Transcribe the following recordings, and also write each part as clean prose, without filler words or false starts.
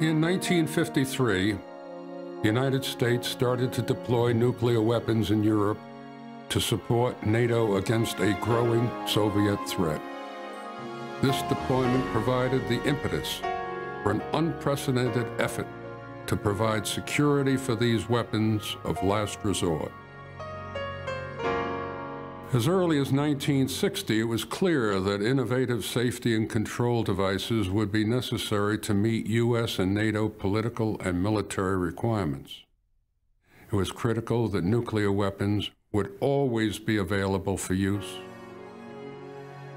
In 1953, the United States started to deploy nuclear weapons in Europe to support NATO against a growing Soviet threat. This deployment provided the impetus for an unprecedented effort to provide security for these weapons of last resort. As early as 1960, it was clear that innovative safety and control devices would be necessary to meet U.S. and NATO political and military requirements. It was critical that nuclear weapons would always be available for use,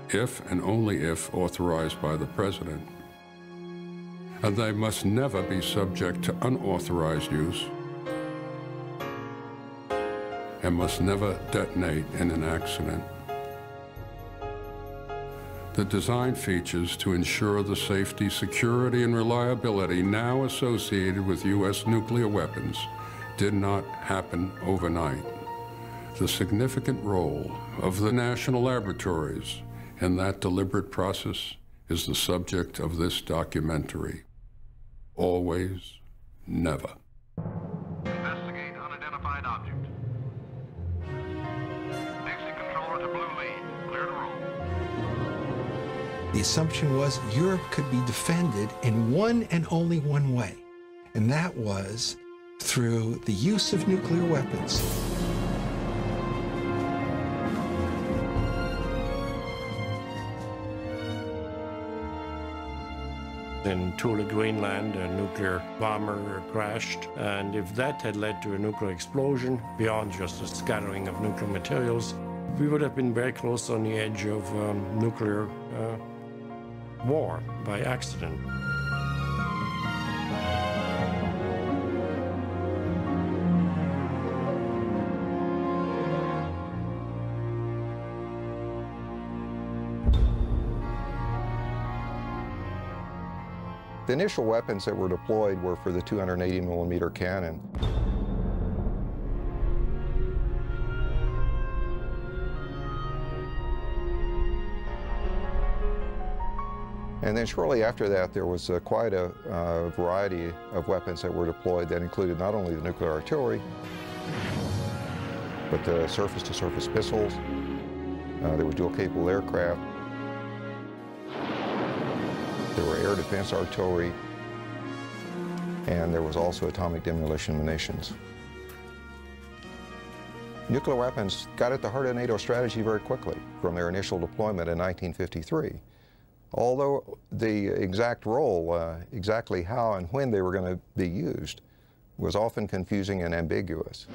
if and only if authorized by the President, and they must never be subject to unauthorized use and must never detonate in an accident. The design features to ensure the safety, security, and reliability now associated with U.S. nuclear weapons did not happen overnight. The significant role of the national laboratories in that deliberate process is the subject of this documentary. Always, never. Investigate unidentified object. Dixie controller to blue lead. Clear to roll. The assumption was Europe could be defended in one and only one way, and that was through the use of nuclear weapons. In Thule, Greenland, a nuclear bomber crashed, and if that had led to a nuclear explosion, beyond just the scattering of nuclear materials, we would have been very close on the edge of nuclear war by accident. The initial weapons that were deployed were for the 280mm cannon. And then shortly after that, there was quite a variety of weapons that were deployed that included not only the nuclear artillery, but the surface-to-surface missiles. There were dual-capable aircraft. There were air defense artillery, and there was also atomic demolition munitions. Nuclear weapons got at the heart of NATO's strategy very quickly from their initial deployment in 1953. Although the exact role, exactly how and when they were going to be used, was often confusing and ambiguous.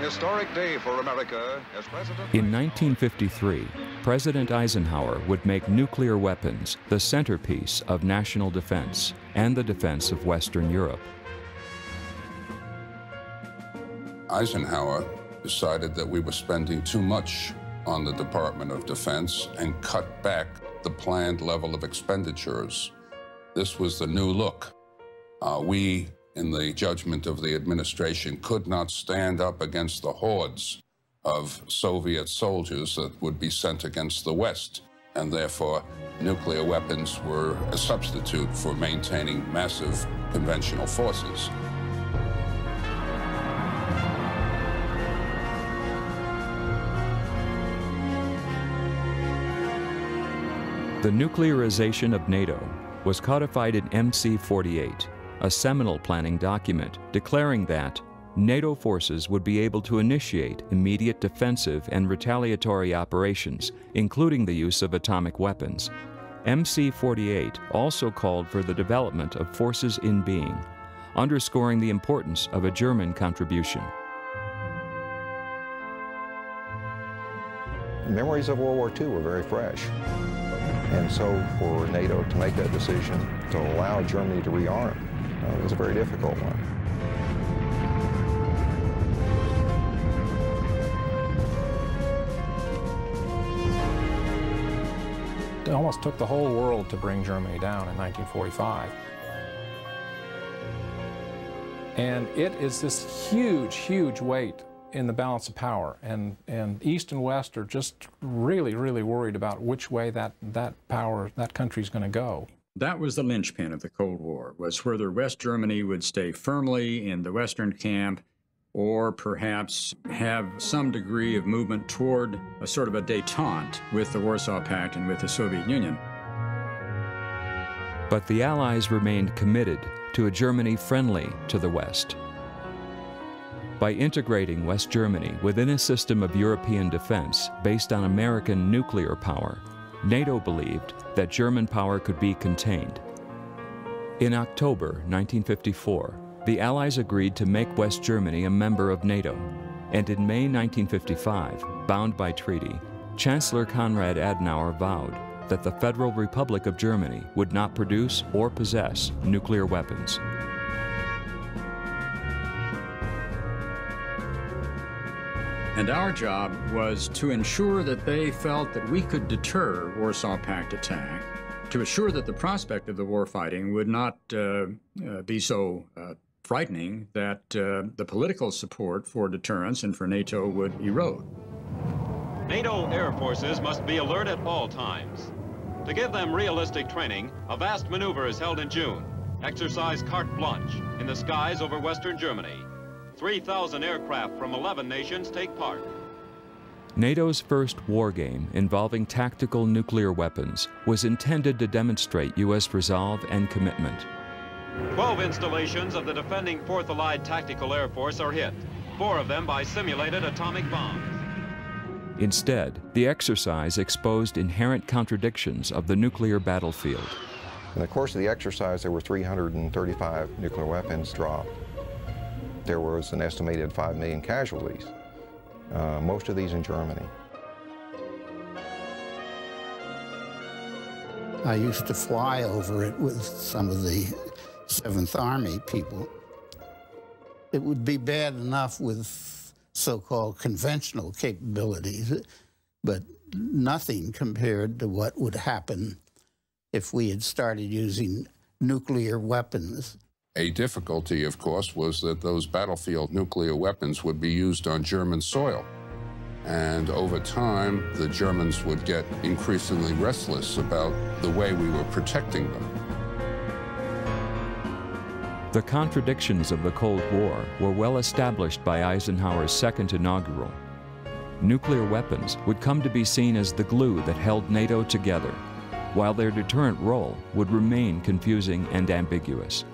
Historic day for America as President. In 1953, President Eisenhower would make nuclear weapons the centerpiece of national defense and the defense of Western Europe. Eisenhower decided that we were spending too much on the Department of Defense and cut back the planned level of expenditures. This was the new look. We, in the judgment of the administration, could not stand up against the hordes of Soviet soldiers that would be sent against the West, and therefore nuclear weapons were a substitute for maintaining massive conventional forces. The nuclearization of NATO was codified in MC-48, a seminal planning document declaring that NATO forces would be able to initiate immediate defensive and retaliatory operations, including the use of atomic weapons. MC-48 also called for the development of forces in being, underscoring the importance of a German contribution. Memories of World War II were very fresh. And so for NATO to make that decision to allow Germany to rearm, it was a very difficult one. It almost took the whole world to bring Germany down in 1945. And it is this huge, huge weight in the balance of power, and East and West are just really, really worried about which way that country's going to go. That was the linchpin of the Cold War, was whether West Germany would stay firmly in the Western camp or perhaps have some degree of movement toward a sort of a détente with the Warsaw Pact and with the Soviet Union. But the Allies remained committed to a Germany friendly to the West. By integrating West Germany within a system of European defense based on American nuclear power, NATO believed that German power could be contained. In October 1954, the Allies agreed to make West Germany a member of NATO, and in May 1955, bound by treaty, Chancellor Konrad Adenauer vowed that the Federal Republic of Germany would not produce or possess nuclear weapons. And our job was to ensure that they felt that we could deter Warsaw Pact attack, to assure that the prospect of the war fighting would not be so frightening that the political support for deterrence and for NATO would erode. NATO air forces must be alert at all times. To give them realistic training, a vast maneuver is held in June, Exercise Carte Blanche, in the skies over Western Germany. 3,000 aircraft from 11 nations take part. NATO's first war game involving tactical nuclear weapons was intended to demonstrate U.S. resolve and commitment. 12 installations of the defending 4th Allied Tactical Air Force are hit, 4 of them by simulated atomic bombs. Instead, the exercise exposed inherent contradictions of the nuclear battlefield. In the course of the exercise, there were 335 nuclear weapons dropped. There was an estimated 5 million casualties, most of these in Germany. I used to fly over it with some of the 7th Army people. It would be bad enough with so-called conventional capabilities, but nothing compared to what would happen if we had started using nuclear weapons. A difficulty, of course, was that those battlefield nuclear weapons would be used on German soil. And over time, the Germans would get increasingly restless about the way we were protecting them. The contradictions of the Cold War were well established by Eisenhower's second inaugural. Nuclear weapons would come to be seen as the glue that held NATO together, while their deterrent role would remain confusing and ambiguous.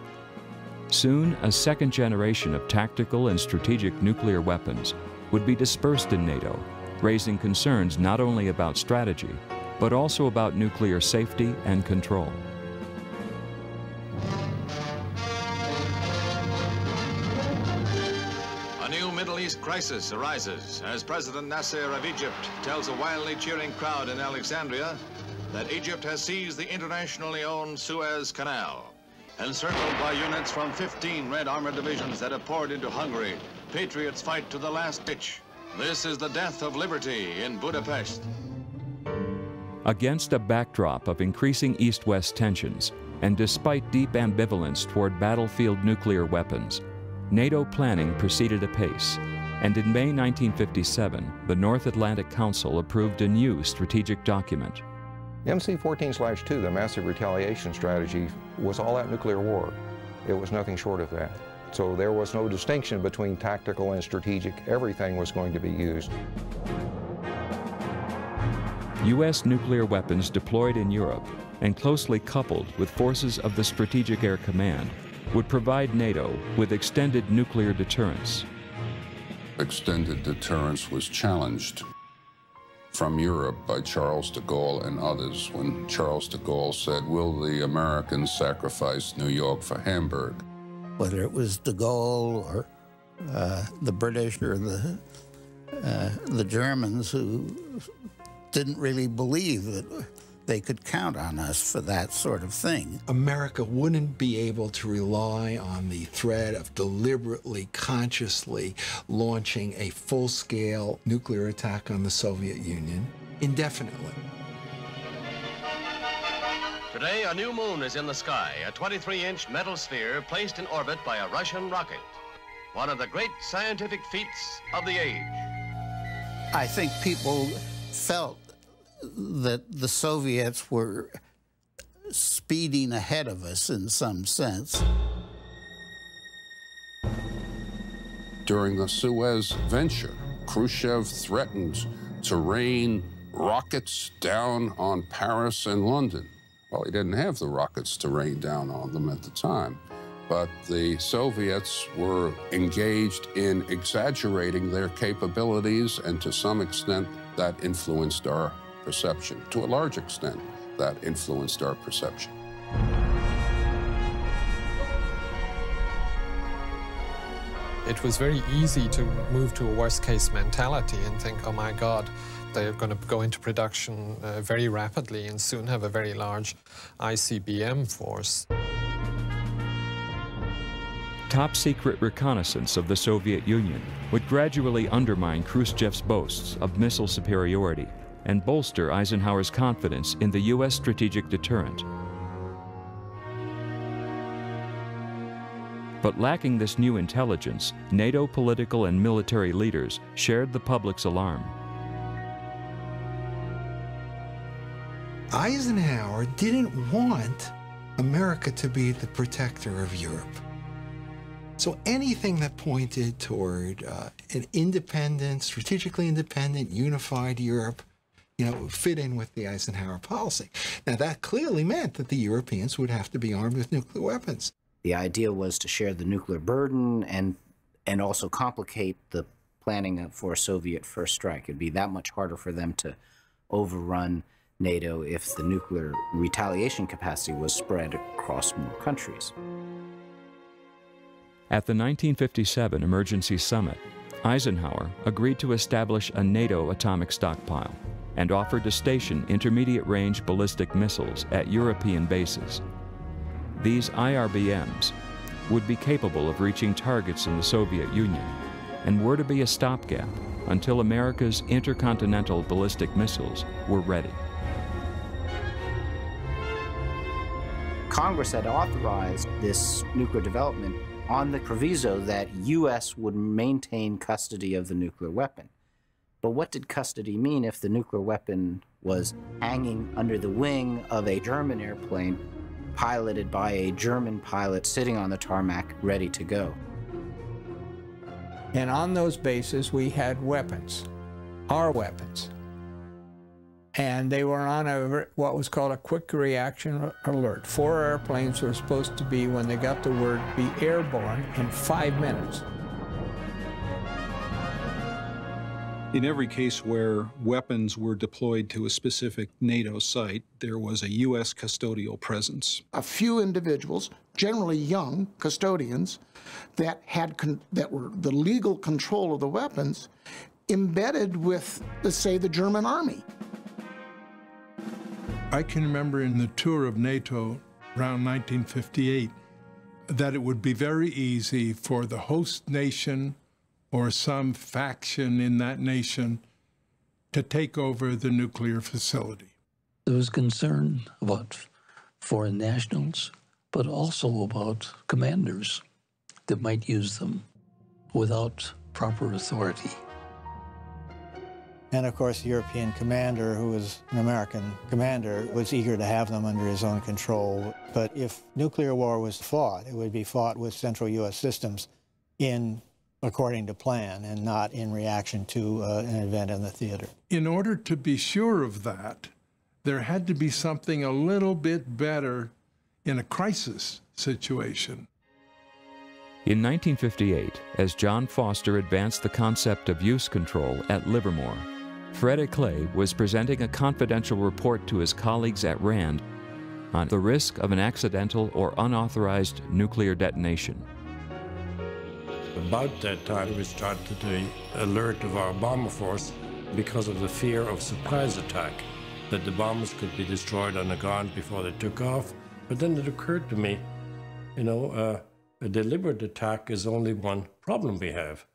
Soon, a second generation of tactical and strategic nuclear weapons would be dispersed in NATO, raising concerns not only about strategy, but also about nuclear safety and control. A new Middle East crisis arises as President Nasser of Egypt tells a wildly cheering crowd in Alexandria that Egypt has seized the internationally owned Suez Canal. Encircled by units from 15 Red Armor divisions that have poured into Hungary, patriots fight to the last ditch. This is the death of liberty in Budapest. Against a backdrop of increasing East-West tensions, and despite deep ambivalence toward battlefield nuclear weapons, NATO planning proceeded apace, and in May 1957, the North Atlantic Council approved a new strategic document. MC-14/2, the massive retaliation strategy, was all-out nuclear war. It was nothing short of that. So there was no distinction between tactical and strategic. Everything was going to be used. U.S. nuclear weapons deployed in Europe and closely coupled with forces of the Strategic Air Command would provide NATO with extended nuclear deterrence. Extended deterrence was challenged from Europe by Charles de Gaulle and others when Charles de Gaulle said, will the Americans sacrifice New York for Hamburg? Whether it was de Gaulle or the British or the Germans who didn't really believe that they could count on us for that sort of thing. America wouldn't be able to rely on the threat of deliberately, consciously launching a full-scale nuclear attack on the Soviet Union indefinitely. Today, a new moon is in the sky, a 23-inch metal sphere placed in orbit by a Russian rocket. one of the great scientific feats of the age. I think people felt that the Soviets were speeding ahead of us in some sense. During the Suez venture, Khrushchev threatened to rain rockets down on Paris and London. Well, he didn't have the rockets to rain down on them at the time, but the Soviets were engaged in exaggerating their capabilities, and to some extent, that influenced our perception. To a large extent, that influenced our perception. It was very easy to move to a worst-case mentality and think, oh my God, they're going to go into production very rapidly and soon have a very large ICBM force. Top-secret reconnaissance of the Soviet Union would gradually undermine Khrushchev's boasts of missile superiority and bolster Eisenhower's confidence in the U.S. strategic deterrent. But lacking this new intelligence, NATO political and military leaders shared the public's alarm. Eisenhower didn't want America to be the protector of Europe. So anything that pointed toward an independent, strategically independent, unified Europe, fit in with the Eisenhower policy. Now, that clearly meant that the Europeans would have to be armed with nuclear weapons. The idea was to share the nuclear burden and also complicate the planning for a Soviet first strike. It'd be that much harder for them to overrun NATO if the nuclear retaliation capacity was spread across more countries. At the 1957 Emergency Summit, Eisenhower agreed to establish a NATO atomic stockpile and offered to station intermediate-range ballistic missiles at European bases. These IRBMs would be capable of reaching targets in the Soviet Union and were to be a stopgap until America's intercontinental ballistic missiles were ready. Congress had authorized this nuclear development on the proviso that U.S. would maintain custody of the nuclear weapon. But what did custody mean if the nuclear weapon was hanging under the wing of a German airplane, piloted by a German pilot sitting on the tarmac ready to go? And on those bases we had weapons, our weapons. And they were on a, what was called a quick reaction alert. 4 airplanes were supposed to be, when they got the word, be airborne in 5 minutes. In every case where weapons were deployed to a specific NATO site, there was a U.S. custodial presence. A few individuals, generally young custodians, that were the legal control of the weapons, embedded with, let's say, the German army. I can remember in the tour of NATO around 1958 that it would be very easy for the host nation or some faction in that nation to take over the nuclear facility. There was concern about foreign nationals, but also about commanders that might use them without proper authority. And of course, the European commander, who was an American commander, was eager to have them under his own control. But if nuclear war was fought, it would be fought with central U.S. systems in according to plan and not in reaction to an event in the theater. In order to be sure of that, there had to be something a little bit better in a crisis situation. In 1958, as John Foster advanced the concept of use control at Livermore, Fred Clay was presenting a confidential report to his colleagues at RAND on the risk of an accidental or unauthorized nuclear detonation. About that time, we started the alert of our bomber force because of the fear of surprise attack, that the bombers could be destroyed on the ground before they took off. But then it occurred to me, a deliberate attack is only one problem we have.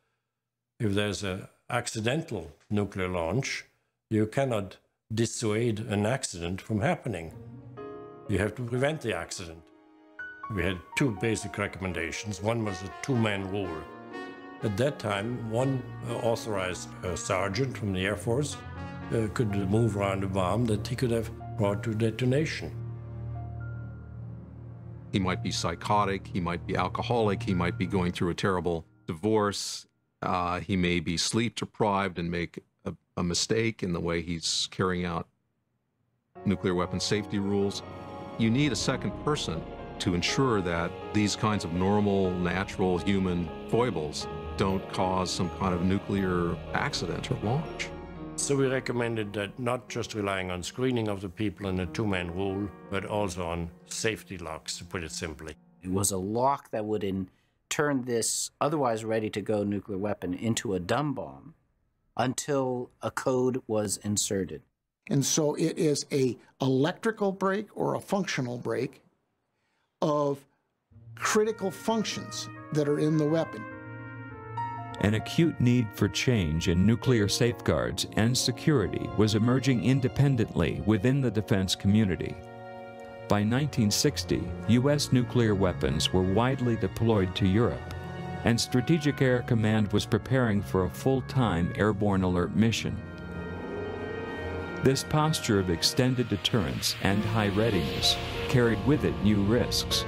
If there's an accidental nuclear launch, you cannot dissuade an accident from happening. You have to prevent the accident. We had two basic recommendations. One was a two-man rule. At that time, one authorized sergeant from the Air Force could move around a bomb that he could have brought to detonation. He might be psychotic, he might be alcoholic, he might be going through a terrible divorce, he may be sleep deprived and make a mistake in the way he's carrying out nuclear weapon safety rules. You need a second person to ensure that these kinds of normal, natural human foibles don't cause some kind of nuclear accident or launch. So we recommended that not just relying on screening of the people in a two-man rule, but also on safety locks, to put it simply. It was a lock that would turn this otherwise ready-to-go nuclear weapon into a dumb bomb until a code was inserted. And so it is an electrical break or a functional break of critical functions that are in the weapon. An acute need for change in nuclear safeguards and security was emerging independently within the defense community. By 1960, U.S. nuclear weapons were widely deployed to Europe, and Strategic Air Command was preparing for a full-time airborne alert mission. This posture of extended deterrence and high readiness carried with it new risks.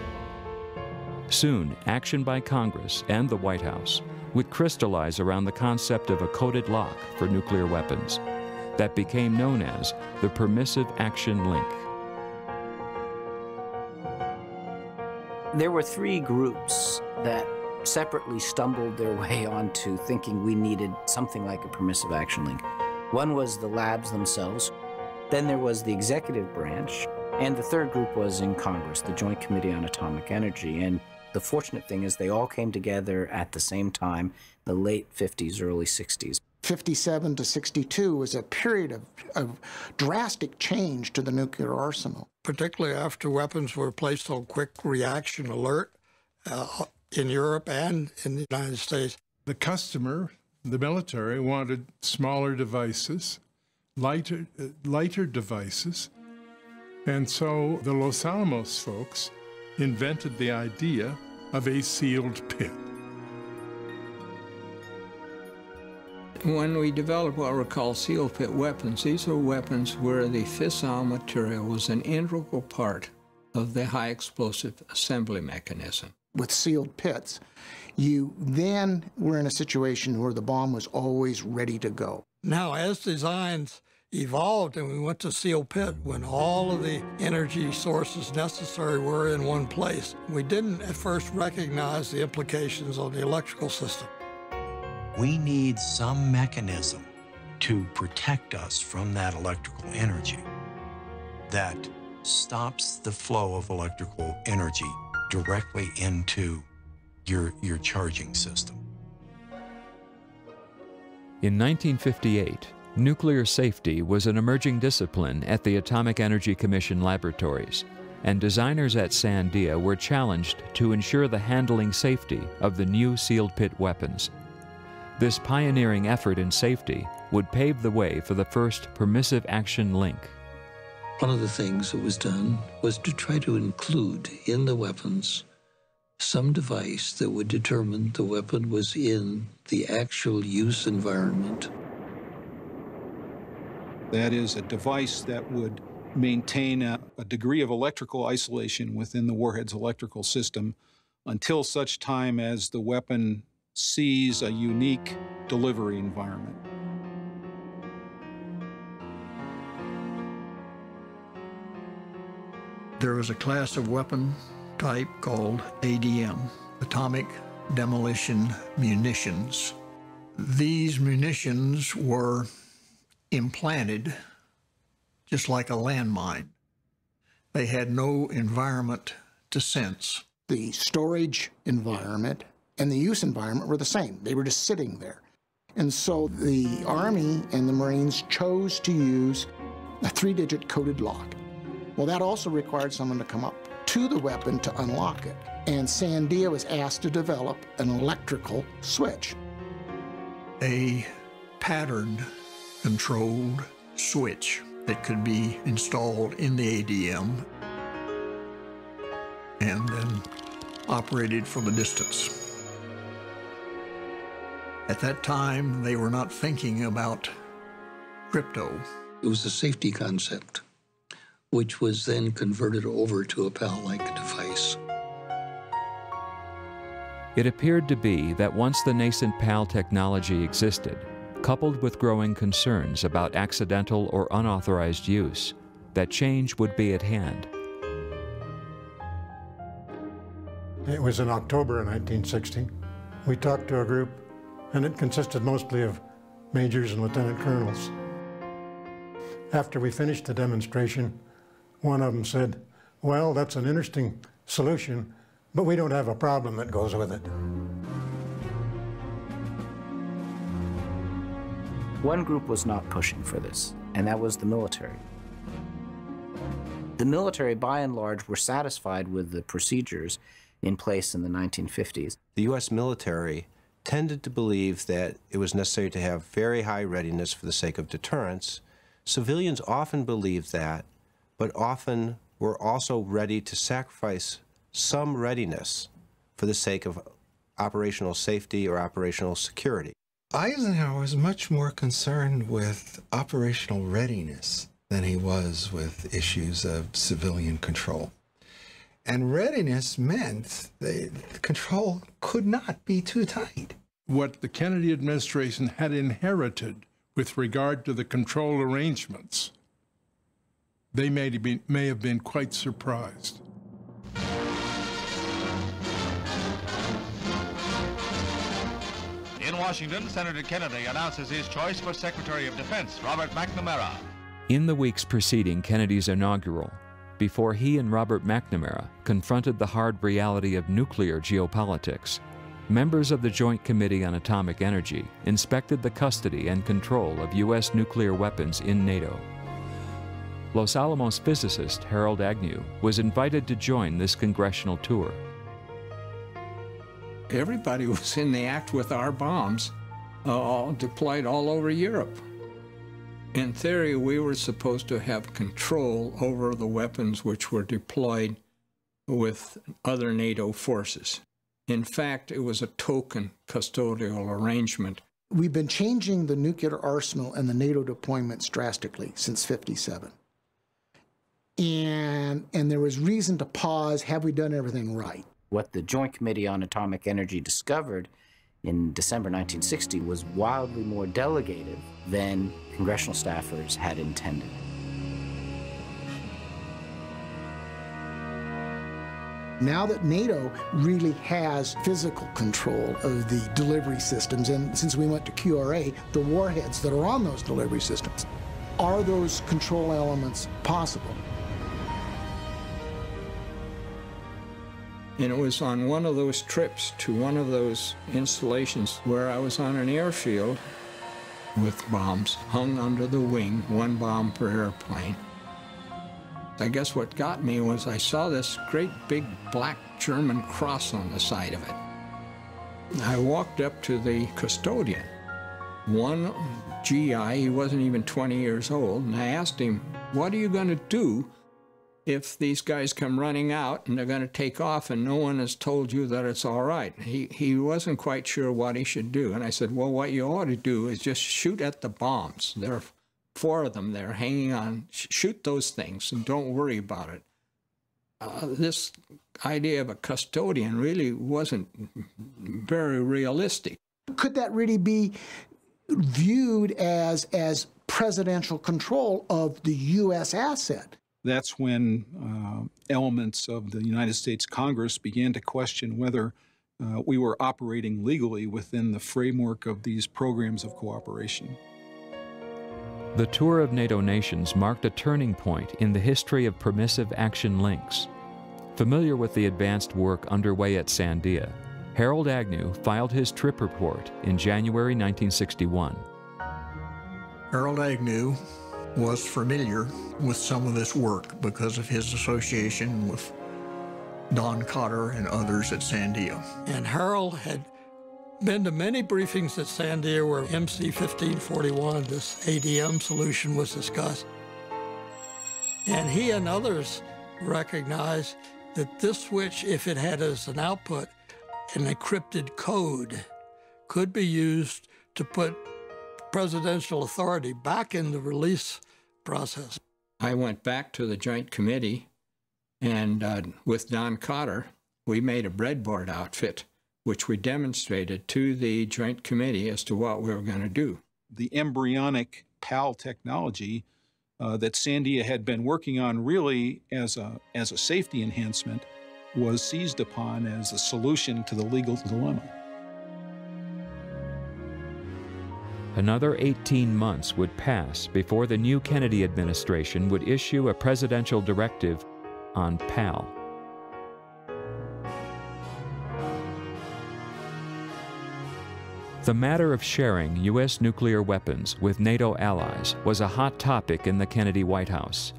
Soon, action by Congress and the White House would crystallize around the concept of a coded lock for nuclear weapons that became known as the Permissive Action Link. There were three groups that separately stumbled their way onto thinking we needed something like a Permissive Action Link. One was the labs themselves, then there was the executive branch, and the third group was in Congress, the Joint Committee on Atomic Energy. And the fortunate thing is they all came together at the same time, the late 50s, early 60s. 57 to 62 was a period of drastic change to the nuclear arsenal. Particularly after weapons were placed on quick reaction alert in Europe and in the United States. The customer, the military, wanted smaller devices, lighter devices. And so the Los Alamos folks invented the idea of a sealed pit. When we developed what were called sealed pit weapons, these were weapons where the fissile material was an integral part of the high explosive assembly mechanism. With sealed pits, you then were in a situation where the bomb was always ready to go. Now, as designs evolved and we went to sealed pit when all of the energy sources necessary were in one place. We didn't at first recognize the implications on the electrical system. We need some mechanism to protect us from that electrical energy that stops the flow of electrical energy directly into your charging system. In 1958, nuclear safety was an emerging discipline at the Atomic Energy Commission laboratories, and designers at Sandia were challenged to ensure the handling safety of the new sealed pit weapons. This pioneering effort in safety would pave the way for the first Permissive Action Link. One of the things that was done was to try to include in the weapons some device that would determine the weapon was in the actual use environment. That is a device that would maintain a degree of electrical isolation within the warhead's electrical system until such time as the weapon sees a unique delivery environment. There was a class of weapon type called ADM, Atomic Demolition Munitions. These munitions were implanted just like a landmine. They had no environment to sense. The storage environment and the use environment were the same. They were just sitting there. And so the Army and the Marines chose to use a 3-digit coded lock. Well, that also required someone to come up to the weapon to unlock it. And Sandia was asked to develop an electrical switch. A patterned controlled switch that could be installed in the ADM and then operated from a distance. At that time, they were not thinking about crypto. It was a safety concept, which was then converted over to a PAL-like device. It appeared to be that once the nascent PAL technology existed, coupled with growing concerns about accidental or unauthorized use, that change would be at hand. It was in October of 1960. We talked to a group, and it consisted mostly of majors and lieutenant colonels. After we finished the demonstration, one of them said, "Well, that's an interesting solution, but we don't have a problem that goes with it." One group was not pushing for this, and that was the military. The military, by and large, were satisfied with the procedures in place in the 1950s. The U.S. military tended to believe that it was necessary to have very high readiness for the sake of deterrence. Civilians often believed that, but often were also ready to sacrifice some readiness for the sake of operational safety or operational security. Eisenhower was much more concerned with operational readiness than he was with issues of civilian control. And readiness meant the control could not be too tight. What the Kennedy administration had inherited with regard to the control arrangements, they may have been quite surprised. In Washington, Senator Kennedy announces his choice for Secretary of Defense, Robert McNamara. In the weeks preceding Kennedy's inaugural, before he and Robert McNamara confronted the hard reality of nuclear geopolitics, members of the Joint Committee on Atomic Energy inspected the custody and control of U.S. nuclear weapons in NATO. Los Alamos physicist Harold Agnew was invited to join this congressional tour. Everybody was in the act with our bombs deployed all over Europe. In theory, we were supposed to have control over the weapons which were deployed with other NATO forces. In fact, it was a token custodial arrangement. We've been changing the nuclear arsenal and the NATO deployments drastically since '57. And there was reason to pause, have we done everything right? What the Joint Committee on Atomic Energy discovered in December 1960 was wildly more delegative than congressional staffers had intended. Now that NATO really has physical control of the delivery systems, and since we went to QRA, the warheads that are on those delivery systems, are those control elements possible? And it was on one of those trips to one of those installations where I was on an airfield with bombs hung under the wing, one bomb per airplane. I guess what got me was I saw this great big black German cross on the side of it. I walked up to the custodian, one GI, he wasn't even 20 years old, and I asked him, "What are you going to do if these guys come running out and they're going to take off and no one has told you that it's all right?" He wasn't quite sure what he should do. And I said, "Well, what you ought to do is just shoot at the bombs. There are four of them there hanging on. Shoot those things and don't worry about it." This idea of a custodian really wasn't very realistic. Could that really be viewed as presidential control of the U.S. asset? That's when elements of the United States Congress began to question whether we were operating legally within the framework of these programs of cooperation. The tour of NATO nations marked a turning point in the history of permissive action links. Familiar with the advanced work underway at Sandia, Harold Agnew filed his trip report in January 1961. Harold Agnew was familiar with some of this work because of his association with Don Cotter and others at Sandia. And Harold had been to many briefings at Sandia where MC 1541, this ADM solution, was discussed. And he and others recognized that this switch, if it had as an output an encrypted code, could be used to put presidential authority back in the release process. I went back to the Joint Committee, and with Don Cotter, we made a breadboard outfit, which we demonstrated to the Joint Committee as to what we were going to do. The embryonic PAL technology that Sandia had been working on really as a safety enhancement was seized upon as a solution to the legal dilemma. Another 18 months would pass before the new Kennedy administration would issue a presidential directive on PAL. The matter of sharing U.S. nuclear weapons with NATO allies was a hot topic in the Kennedy White House.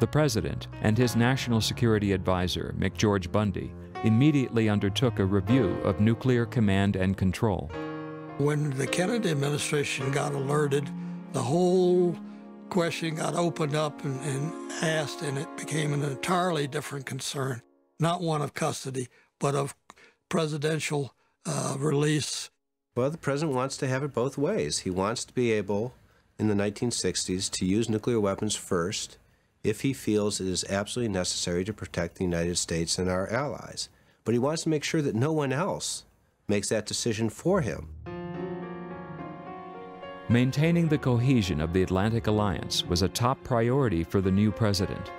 The President and his National Security Advisor, McGeorge Bundy, immediately undertook a review of nuclear command and control. When the Kennedy administration got alerted, the whole question got opened up and asked, and it became an entirely different concern, not one of custody, but of presidential release. Well, the president wants to have it both ways. He wants to be able, in the 1960s, to use nuclear weapons first if he feels it is absolutely necessary to protect the United States and our allies. But he wants to make sure that no one else makes that decision for him. Maintaining the cohesion of the Atlantic Alliance was a top priority for the new president.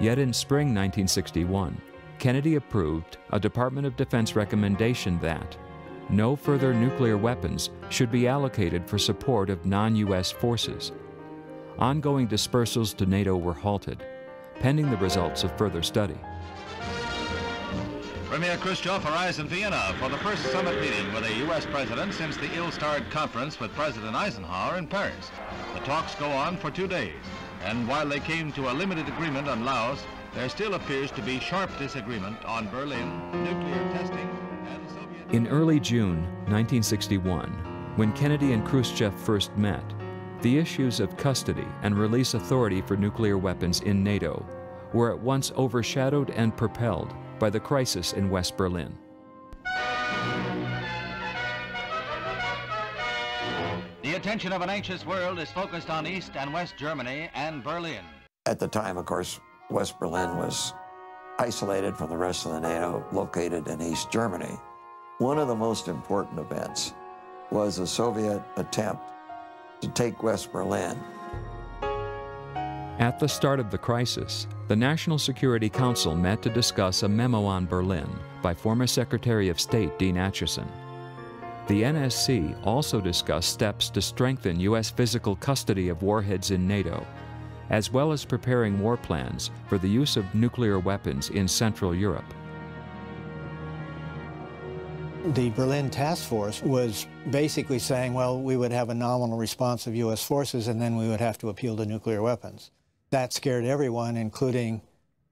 Yet in spring 1961, Kennedy approved a Department of Defense recommendation that no further nuclear weapons should be allocated for support of non-U.S. forces. Ongoing dispersals to NATO were halted, pending the results of further study. Premier Khrushchev arrives in Vienna for the first summit meeting with a U.S. president since the ill-starred conference with President Eisenhower in Paris. The talks go on for 2 days, and while they came to a limited agreement on Laos, there still appears to be sharp disagreement on Berlin, nuclear testing. In early June 1961, when Kennedy and Khrushchev first met, the issues of custody and release authority for nuclear weapons in NATO were at once overshadowed and propelled by the crisis in West Berlin. The attention of an anxious world is focused on East and West Germany and Berlin. At the time, of course, West Berlin was isolated from the rest of the NATO, located in East Germany. One of the most important events was a Soviet attempt to take West Berlin. At the start of the crisis, the National Security Council met to discuss a memo on Berlin by former Secretary of State Dean Acheson. The NSC also discussed steps to strengthen U.S. physical custody of warheads in NATO, as well as preparing war plans for the use of nuclear weapons in Central Europe. The Berlin Task Force was basically saying, well, we would have a nominal response of U.S. forces, and then we would have to appeal to nuclear weapons. That scared everyone, including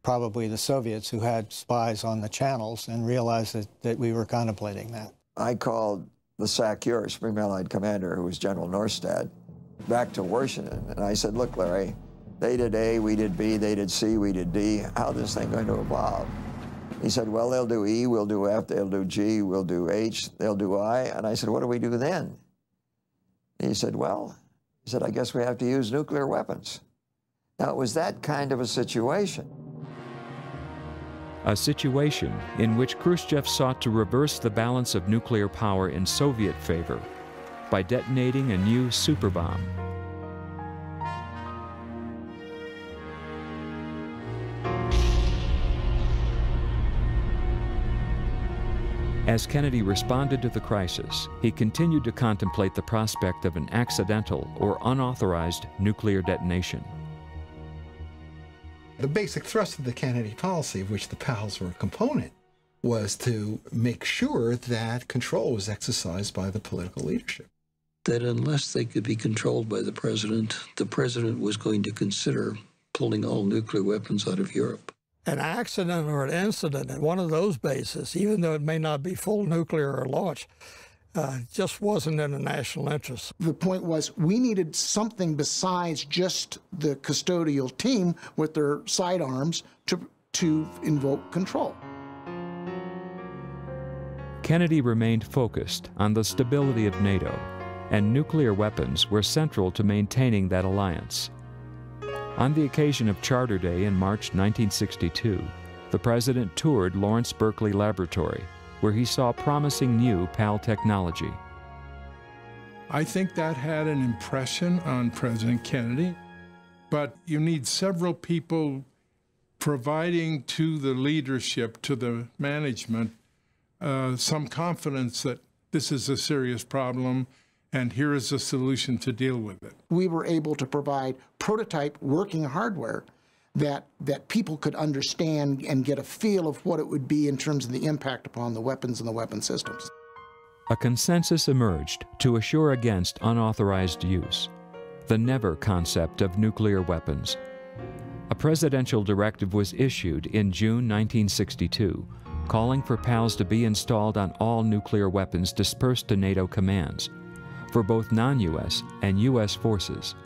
probably the Soviets, who had spies on the channels, and realized that we were contemplating that. I called the SACEUR, Supreme Allied Commander, who was General Norstad, back to Washington, and I said, look, Larry, they did A, we did B, they did C, we did D. How is this thing going to evolve? He said, well, they'll do E, we'll do F, they'll do G, we'll do H, they'll do I. And I said, what do we do then? He said, well, he said, I guess we have to use nuclear weapons. Now, it was that kind of a situation. A situation in which Khrushchev sought to reverse the balance of nuclear power in Soviet favor by detonating a new superbomb. As Kennedy responded to the crisis, he continued to contemplate the prospect of an accidental or unauthorized nuclear detonation. The basic thrust of the Kennedy policy, of which the PALs were a component, was to make sure that control was exercised by the political leadership. That unless they could be controlled by the president was going to consider pulling all nuclear weapons out of Europe. An accident or an incident at one of those bases, even though it may not be full nuclear or launch, just wasn't in the national interest. The point was we needed something besides just the custodial team with their sidearms to invoke control. Kennedy remained focused on the stability of NATO, and nuclear weapons were central to maintaining that alliance. On the occasion of Charter Day in March 1962, the President toured Lawrence Berkeley Laboratory, where he saw promising new PAL technology. I think that had an impression on President Kennedy, but you need several people providing to the leadership, to the management, some confidence that this is a serious problem and here is a solution to deal with it. We were able to provide prototype working hardware that people could understand and get a feel of what it would be in terms of the impact upon the weapons and the weapon systems. A consensus emerged to assure against unauthorized use, the never concept of nuclear weapons. A presidential directive was issued in June 1962, calling for PALs to be installed on all nuclear weapons dispersed to NATO commands, for both non-U.S. and U.S. forces.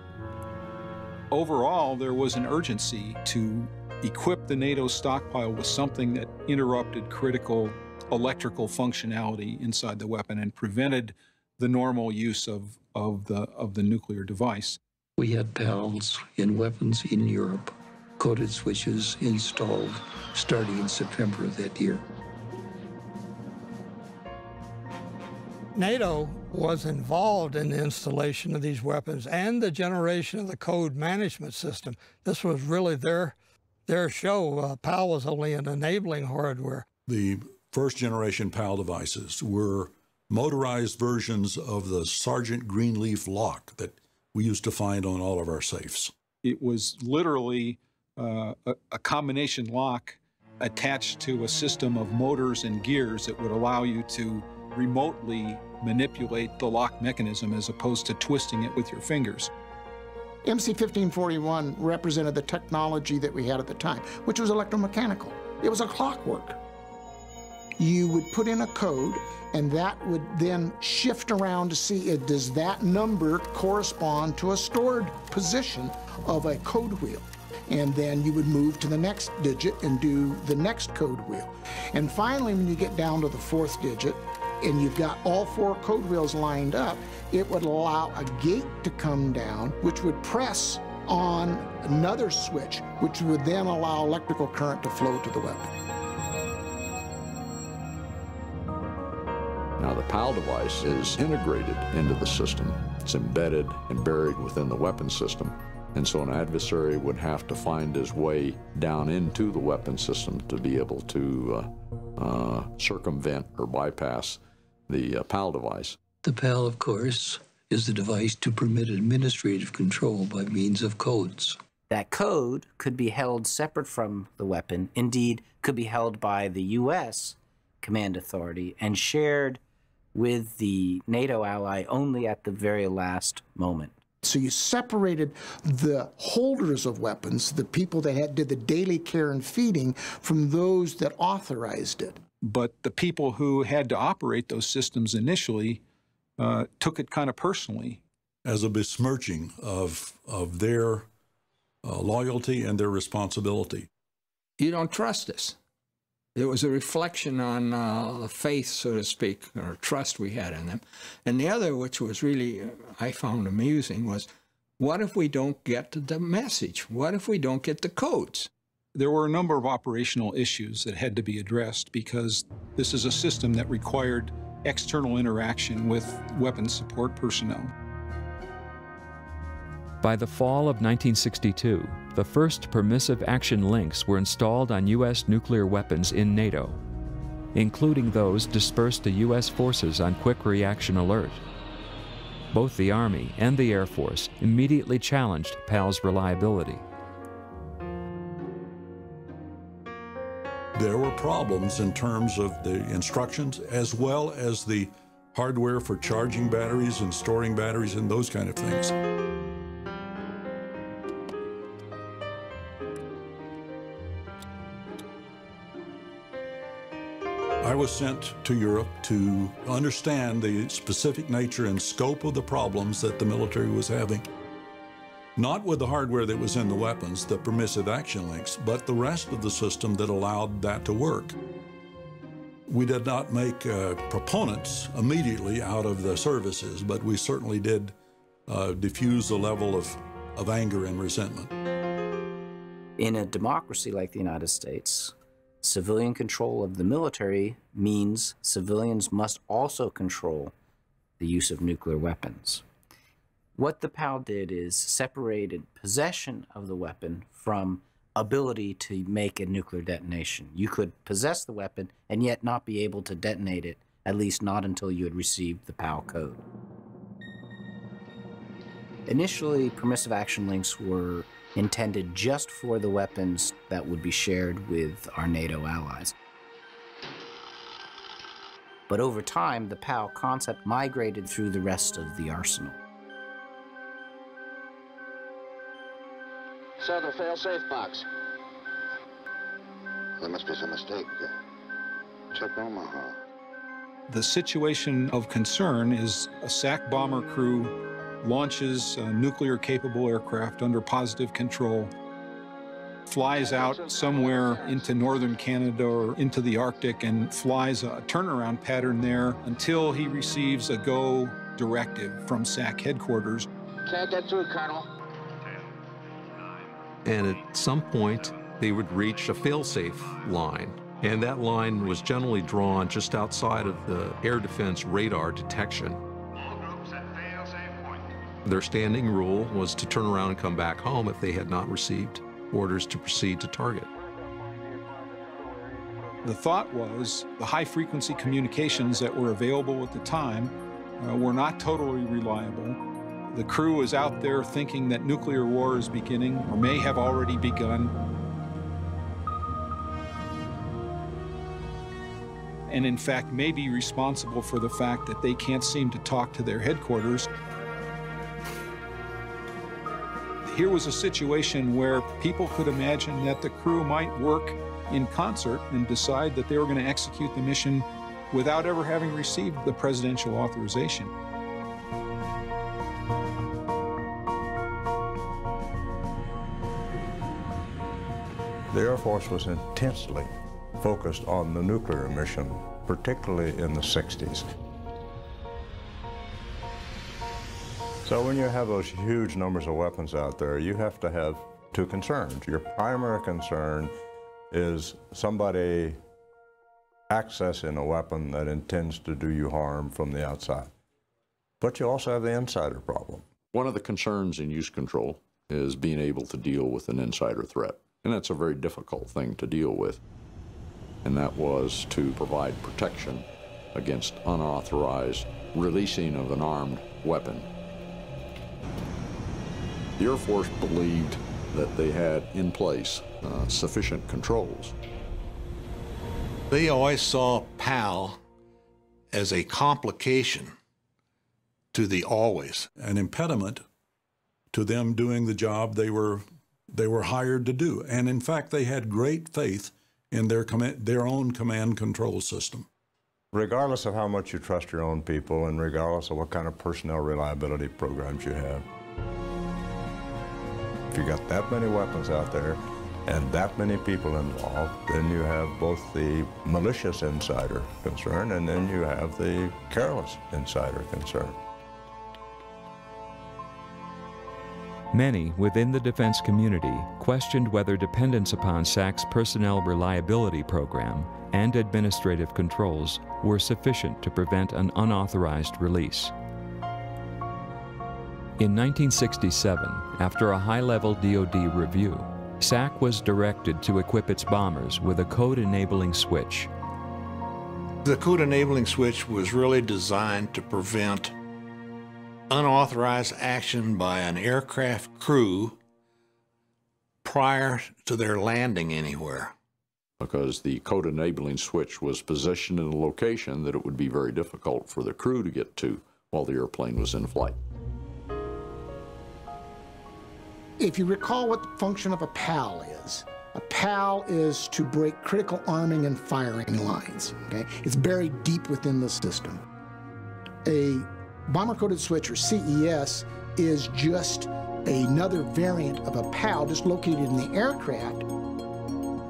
Overall, there was an urgency to equip the NATO stockpile with something that interrupted critical electrical functionality inside the weapon and prevented the normal use of the nuclear device. We had PALs in weapons in Europe, coded switches installed starting in September of that year. NATO was involved in the installation of these weapons and the generation of the code management system. This was really their show. PAL was only an enabling hardware. The first generation PAL devices were motorized versions of the Sergeant Greenleaf lock that we used to find on all of our safes. It was literally a combination lock attached to a system of motors and gears that would allow you to remotely manipulate the lock mechanism as opposed to twisting it with your fingers. MC-1541 represented the technology that we had at the time, which was electromechanical. It was a clockwork. You would put in a code, and that would then shift around to see does that number correspond to a stored position of a code wheel. And then you would move to the next digit and do the next code wheel. And finally, when you get down to the fourth digit, and you've got all four code wheels lined up, it would allow a gate to come down, which would press on another switch, which would then allow electrical current to flow to the weapon. Now, the PAL device is integrated into the system. It's embedded and buried within the weapon system. And so an adversary would have to find his way down into the weapon system to be able to circumvent or bypass the PAL device. The PAL, of course, is the device to permit administrative control by means of codes. That code could be held separate from the weapon, indeed could be held by the U.S. command authority and shared with the NATO ally only at the very last moment. So you separated the holders of weapons, the people that did the daily care and feeding, from those that authorized it. But the people who had to operate those systems initially took it kind of personally. As a besmirching of their loyalty and their responsibility. You don't trust us. It was a reflection on faith, so to speak, or trust we had in them. And the other, which was really, I found amusing, was what if we don't get the message? What if we don't get the codes? There were a number of operational issues that had to be addressed because this is a system that required external interaction with weapons support personnel. By the fall of 1962, the first permissive action links were installed on U.S. nuclear weapons in NATO, including those dispersed to U.S. forces on Quick Reaction Alert. Both the Army and the Air Force immediately challenged PAL's reliability. There were problems in terms of the instructions as well as the hardware for charging batteries and storing batteries and those kind of things. I was sent to Europe to understand the specific nature and scope of the problems that the military was having. Not with the hardware that was in the weapons, the permissive action links, but the rest of the system that allowed that to work. We did not make proponents immediately out of the services, but we certainly did diffuse the level of anger and resentment. In a democracy like the United States, civilian control of the military means civilians must also control the use of nuclear weapons. What the PAL did is separated possession of the weapon from ability to make a nuclear detonation. You could possess the weapon and yet not be able to detonate it, at least not until you had received the PAL code. Initially, permissive action links were intended just for the weapons that would be shared with our NATO allies. But over time, the PAL concept migrated through the rest of the arsenal. Southern fail-safe box. There must be some mistake. Check Omaha. The situation of concern is a SAC bomber crew launches a nuclear-capable aircraft under positive control, flies out somewhere into northern Canada or into the Arctic and flies a turnaround pattern there until he receives a go directive from SAC headquarters. Can't get through, Colonel. And at some point, they would reach a fail-safe line. And that line was generally drawn just outside of the air defense radar detection. Their standing rule was to turn around and come back home if they had not received orders to proceed to target. The thought was the high-frequency communications that were available at the time were not totally reliable. The crew is out there thinking that nuclear war is beginning or may have already begun. And in fact, may be responsible for the fact that they can't seem to talk to their headquarters. Here was a situation where people could imagine that the crew might work in concert and decide that they were going to execute the mission without ever having received the presidential authorization. The Air Force was intensely focused on the nuclear mission, particularly in the 60s. So when you have those huge numbers of weapons out there, you have to have two concerns. Your primary concern is somebody accessing a weapon that intends to do you harm from the outside. But you also have the insider problem. One of the concerns in use control is being able to deal with an insider threat. And that's a very difficult thing to deal with. And that was to provide protection against unauthorized releasing of an armed weapon. The Air Force believed that they had in place sufficient controls. They always saw PAL as a complication to the always, an impediment to them doing the job they were hired to do. And in fact, they had great faith in their own command control system. Regardless of how much you trust your own people and regardless of what kind of personnel reliability programs you have, if you got that many weapons out there and that many people involved, then you have both the malicious insider concern and then you have the careless insider concern. Many within the defense community questioned whether dependence upon SAC's personnel reliability program and administrative controls were sufficient to prevent an unauthorized release. In 1967, after a high-level DoD review, SAC was directed to equip its bombers with a code-enabling switch. The code-enabling switch was really designed to prevent unauthorized action by an aircraft crew prior to their landing anywhere. Because the code-enabling switch was positioned in a location that it would be very difficult for the crew to get to while the airplane was in flight. If you recall what the function of a PAL is to break critical arming and firing lines, okay? It's buried deep within the system. A bomber-coded switch, or CES, is just another variant of a PAL just located in the aircraft,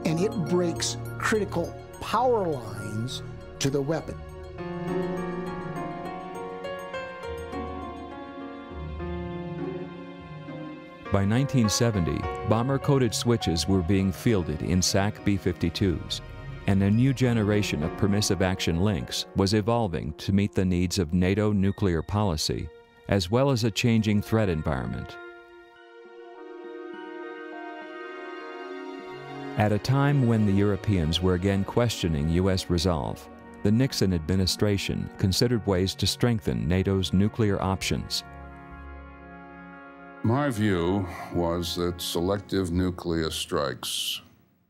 and it breaks critical power lines to the weapon. By 1970, bomber-coated switches were being fielded in SAC B-52s, and a new generation of permissive action links was evolving to meet the needs of NATO nuclear policy, as well as a changing threat environment. At a time when the Europeans were again questioning U.S. resolve, the Nixon administration considered ways to strengthen NATO's nuclear options. My view was that selective nuclear strikes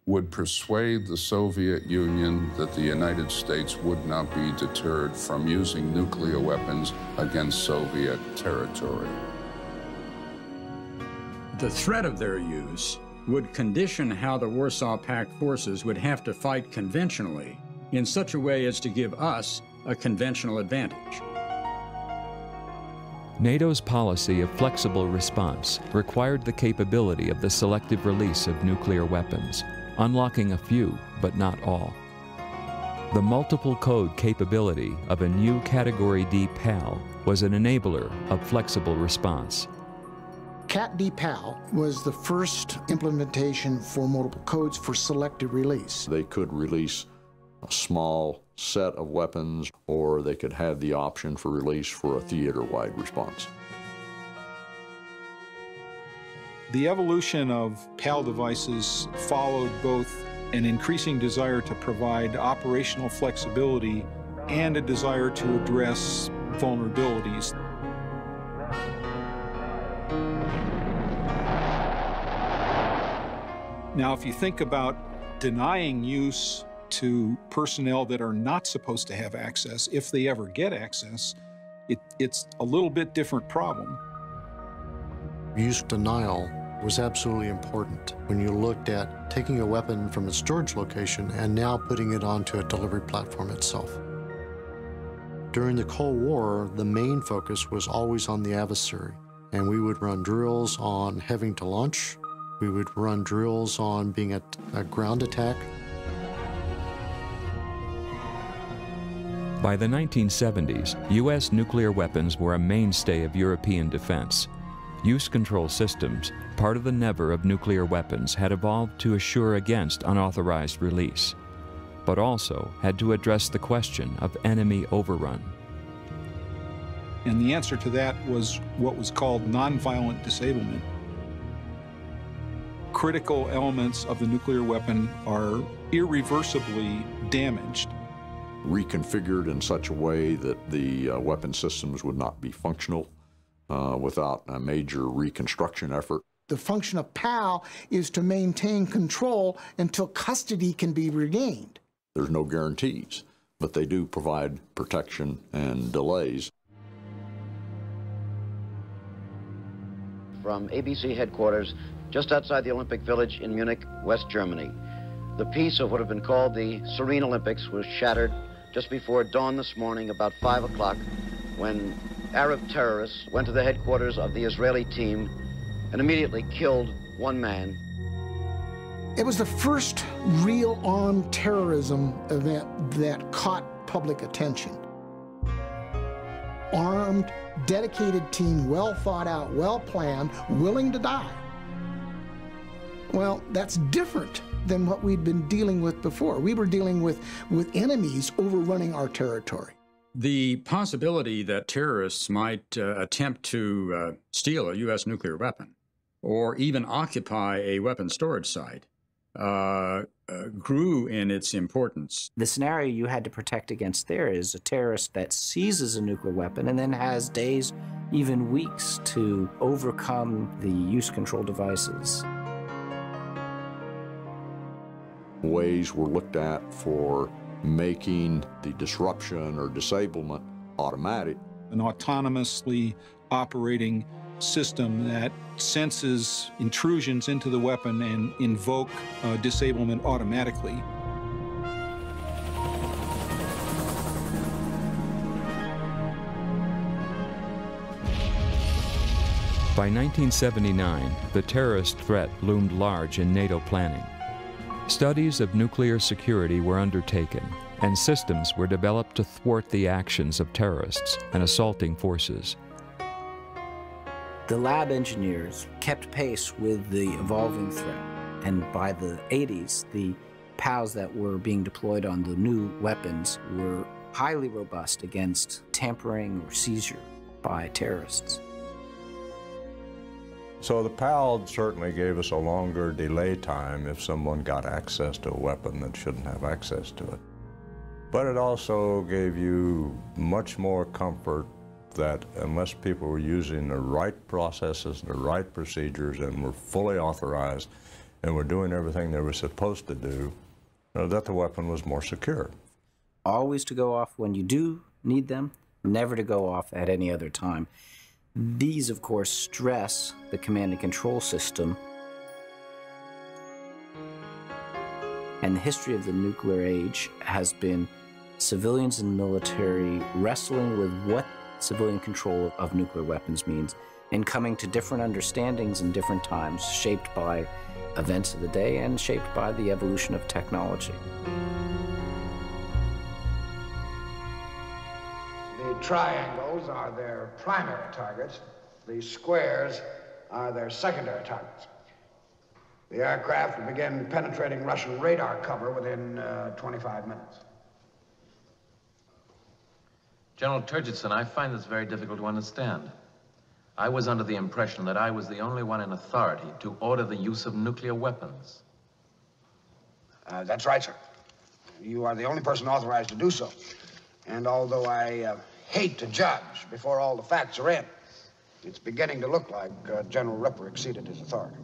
would persuade the Soviet Union that the United States would not be deterred from using nuclear weapons against Soviet territory. The threat of their use would condition how the Warsaw Pact forces would have to fight conventionally in such a way as to give us a conventional advantage. NATO's policy of flexible response required the capability of the selective release of nuclear weapons, unlocking a few, but not all. The multiple code capability of a new Category D PAL was an enabler of flexible response. Cat D PAL was the first implementation for multiple codes for selective release. They could release a small set of weapons, or they could have the option for release for a theater-wide response. The evolution of PAL devices followed both an increasing desire to provide operational flexibility and a desire to address vulnerabilities. Now, if you think about denying use to personnel that are not supposed to have access, if they ever get access, it's a little bit different problem. Use denial was absolutely important when you looked at taking a weapon from its storage location and now putting it onto a delivery platform itself. During the Cold War, the main focus was always on the adversary, and we would run drills on having to launch. We would run drills on being a ground attack. By the 1970s, U.S. nuclear weapons were a mainstay of European defense. Use control systems, part of the never of nuclear weapons, had evolved to assure against unauthorized release, but also had to address the question of enemy overrun. And the answer to that was what was called nonviolent disablement. Critical elements of the nuclear weapon are irreversibly damaged. Reconfigured in such a way that the weapon systems would not be functional without a major reconstruction effort. The function of PAL is to maintain control until custody can be regained. There's no guarantees, but they do provide protection and delays. From ABC headquarters, just outside the Olympic Village in Munich, West Germany. The peace of what had been called the Serene Olympics was shattered just before dawn this morning, about 5 o'clock, when Arab terrorists went to the headquarters of the Israeli team and immediately killed one man. It was the first real armed terrorism event that caught public attention. Armed, dedicated team, well thought out, well planned, willing to die. Well, that's different than what we'd been dealing with before. We were dealing with enemies overrunning our territory. The possibility that terrorists might attempt to steal a U.S. nuclear weapon or even occupy a weapon storage site grew in its importance. The scenario you had to protect against there is a terrorist that seizes a nuclear weapon and then has days, even weeks, to overcome the use control devices. Ways were looked at for making the disruption or disablement automatic. An autonomously operating system that senses intrusions into the weapon and invoke disablement automatically. By 1979, the terrorist threat loomed large in NATO planning. Studies of nuclear security were undertaken, and systems were developed to thwart the actions of terrorists and assaulting forces. The lab engineers kept pace with the evolving threat, and by the 80s, the POWs that were being deployed on the new weapons were highly robust against tampering or seizure by terrorists. So the PAL certainly gave us a longer delay time if someone got access to a weapon that shouldn't have access to it. But it also gave you much more comfort that unless people were using the right processes, the right procedures, and were fully authorized, and were doing everything they were supposed to do, that the weapon was more secure. Always to go off when you do need them, never to go off at any other time. These, of course, stress the command and control system. And the history of the nuclear age has been civilians and military wrestling with what civilian control of nuclear weapons means and coming to different understandings in different times, shaped by events of the day and shaped by the evolution of technology. Triangles are their primary targets. The squares are their secondary targets. The aircraft will begin penetrating Russian radar cover within 25 minutes. General Turgidson, I find this very difficult to understand. I was under the impression that I was the only one in authority to order the use of nuclear weapons. That's right, sir. You are the only person authorized to do so. And although I hate to judge before all the facts are in, it's beginning to look like General Ripper exceeded his authority.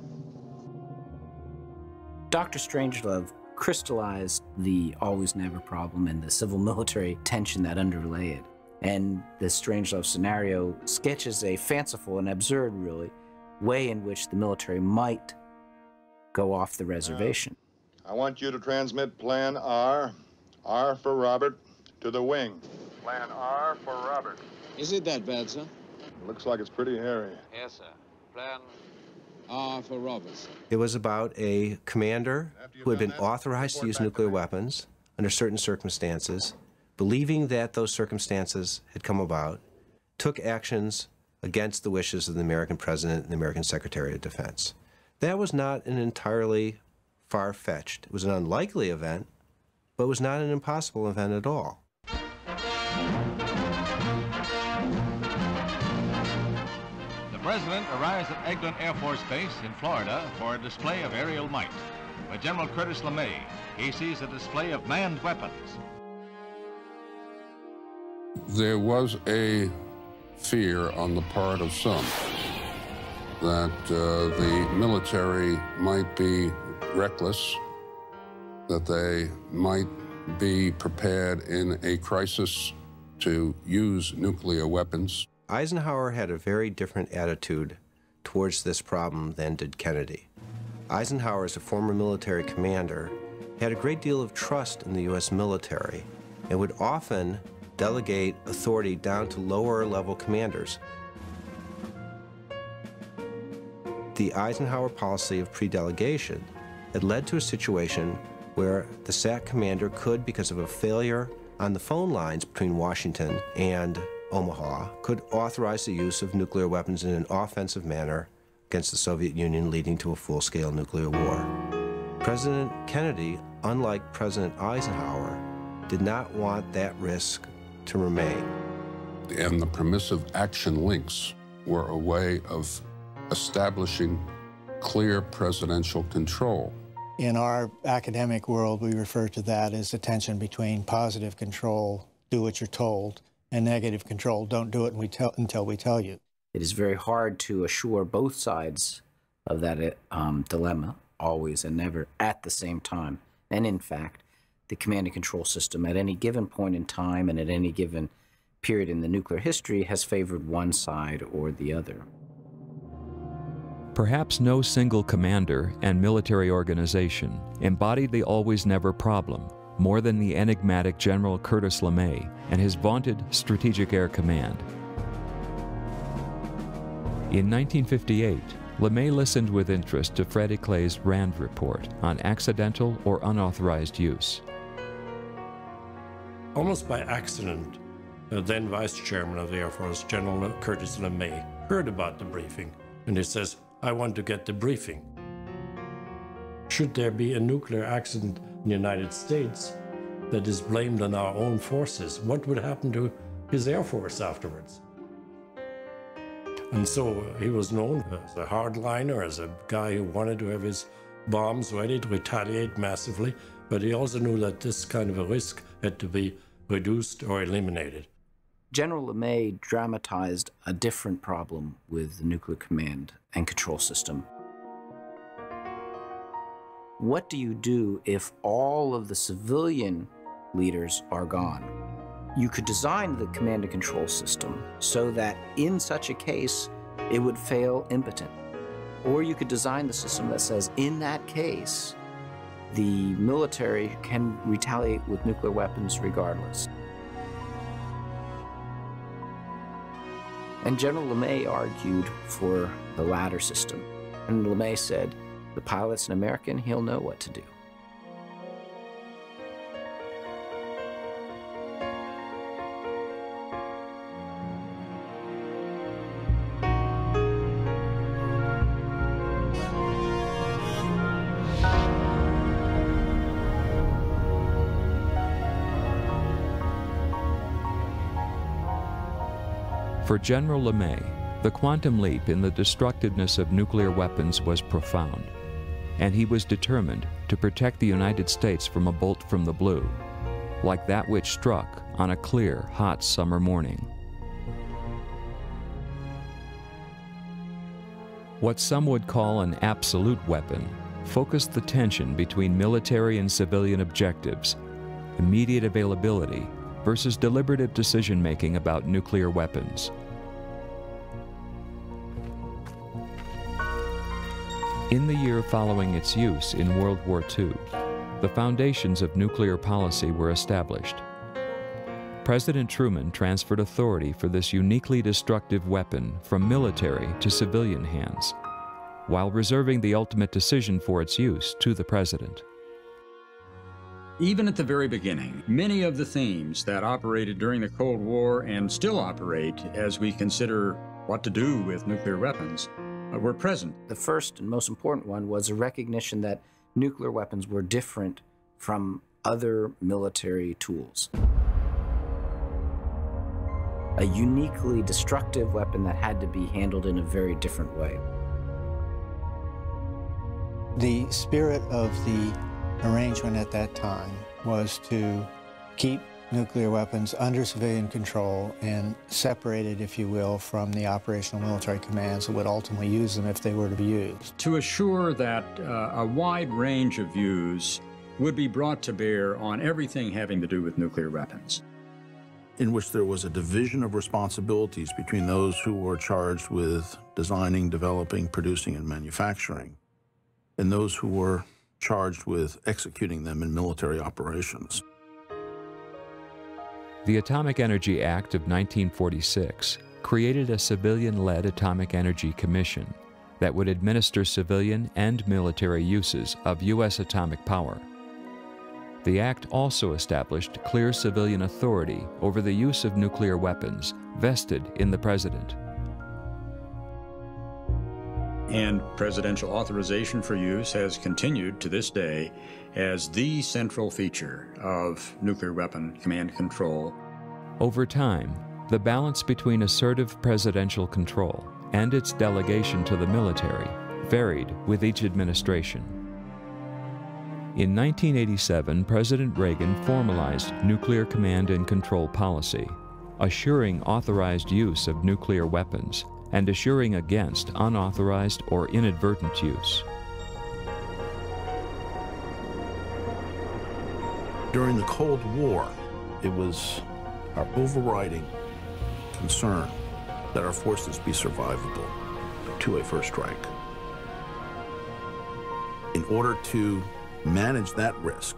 Dr. Strangelove crystallized the always-never problem and the civil-military tension that underlay it. And the Strangelove scenario sketches a fanciful and absurd, really, way in which the military might go off the reservation. I want you to transmit Plan R for Robert, to the wing. Plan R for Robert. Is it that bad, sir? It looks like it's pretty hairy. Yes, sir. Plan R for Robert, sir. It was about a commander who had been authorized to use nuclear weapons under certain circumstances, believing that those circumstances had come about, took actions against the wishes of the American president and the American Secretary of Defense. That was not an entirely far-fetched. It was an unlikely event, but it was not an impossible event at all. The president arrives at Eglin Air Force Base in Florida for a display of aerial might. With General Curtis LeMay, he sees a display of manned weapons. There was a fear on the part of some that the military might be reckless, that they might be prepared in a crisis to use nuclear weapons. Eisenhower had a very different attitude towards this problem than did Kennedy. Eisenhower, as a former military commander, had a great deal of trust in the U.S. military and would often delegate authority down to lower-level commanders. The Eisenhower policy of pre-delegation had led to a situation where the SAC commander could, because of a failure on the phone lines between Washington and Omaha, could authorize the use of nuclear weapons in an offensive manner against the Soviet Union, leading to a full-scale nuclear war. President Kennedy, unlike President Eisenhower, did not want that risk to remain. And the permissive action links were a way of establishing clear presidential control. In our academic world, we refer to that as the tension between positive control, do what you're told, and negative control, don't do it until we tell you. It is very hard to assure both sides of that dilemma, always and never, at the same time. And in fact, the command and control system at any given point in time and at any given period in the nuclear history has favored one side or the other. Perhaps no single commander and military organization embodied the always-never problem more than the enigmatic General Curtis LeMay and his vaunted Strategic Air Command. In 1958, LeMay listened with interest to Fred Eclay's RAND report on accidental or unauthorized use. Almost by accident, the then Vice Chairman of the Air Force, General Curtis LeMay, heard about the briefing, and he says, "I want to get the briefing. Should there be a nuclear accident in the United States that is blamed on our own forces, what would happen to his Air Force afterwards?" And so he was known as a hardliner, as a guy who wanted to have his bombs ready to retaliate massively, but he also knew that this kind of a risk had to be reduced or eliminated. General LeMay dramatized a different problem with the nuclear command and control system. What do you do if all of the civilian leaders are gone? You could design the command and control system so that in such a case, it would fail impotent. Or you could design the system that says, in that case, the military can retaliate with nuclear weapons regardless. And General LeMay argued for the latter system. And LeMay said, the pilot's an American, he'll know what to do. For General LeMay, the quantum leap in the destructiveness of nuclear weapons was profound, and he was determined to protect the United States from a bolt from the blue, like that which struck on a clear, hot summer morning. What some would call an absolute weapon focused the tension between military and civilian objectives, immediate availability versus deliberative decision-making about nuclear weapons. In the year following its use in World War II, the foundations of nuclear policy were established. President Truman transferred authority for this uniquely destructive weapon from military to civilian hands, while reserving the ultimate decision for its use to the president. Even at the very beginning, many of the themes that operated during the Cold War and still operate as we consider what to do with nuclear weapons were present. The first and most important one was a recognition that nuclear weapons were different from other military tools. A uniquely destructive weapon that had to be handled in a very different way. The spirit of the arrangement at that time was to keep nuclear weapons under civilian control and separated, if you will, from the operational military commands that would ultimately use them if they were to be used. To assure that a wide range of views would be brought to bear on everything having to do with nuclear weapons. In which there was a division of responsibilities between those who were charged with designing, developing, producing, and manufacturing, and those who were charged with executing them in military operations. The Atomic Energy Act of 1946 created a civilian-led Atomic Energy Commission that would administer civilian and military uses of U.S. atomic power. The Act also established clear civilian authority over the use of nuclear weapons vested in the President. And presidential authorization for use has continued to this day as the central feature of nuclear weapon command control. Over time, the balance between assertive presidential control and its delegation to the military varied with each administration. In 1987, President Reagan formalized nuclear command and control policy, assuring authorized use of nuclear weapons and assuring against unauthorized or inadvertent use. During the Cold War, it was our overriding concern that our forces be survivable to a first strike. In order to manage that risk,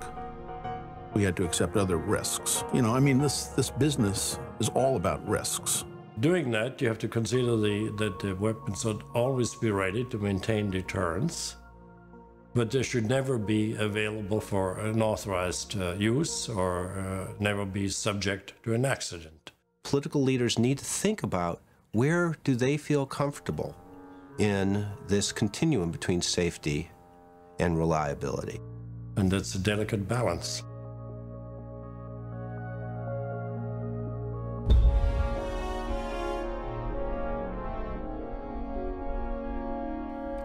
we had to accept other risks. You know, I mean, this business is all about risks. Doing that, you have to consider that the weapons ought always be ready to maintain deterrence, but they should never be available for unauthorized use or never be subject to an accident. Political leaders need to think about where do they feel comfortable in this continuum between safety and reliability. And it's a delicate balance.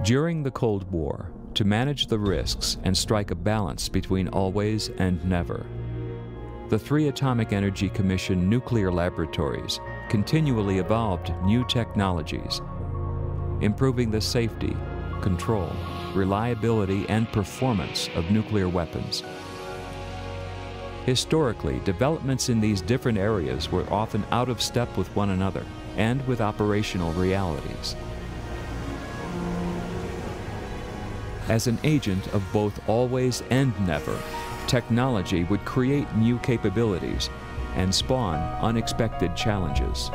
During the Cold War, to manage the risks and strike a balance between always and never, the three Atomic Energy Commission nuclear laboratories continually evolved new technologies, improving the safety, control, reliability, and performance of nuclear weapons. Historically, developments in these different areas were often out of step with one another and with operational realities. As an agent of both always and never, technology would create new capabilities and spawn unexpected challenges.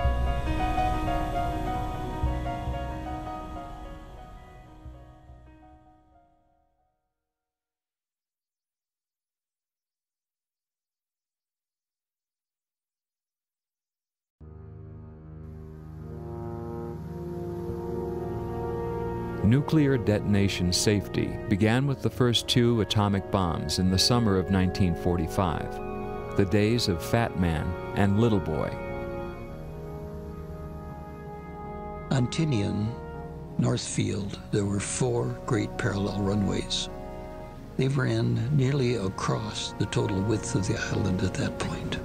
Nuclear detonation safety began with the first two atomic bombs in the summer of 1945, the days of Fat Man and Little Boy. On Tinian, Northfield, there were four great parallel runways. They ran nearly across the total width of the island at that point.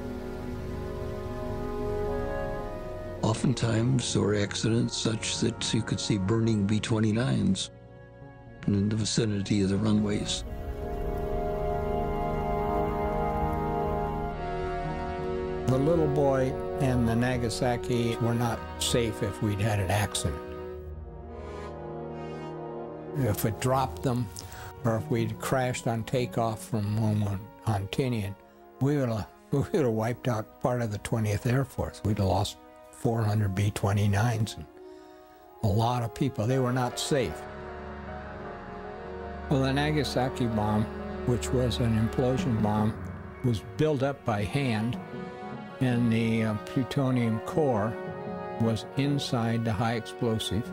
Oftentimes, there were accidents such that you could see burning B-29s in the vicinity of the runways. The Little Boy and the Nagasaki were not safe if we'd had an accident. If it dropped them, or if we'd crashed on takeoff from home on Tinian, we would have wiped out part of the 20th Air Force. We'd have lost 400 B-29s and a lot of people. They were not safe. Well, the Nagasaki bomb, which was an implosion bomb, was built up by hand, and the plutonium core was inside the high explosive.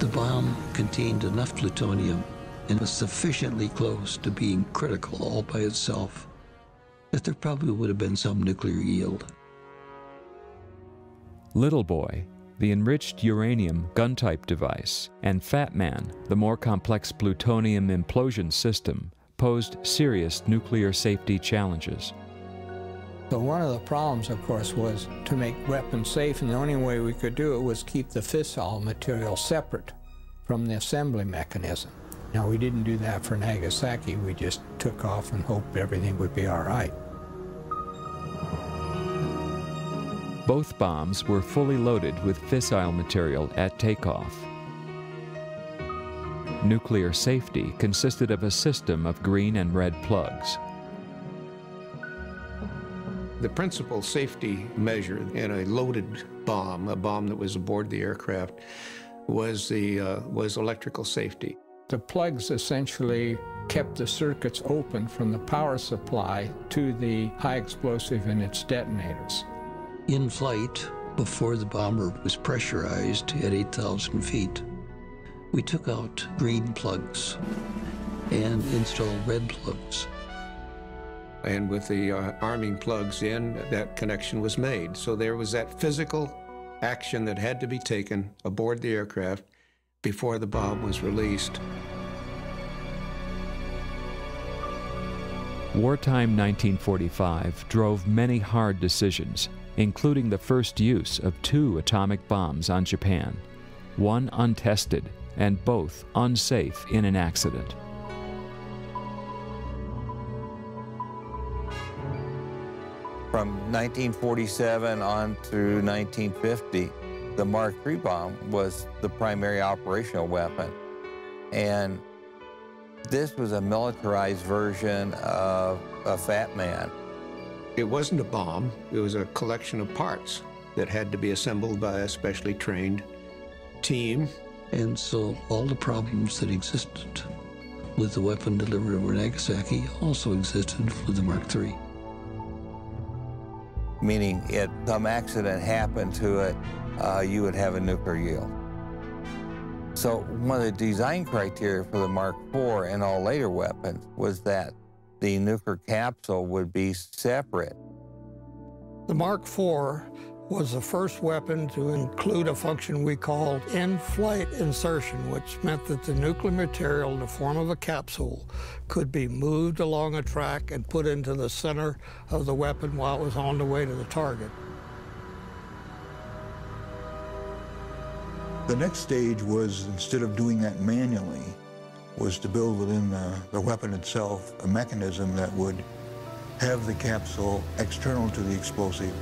The bomb contained enough plutonium and was sufficiently close to being critical all by itself that there probably would have been some nuclear yield. Little Boy, the enriched uranium gun-type device, and Fat Man, the more complex plutonium implosion system, posed serious nuclear safety challenges. So one of the problems, of course, was to make weapons safe, and the only way we could do it was keep the fissile material separate from the assembly mechanism. Now, we didn't do that for Nagasaki. We just took off and hoped everything would be all right. Both bombs were fully loaded with fissile material at takeoff. Nuclear safety consisted of a system of green and red plugs. The principal safety measure in a loaded bomb, a bomb that was aboard the aircraft, was electrical safety. The plugs essentially kept the circuits open from the power supply to the high explosive and its detonators. In flight, before the bomber was pressurized at 8,000 feet, we took out green plugs and installed red plugs. And with the arming plugs in, that connection was made. So there was that physical action that had to be taken aboard the aircraft before the bomb was released. Wartime 1945 drove many hard decisions, including the first use of two atomic bombs on Japan, one untested and both unsafe in an accident. From 1947 on through 1950, the Mark III bomb was the primary operational weapon. And this was a militarized version of a Fat Man. It wasn't a bomb. It was a collection of parts that had to be assembled by a specially trained team. And so all the problems that existed with the weapon delivered over Nagasaki also existed with the Mark III. Meaning if some accident happened to it, you would have a nuclear yield. So one of the design criteria for the Mark IV and all later weapons was that the nuclear capsule would be separate. The Mark IV was the first weapon to include a function we called in-flight insertion, which meant that the nuclear material in the form of a capsule could be moved along a track and put into the center of the weapon while it was on the way to the target. The next stage was, instead of doing that manually, was to build within the weapon itself a mechanism that would have the capsule external to the explosive.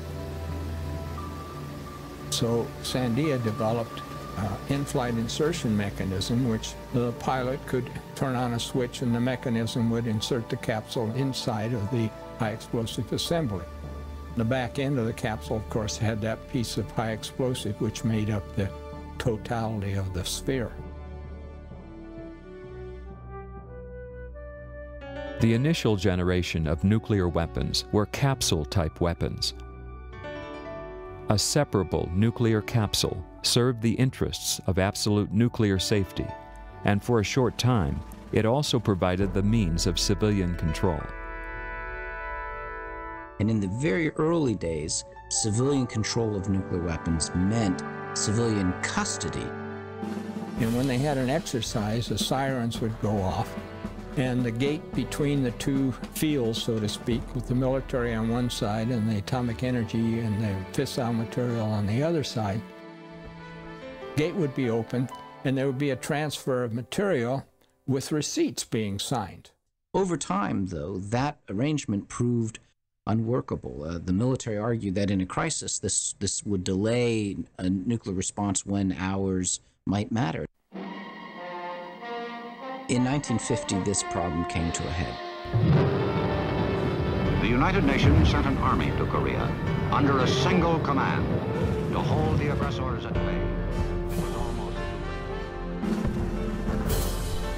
So Sandia developed an in-flight insertion mechanism, which the pilot could turn on a switch and the mechanism would insert the capsule inside of the high explosive assembly. The back end of the capsule, of course, had that piece of high explosive which made up the totality of the sphere. The initial generation of nuclear weapons were capsule-type weapons. A separable nuclear capsule served the interests of absolute nuclear safety, and for a short time, it also provided the means of civilian control. And in the very early days, civilian control of nuclear weapons meant civilian custody. And when they had an exercise, the sirens would go off, and the gate between the two fields, so to speak, with the military on one side and the atomic energy and the fissile material on the other side, gate would be open and there would be a transfer of material with receipts being signed. Over time, though, that arrangement proved unworkable. The military argued that in a crisis, this would delay a nuclear response when hours might matter. In 1950, this problem came to a head. The United Nations sent an army to Korea under a single command to hold the aggressors at bay. It was almost too late.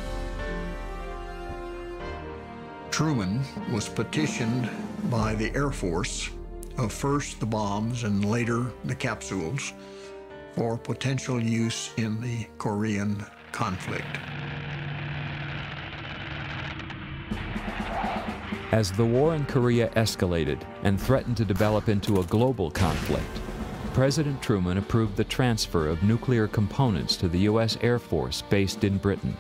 Truman was petitioned by the Air Force of first the bombs and later the capsules for potential use in the Korean conflict. As the war in Korea escalated and threatened to develop into a global conflict, President Truman approved the transfer of nuclear components to the U.S. Air Force based in Britain.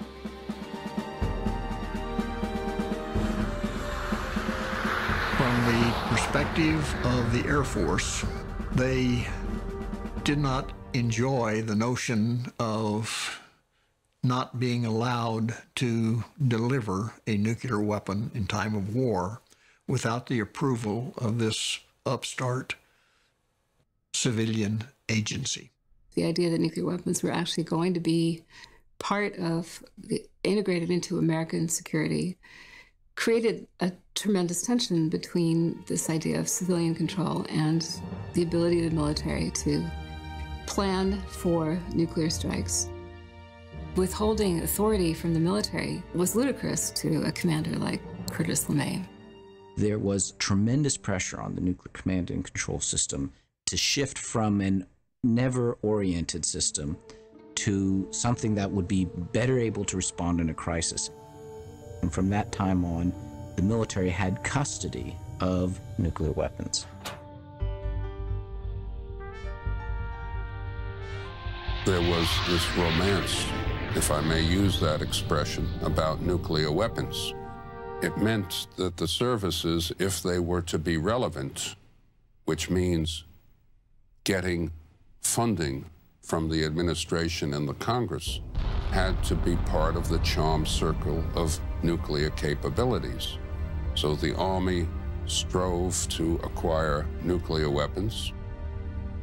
From the perspective of the Air Force, they did not enjoy the notion of not being allowed to deliver a nuclear weapon in time of war without the approval of this upstart civilian agency. The idea that nuclear weapons were actually going to be part of, integrated into American security, created a tremendous tension between this idea of civilian control and the ability of the military to plan for nuclear strikes. Withholding authority from the military was ludicrous to a commander like Curtis LeMay. There was tremendous pressure on the nuclear command and control system to shift from an never-oriented system to something that would be better able to respond in a crisis. And from that time on, the military had custody of nuclear weapons. There was this romance, if I may use that expression, about nuclear weapons. It meant that the services, if they were to be relevant, which means getting funding from the administration and the Congress, had to be part of the charm circle of nuclear capabilities. So the Army strove to acquire nuclear weapons.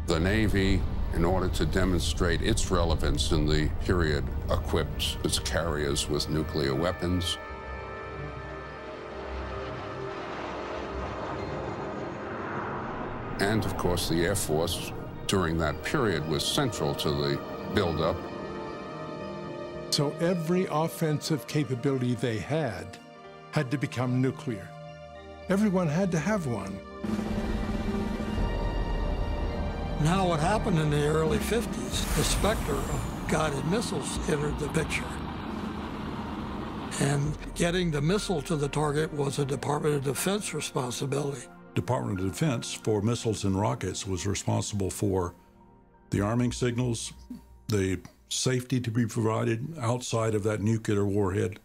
The Navy, in order to demonstrate its relevance in the period, equipped its carriers with nuclear weapons. And of course, the Air Force during that period was central to the buildup. So every offensive capability they had to become nuclear. Everyone had to have one. Now what happened in the early 50s, the specter of guided missiles entered the picture. And getting the missile to the target was a Department of Defense responsibility. Department of Defense for missiles and rockets was responsible for the arming signals, the safety to be provided outside of that nuclear warhead,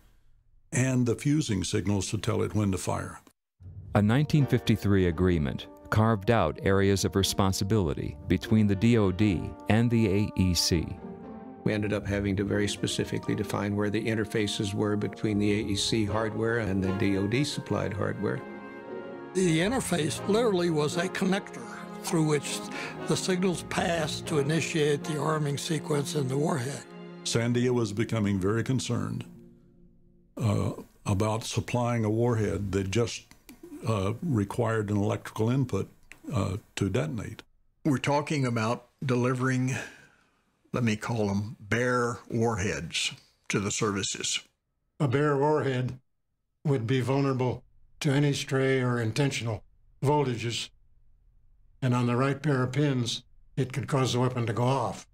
and the fusing signals to tell it when to fire. A 1953 agreement carved out areas of responsibility between the DoD and the AEC. We ended up having to very specifically define where the interfaces were between the AEC hardware and the DoD-supplied hardware. The interface literally was a connector through which the signals passed to initiate the arming sequence in the warhead. Sandia was becoming very concerned about supplying a warhead that just required an electrical input to detonate. We're talking about delivering, let me call them, bare warheads to the services. A bare warhead would be vulnerable to any stray or intentional voltages, and on the right pair of pins, it could cause the weapon to go off.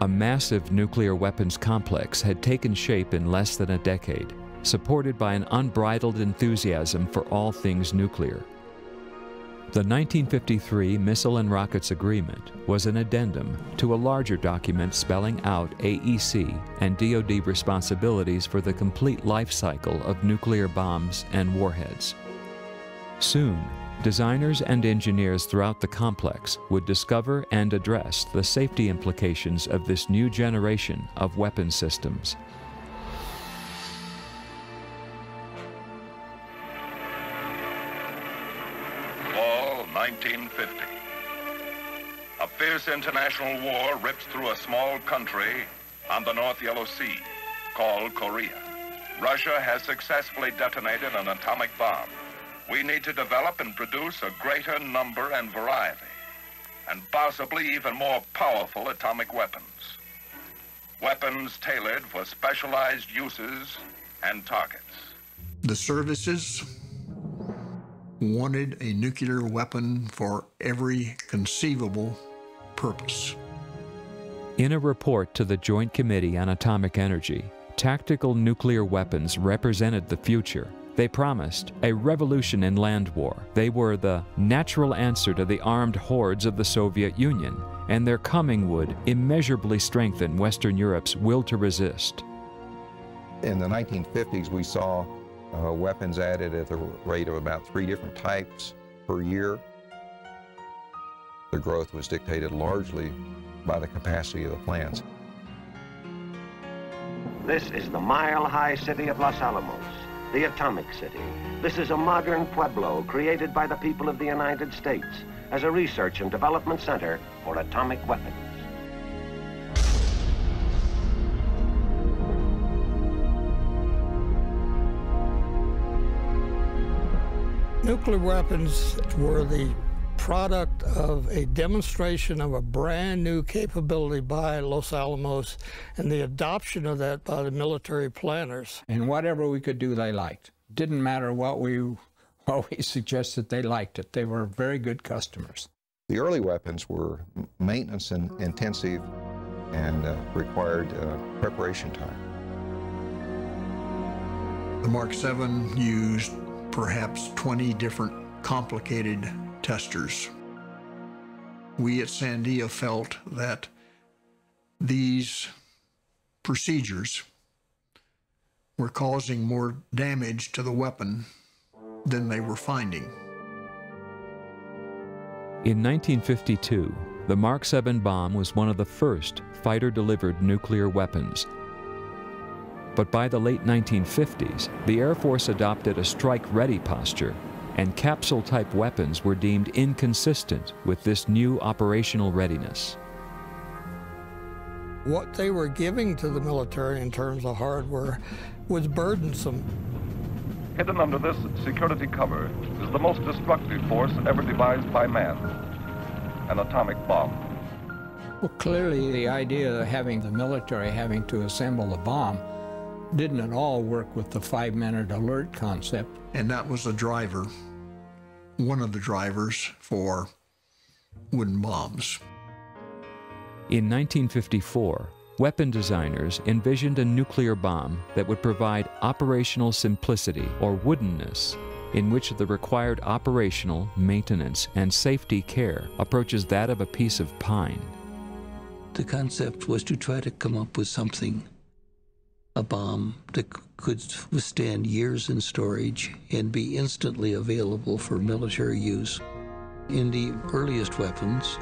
A massive nuclear weapons complex had taken shape in less than a decade, supported by an unbridled enthusiasm for all things nuclear. The 1953 Missile and Rockets Agreement was an addendum to a larger document spelling out AEC and DoD responsibilities for the complete life cycle of nuclear bombs and warheads. Soon, designers and engineers throughout the complex would discover and address the safety implications of this new generation of weapon systems. Fall 1950. A fierce international war rips through a small country on the North Yellow Sea called Korea. Russia has successfully detonated an atomic bomb. We need to develop and produce a greater number and variety, and possibly even more powerful atomic weapons. Weapons tailored for specialized uses and targets. The services wanted a nuclear weapon for every conceivable purpose. In a report to the Joint Committee on Atomic Energy, tactical nuclear weapons represented the future. They promised a revolution in land war. They were the natural answer to the armed hordes of the Soviet Union, and their coming would immeasurably strengthen Western Europe's will to resist. In the 1950s, we saw weapons added at the rate of about 3 different types per year. The growth was dictated largely by the capacity of the plants. This is the mile-high city of Los Alamos, the atomic city. This is a modern pueblo created by the people of the United States as a research and development center for atomic weapons. Nuclear weapons were the product of a demonstration of a brand new capability by Los Alamos and the adoption of that by the military planners. And whatever we could do, they liked. Didn't matter what we suggested, they liked it. They were very good customers. The early weapons were maintenance and intensive and required preparation time. The Mark VII used perhaps 20 different complicated testers. We at Sandia felt that these procedures were causing more damage to the weapon than they were finding. In 1952, the Mark VII bomb was one of the first fighter-delivered nuclear weapons. But by the late 1950s, the Air Force adopted a strike-ready posture, and capsule-type weapons were deemed inconsistent with this new operational readiness. What they were giving to the military in terms of hardware was burdensome. Hidden under this security cover is the most destructive force ever devised by man, an atomic bomb. Well, clearly the idea of having the military having to assemble a bomb didn't at all work with the 5-minute alert concept. And that was the driver, one of the drivers for wooden bombs. In 1954, weapon designers envisioned a nuclear bomb that would provide operational simplicity, or woodenness, in which the required operational, maintenance, and safety care approaches that of a piece of pine. The concept was to try to come up with something, a bomb that could withstand years in storage and be instantly available for military use. In the earliest weapons,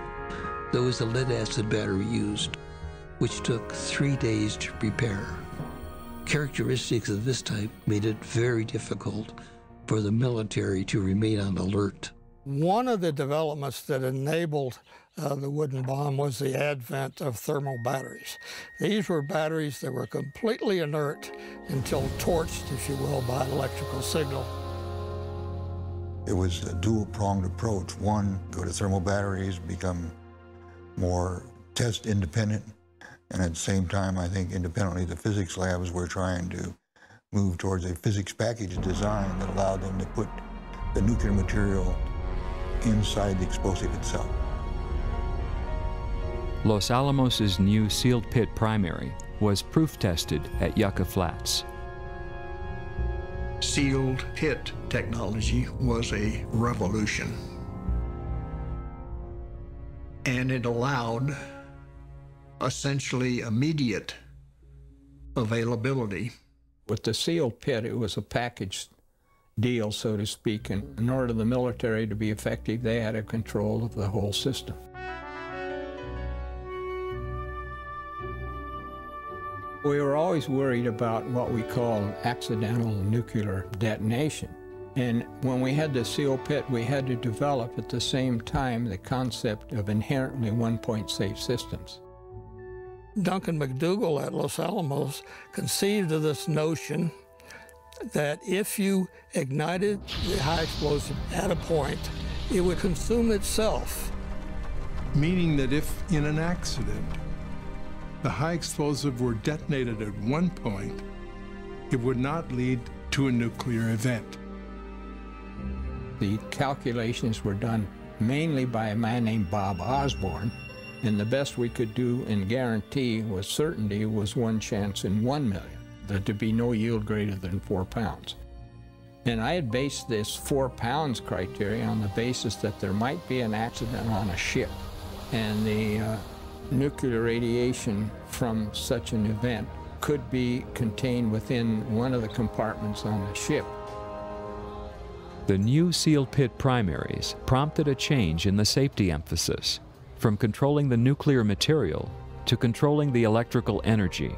there was a lead-acid battery used, which took 3 days to prepare. Characteristics of this type made it very difficult for the military to remain on alert. One of the developments that enabled the wooden bomb was the advent of thermal batteries. These were batteries that were completely inert until torched, if you will, by an electrical signal. It was a dual-pronged approach. One, go to thermal batteries, become more test-independent, and at the same time, I think independently, the physics labs were trying to move towards a physics package design that allowed them to put the nuclear material inside the explosive itself. Los Alamos' new sealed pit primary was proof-tested at Yucca Flats. Sealed pit technology was a revolution, and it allowed essentially immediate availability. With the sealed pit, it was a packaged deal, so to speak, and in order for the military to be effective, they had a control of the whole system. We were always worried about what we call accidental nuclear detonation. And when we had the sealed pit, we had to develop at the same time the concept of inherently one-point safe systems. Duncan McDougall at Los Alamos conceived of this notion that if you ignited the high explosive at a point, it would consume itself. Meaning that if in an accident the high explosive were detonated at one point, it would not lead to a nuclear event. The calculations were done mainly by a man named Bob Osborne, and the best we could do and guarantee with certainty was 1 chance in 1 million, that there'd be no yield greater than 4 pounds. And I had based this 4 pounds criteria on the basis that there might be an accident on a ship, and the nuclear radiation from such an event could be contained within one of the compartments on the ship. The new sealed pit primaries prompted a change in the safety emphasis, from controlling the nuclear material to controlling the electrical energy.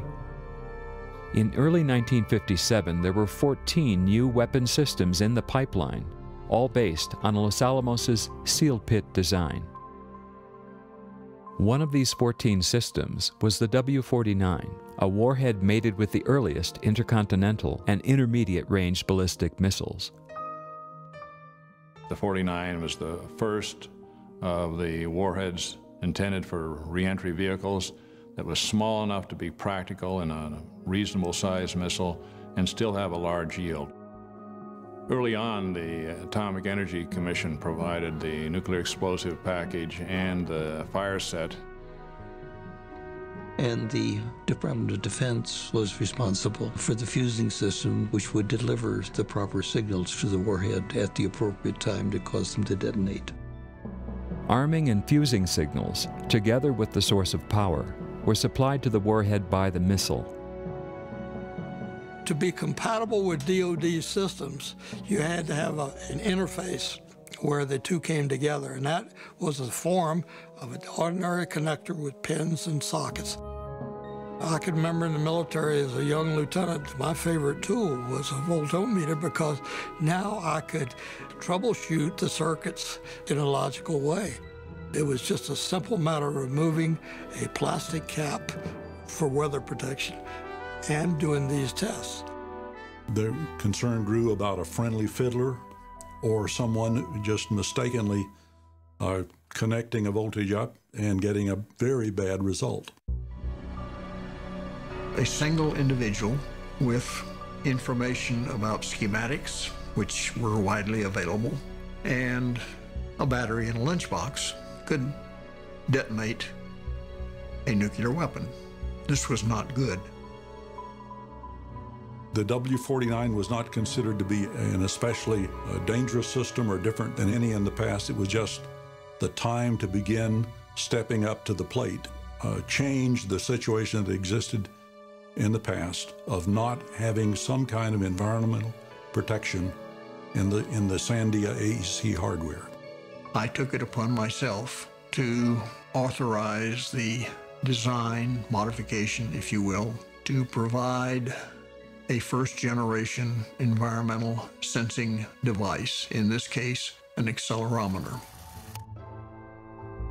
In early 1957, there were 14 new weapon systems in the pipeline, all based on Los Alamos' sealed pit design. One of these 14 systems was the W-49, a warhead mated with the earliest intercontinental and intermediate-range ballistic missiles. The 49 was the first of the warheads intended for reentry vehicles that was small enough to be practical in a reasonable-sized missile and still have a large yield. Early on, the Atomic Energy Commission provided the nuclear explosive package and the fire set. And the Department of Defense was responsible for the fusing system, which would deliver the proper signals to the warhead at the appropriate time to cause them to detonate. Arming and fusing signals, together with the source of power, were supplied to the warhead by the missile. To be compatible with DoD systems, you had to have an interface where the two came together, and that was the form of an ordinary connector with pins and sockets. I can remember in the military as a young lieutenant, my favorite tool was a voltmeter, because now I could troubleshoot the circuits in a logical way. It was just a simple matter of removing a plastic cap for weather protection and doing these tests. The concern grew about a friendly fiddler or someone just mistakenly are connecting a voltage up and getting a very bad result. A single individual with information about schematics, which were widely available, and a battery in a lunchbox could detonate a nuclear weapon. This was not good. The W-49 was not considered to be an especially dangerous system or different than any in the past. It was just the time to begin stepping up to the plate, changed the situation that existed in the past of not having some kind of environmental protection in the Sandia AEC hardware. I took it upon myself to authorize the design modification, if you will, to provide a first-generation environmental sensing device, in this case, an accelerometer.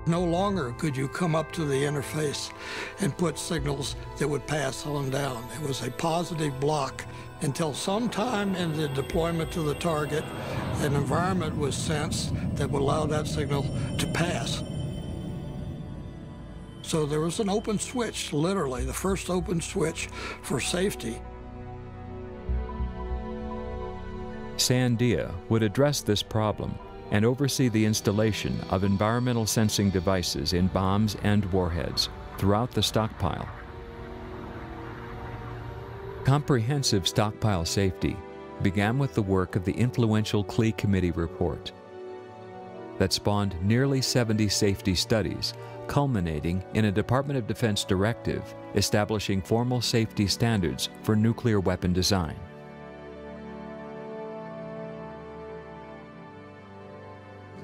No longer could you come up to the interface and put signals that would pass on down. It was a positive block until sometime in the deployment to the target, an environment was sensed that would allow that signal to pass. So there was an open switch, literally, the first open switch for safety. Sandia would address this problem and oversee the installation of environmental sensing devices in bombs and warheads throughout the stockpile. Comprehensive stockpile safety began with the work of the influential Klee Committee report that spawned nearly 70 safety studies, culminating in a Department of Defense directive establishing formal safety standards for nuclear weapon design.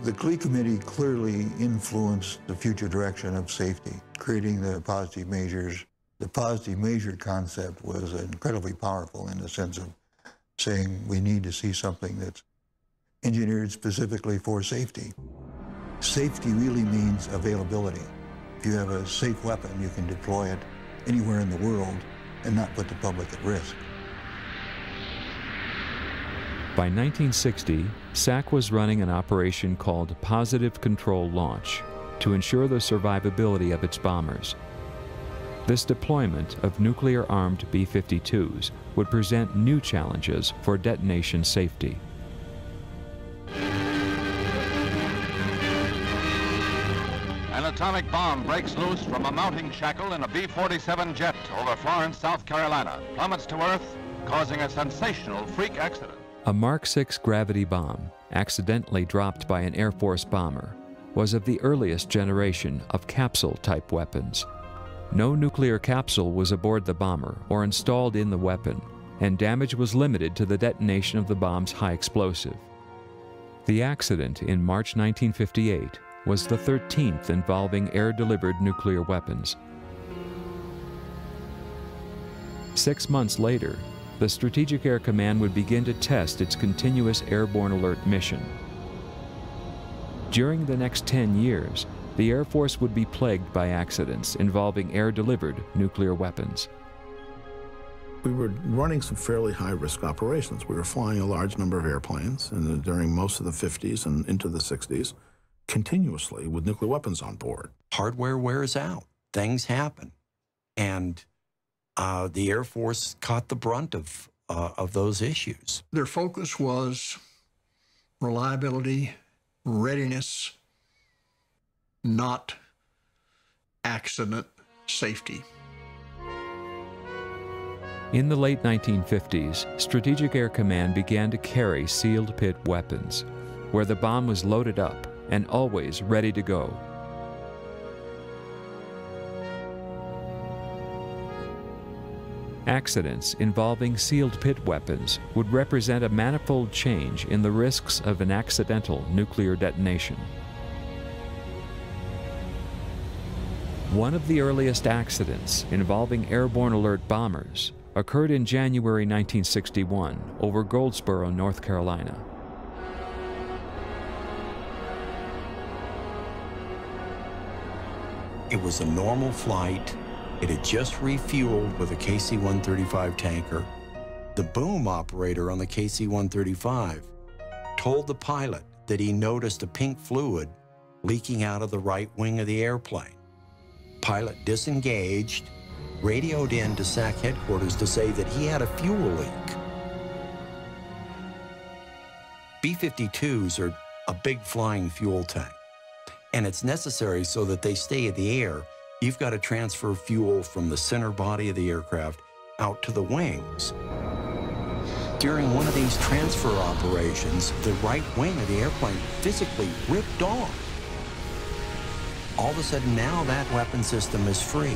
The Klee Committee clearly influenced the future direction of safety, creating the positive measures. The positive measure concept was incredibly powerful in the sense of saying we need to see something that's engineered specifically for safety. Safety really means availability. If you have a safe weapon, you can deploy it anywhere in the world and not put the public at risk. By 1960, SAC was running an operation called Positive Control Launch to ensure the survivability of its bombers. This deployment of nuclear-armed B-52s would present new challenges for detonation safety. An atomic bomb breaks loose from a mounting shackle in a B-47 jet over Florence, South Carolina, plummets to Earth, causing a sensational freak accident. A Mark 6 gravity bomb, accidentally dropped by an Air Force bomber, was of the earliest generation of capsule-type weapons. No nuclear capsule was aboard the bomber or installed in the weapon, and damage was limited to the detonation of the bomb's high explosive. The accident in March 1958 was the 13th involving air-delivered nuclear weapons. 6 months later, the Strategic Air Command would begin to test its continuous airborne alert mission. During the next 10 years, the Air Force would be plagued by accidents involving air-delivered nuclear weapons. We were running some fairly high-risk operations. We were flying a large number of airplanes and during most of the 50s and into the 60s, continuously with nuclear weapons on board. Hardware wears out. Things happen. And the Air Force caught the brunt of those issues. Their focus was reliability, readiness, not accident safety. In the late 1950s, Strategic Air Command began to carry sealed pit weapons, where the bomb was loaded up and always ready to go. Accidents involving sealed pit weapons would represent a manifold change in the risks of an accidental nuclear detonation. One of the earliest accidents involving airborne alert bombers occurred in January 1961 over Goldsboro, North Carolina. It was a normal flight. It had just refueled with a KC-135 tanker. The boom operator on the KC-135 told the pilot that he noticed a pink fluid leaking out of the right wing of the airplane. Pilot disengaged, radioed in to SAC headquarters to say that he had a fuel leak. B-52s are a big flying fuel tank, and it's necessary so that they stay in the air. You've got to transfer fuel from the center body of the aircraft out to the wings. During one of these transfer operations, the right wing of the airplane physically ripped off. All of a sudden, now that weapon system is free.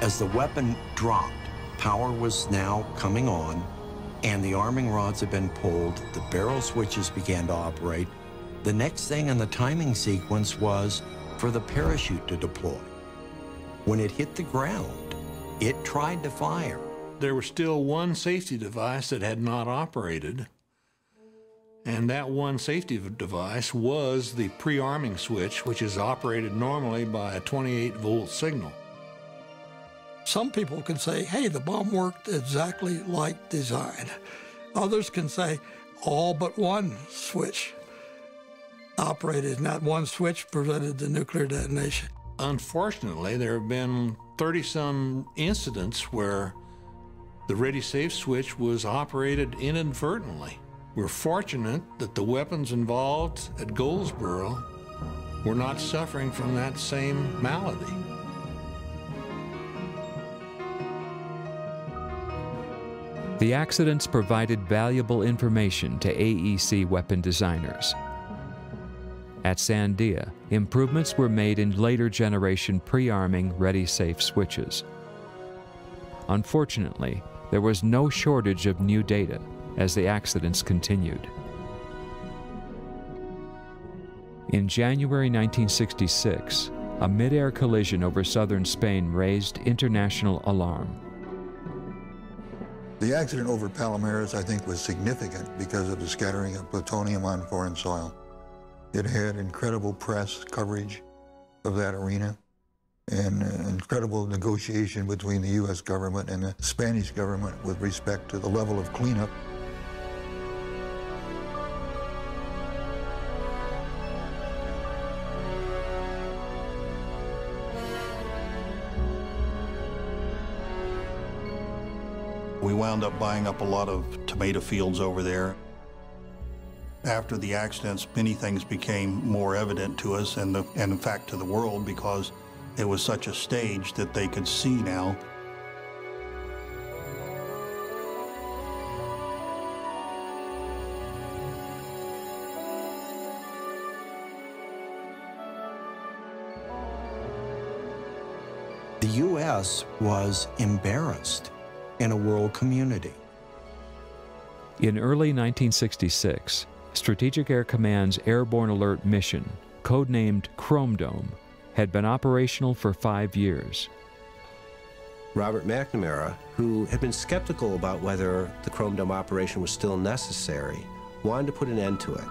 As the weapon dropped, power was now coming on, and the arming rods had been pulled, the barrel switches began to operate. The next thing in the timing sequence was for the parachute to deploy. When it hit the ground, it tried to fire. There was still one safety device that had not operated, and that one safety device was the pre-arming switch, which is operated normally by a 28-volt signal. Some people can say, hey, the bomb worked exactly like designed. Others can say, all but one switch operated, and that one switch prevented the nuclear detonation. Unfortunately, there have been 30-some incidents where the ready safe switch was operated inadvertently. We're fortunate that the weapons involved at Goldsboro were not suffering from that same malady. The accidents provided valuable information to AEC weapon designers. At Sandia, improvements were made in later generation pre-arming ready safe switches. Unfortunately, there was no shortage of new data as the accidents continued. In January 1966, a mid-air collision over southern Spain raised international alarm. The accident over Palomares, I think, was significant because of the scattering of plutonium on foreign soil. It had incredible press coverage of that arena, and incredible negotiation between the U.S. government and the Spanish government with respect to the level of cleanup. We wound up buying up a lot of tomato fields over there. After the accidents, many things became more evident to us and in fact to the world, because it was such a stage that they could see now. The U.S. was embarrassed in a world community. In early 1966, Strategic Air Command's Airborne Alert Mission, codenamed Chrome Dome, had been operational for 5 years. Robert McNamara, who had been skeptical about whether the Chrome Dome operation was still necessary, wanted to put an end to it.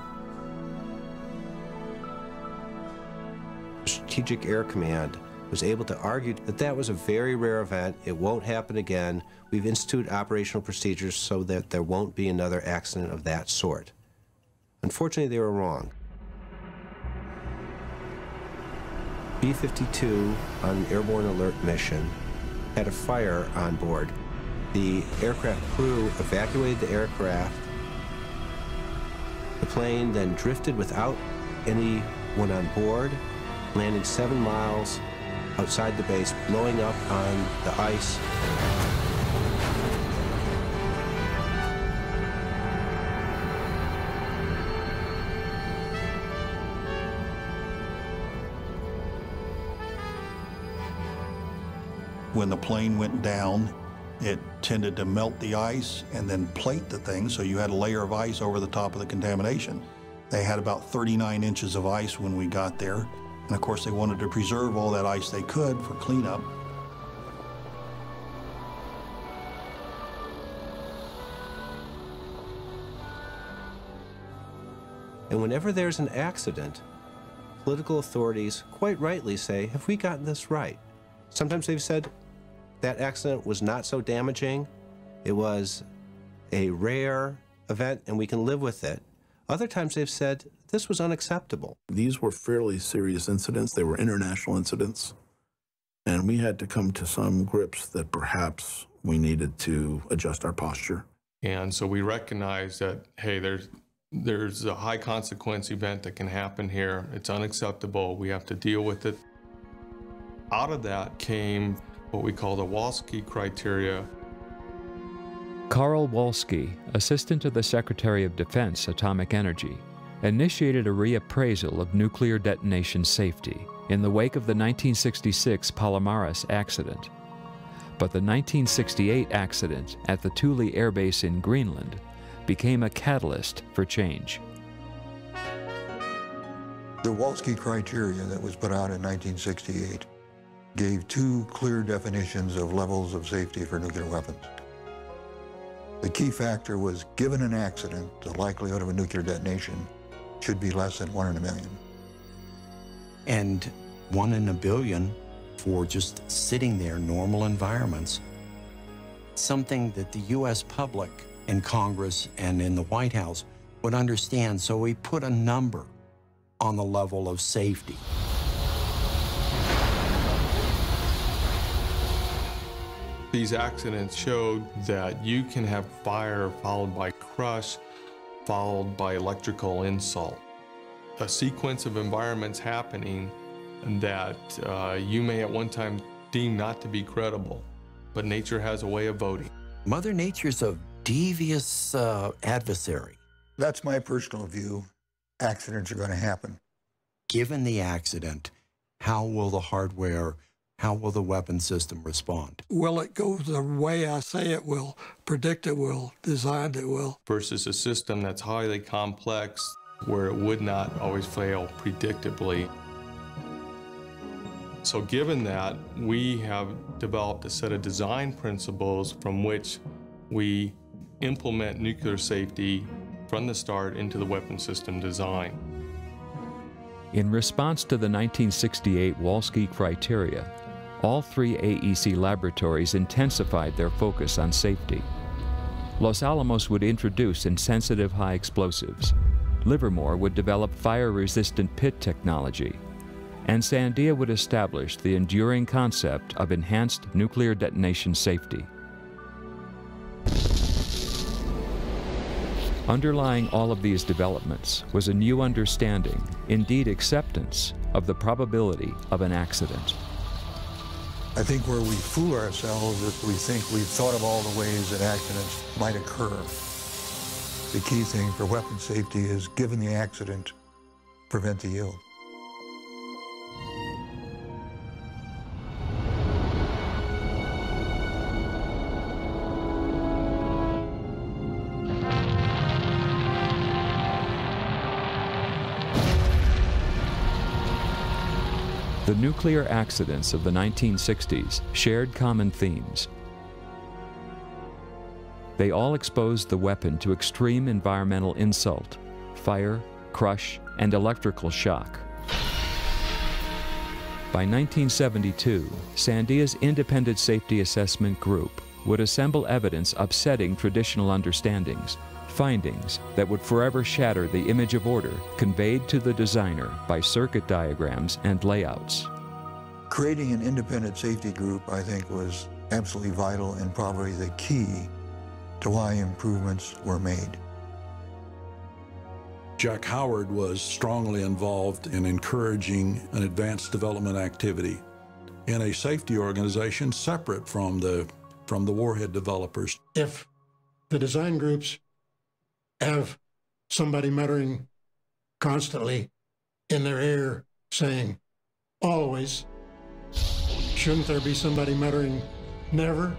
Strategic Air Command was able to argue that that was a very rare event. It won't happen again. We've instituted operational procedures so that there won't be another accident of that sort. Unfortunately, they were wrong. B-52 on an airborne alert mission had a fire on board. The aircraft crew evacuated the aircraft. The plane then drifted without anyone on board, landing 7 miles outside the base, blowing up on the ice. When the plane went down, it tended to melt the ice and then plate the thing, so you had a layer of ice over the top of the contamination. They had about 39 inches of ice when we got there, and of course they wanted to preserve all that ice they could for cleanup. And whenever there's an accident, political authorities quite rightly say, have we gotten this right? Sometimes they've said, that accident was not so damaging. It was a rare event, and we can live with it. Other times they've said this was unacceptable. These were fairly serious incidents. They were international incidents. And we had to come to some grips that perhaps we needed to adjust our posture. And so we recognized that, hey, there's a high consequence event that can happen here. It's unacceptable. We have to deal with it. Out of that came what we call the Wolski criteria. Karl Wolski, assistant to the Secretary of Defense, Atomic Energy, initiated a reappraisal of nuclear detonation safety in the wake of the 1966 Palomares accident. But the 1968 accident at the Thule Air Base in Greenland became a catalyst for change. The Wolski criteria that was put out in 1968 gave two clear definitions of levels of safety for nuclear weapons. The key factor was, given an accident, the likelihood of a nuclear detonation should be less than 1 in a million. And 1 in a billion for just sitting there, normal environments, something that the U.S. public in Congress and in the White House would understand. So we put a number on the level of safety. These accidents showed that you can have fire followed by crush, followed by electrical insult. A sequence of environments happening that you may at one time deem not to be credible, but nature has a way of voting. Mother Nature's a devious adversary. That's my personal view. Accidents are going to happen. Given the accident, how will the hardware, how will the weapon system respond? Will it go the way I say it will, predict it will, designed it will? Versus a system that's highly complex where it would not always fail predictably. So given that, we have developed a set of design principles from which we implement nuclear safety from the start into the weapon system design. In response to the 1968 Wolski criteria, all 3 AEC laboratories intensified their focus on safety. Los Alamos would introduce insensitive high explosives. Livermore would develop fire-resistant pit technology. And Sandia would establish the enduring concept of enhanced nuclear detonation safety. Underlying all of these developments was a new understanding, indeed acceptance, of the probability of an accident. I think where we fool ourselves is we think we've thought of all the ways that accidents might occur. The key thing for weapons safety is, given the accident, prevent the ill. The nuclear accidents of the 1960s shared common themes. They all exposed the weapon to extreme environmental insult, fire, crush, and electrical shock. By 1972, Sandia's Independent Safety Assessment Group would assemble evidence upsetting traditional understandings, findings that would forever shatter the image of order conveyed to the designer by circuit diagrams and layouts. Creating an independent safety group, I think, was absolutely vital and probably the key to why improvements were made. Jack Howard was strongly involved in encouraging an advanced development activity in a safety organization separate from the warhead developers. If the design groups have somebody muttering constantly in their ear saying, always, shouldn't there be somebody muttering, never?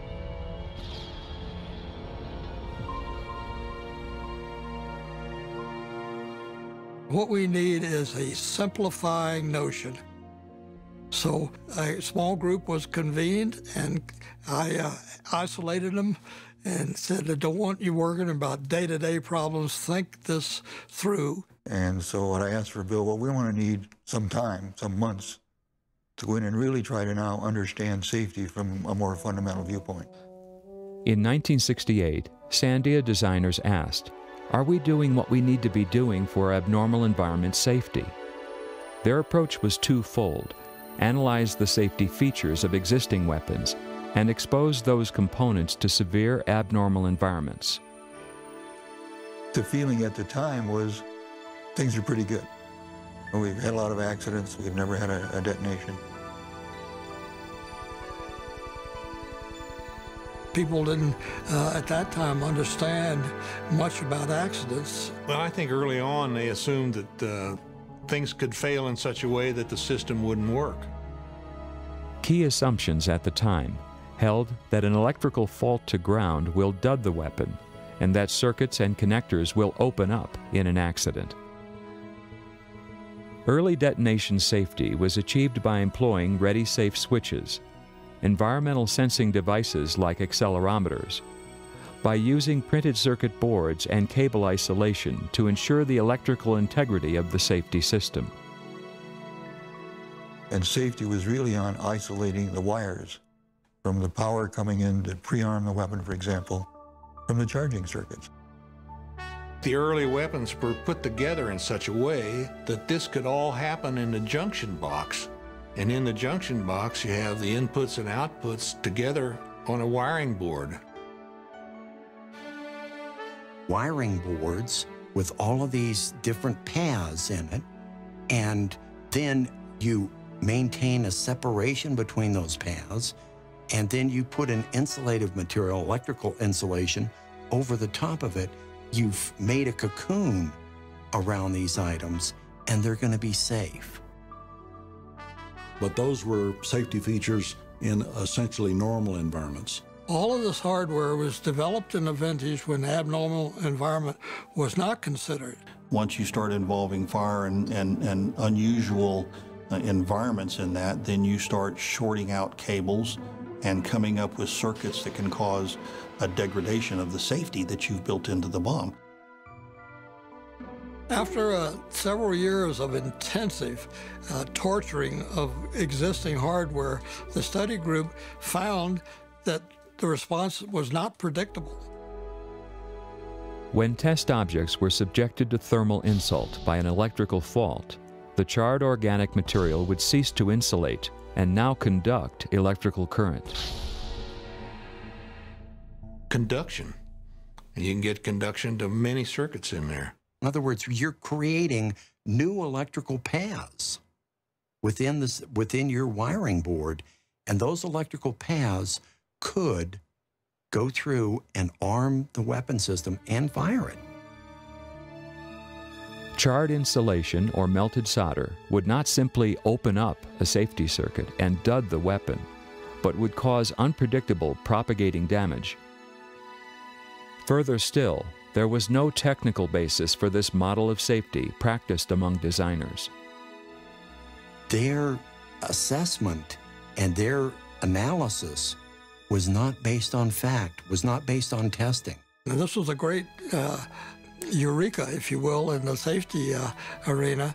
What we need is a simplifying notion. So a small group was convened, and I isolated them and said, I don't want you worrying about day-to-day problems. Think this through. And so what I asked for, Bill, well, we want to need some time, some months, to go in and really try to now understand safety from a more fundamental viewpoint. In 1968, Sandia designers asked, Are we doing what we need to be doing for abnormal environment safety? Their approach was twofold: analyze the safety features of existing weapons and expose those components to severe abnormal environments. The feeling at the time was things are pretty good. We've had a lot of accidents, we've never had a detonation. People didn't, at that time, understand much about accidents. Well, I think early on they assumed that things could fail in such a way that the system wouldn't work. Key assumptions at the time held that an electrical fault to ground will dud the weapon and that circuits and connectors will open up in an accident. Early detonation safety was achieved by employing ready-safe switches, environmental sensing devices like accelerometers, by using printed circuit boards and cable isolation to ensure the electrical integrity of the safety system. And safety was really on isolating the wires from the power coming in to pre-arm the weapon, for example, from the charging circuits. The early weapons were put together in such a way that this could all happen in the junction box. And in the junction box, you have the inputs and outputs together on a wiring board. Wiring boards with all of these different paths in it, and then you maintain a separation between those paths, and then you put an insulative material, electrical insulation, over the top of it. You've made a cocoon around these items, and they're going to be safe. But those were safety features in essentially normal environments. All of this hardware was developed in the '20s when abnormal environment was not considered. Once you start involving fire and unusual environments in that, then you start shorting out cables and coming up with circuits that can cause a degradation of the safety that you've built into the bomb. After several years of intensive torturing of existing hardware, the study group found that the response was not predictable. When test objects were subjected to thermal insult by an electrical fault, the charred organic material would cease to insulate and now conduct electrical current. Conduction. And you can get conduction to many circuits in there. In other words, you're creating new electrical paths within your wiring board, and those electrical paths could go through and arm the weapon system and fire it. Charred insulation or melted solder would not simply open up a safety circuit and dud the weapon, but would cause unpredictable propagating damage. Further still, there was no technical basis for this model of safety practiced among designers. Their assessment and their analysis was not based on fact, was not based on testing. And this was a great eureka, if you will, in the safety arena,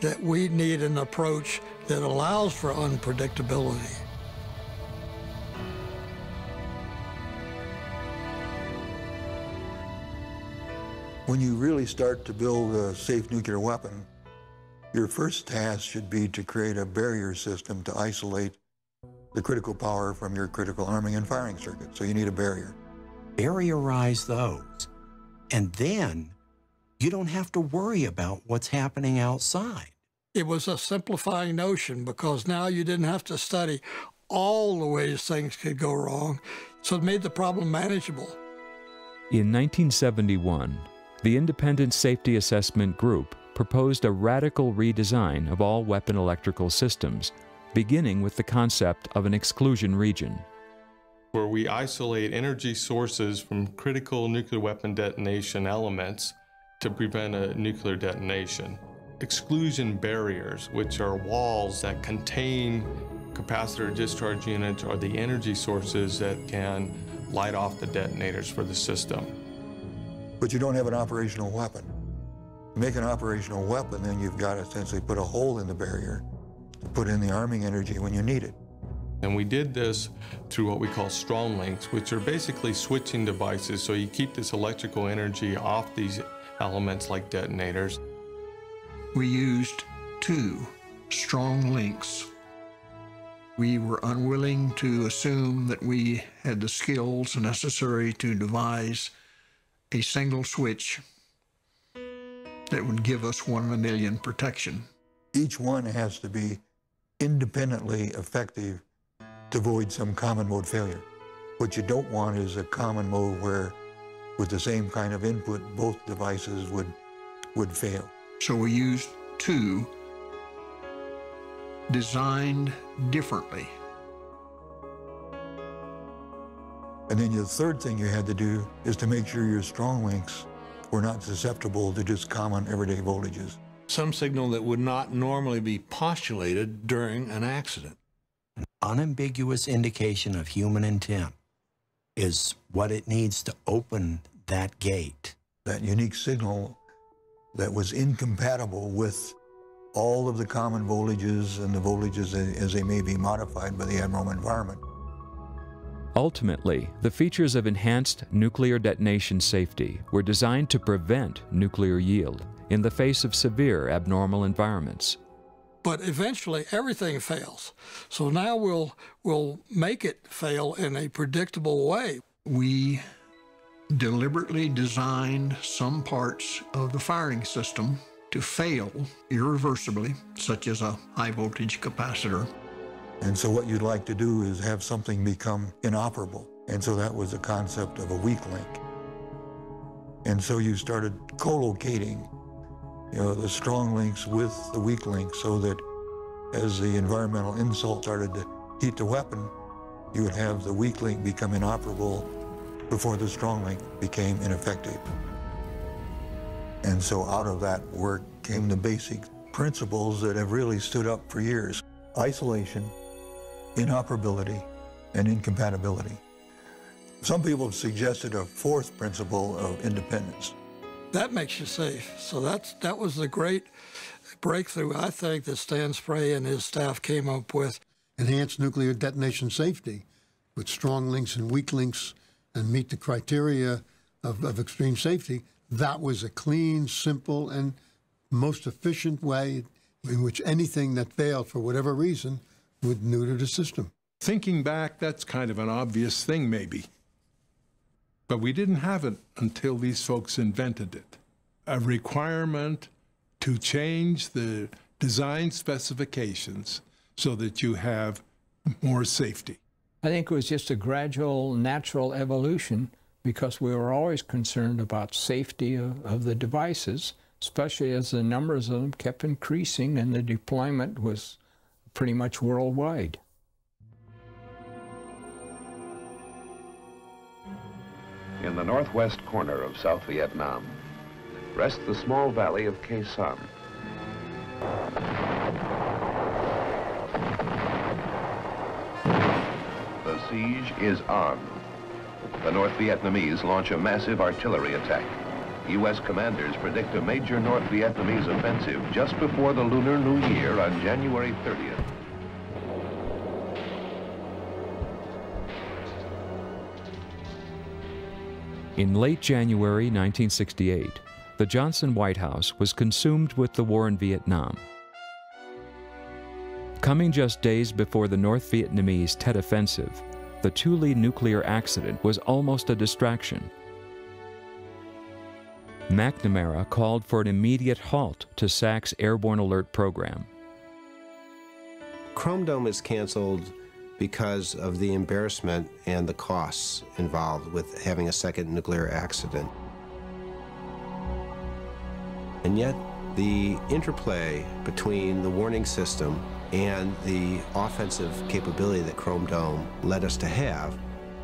that we need an approach that allows for unpredictability. When you really start to build a safe nuclear weapon, your first task should be to create a barrier system to isolate the critical power from your critical arming and firing circuit. So you need a barrier. Barrierize those. And then you don't have to worry about what's happening outside. It was a simplifying notion because now you didn't have to study all the ways things could go wrong. So it made the problem manageable. In 1971, the Independent Safety Assessment Group proposed a radical redesign of all weapon electrical systems, beginning with the concept of an exclusion region, where we isolate energy sources from critical nuclear weapon detonation elements to prevent a nuclear detonation. Exclusion barriers, which are walls that contain capacitor discharge units, are the energy sources that can light off the detonators for the system. But you don't have an operational weapon. To make an operational weapon, then you've got to essentially put a hole in the barrier, put in the arming energy when you need it. And we did this through what we call strong links, which are basically switching devices, so you keep this electrical energy off these elements like detonators. We used 2 strong links. We were unwilling to assume that we had the skills necessary to devise a single switch that would give us 1 in a million protection. Each one has to be independently effective to avoid some common mode failure. What you don't want is a common mode where, with the same kind of input, both devices would fail. So we used 2 designed differently. And then the third thing you had to do is to make sure your strong links were not susceptible to just common everyday voltages. Some signal that would not normally be postulated during an accident. An unambiguous indication of human intent is what it needs to open that gate. That unique signal that was incompatible with all of the common voltages and the voltages as they may be modified by the abnormal environment. Ultimately, the features of enhanced nuclear detonation safety were designed to prevent nuclear yield in the face of severe abnormal environments. But eventually everything fails. So now we'll make it fail in a predictable way. We deliberately designed some parts of the firing system to fail irreversibly, such as a high voltage capacitor. And so what you'd like to do is have something become inoperable. And so that was the concept of a weak link. And so you started co-locating, you know, the strong links with the weak links, so that as the environmental insult started to heat the weapon, you would have the weak link become inoperable before the strong link became ineffective. And so out of that work came the basic principles that have really stood up for years. Isolation, inoperability, and incompatibility. Some people have suggested a 4th principle of independence. That makes you safe. So that was the great breakthrough, I think, that Stan Spray and his staff came up with. Enhanced nuclear detonation safety with strong links and weak links and meet the criteria of extreme safety. That was a clean, simple, and most efficient way in which anything that failed for whatever reason would neuter the system. Thinking back, that's kind of an obvious thing maybe. But we didn't have it until these folks invented it. A requirement to change the design specifications so that you have more safety. I think it was just a gradual, natural evolution, because we were always concerned about safety of the devices, especially as the numbers of them kept increasing and the deployment was pretty much worldwide. In the northwest corner of South Vietnam rests the small valley of Khe Sanh. The siege is on. The North Vietnamese launch a massive artillery attack. U.S. commanders predict a major North Vietnamese offensive just before the Lunar New Year on January 30th. In late January 1968, the Johnson White House was consumed with the war in Vietnam. Coming just days before the North Vietnamese Tet Offensive, the Chu Ly nuclear accident was almost a distraction. McNamara called for an immediate halt to SAC's Airborne Alert Program. Chrome Dome is canceled because of the embarrassment and the costs involved with having a second nuclear accident. And yet, the interplay between the warning system and the offensive capability that Chrome Dome led us to have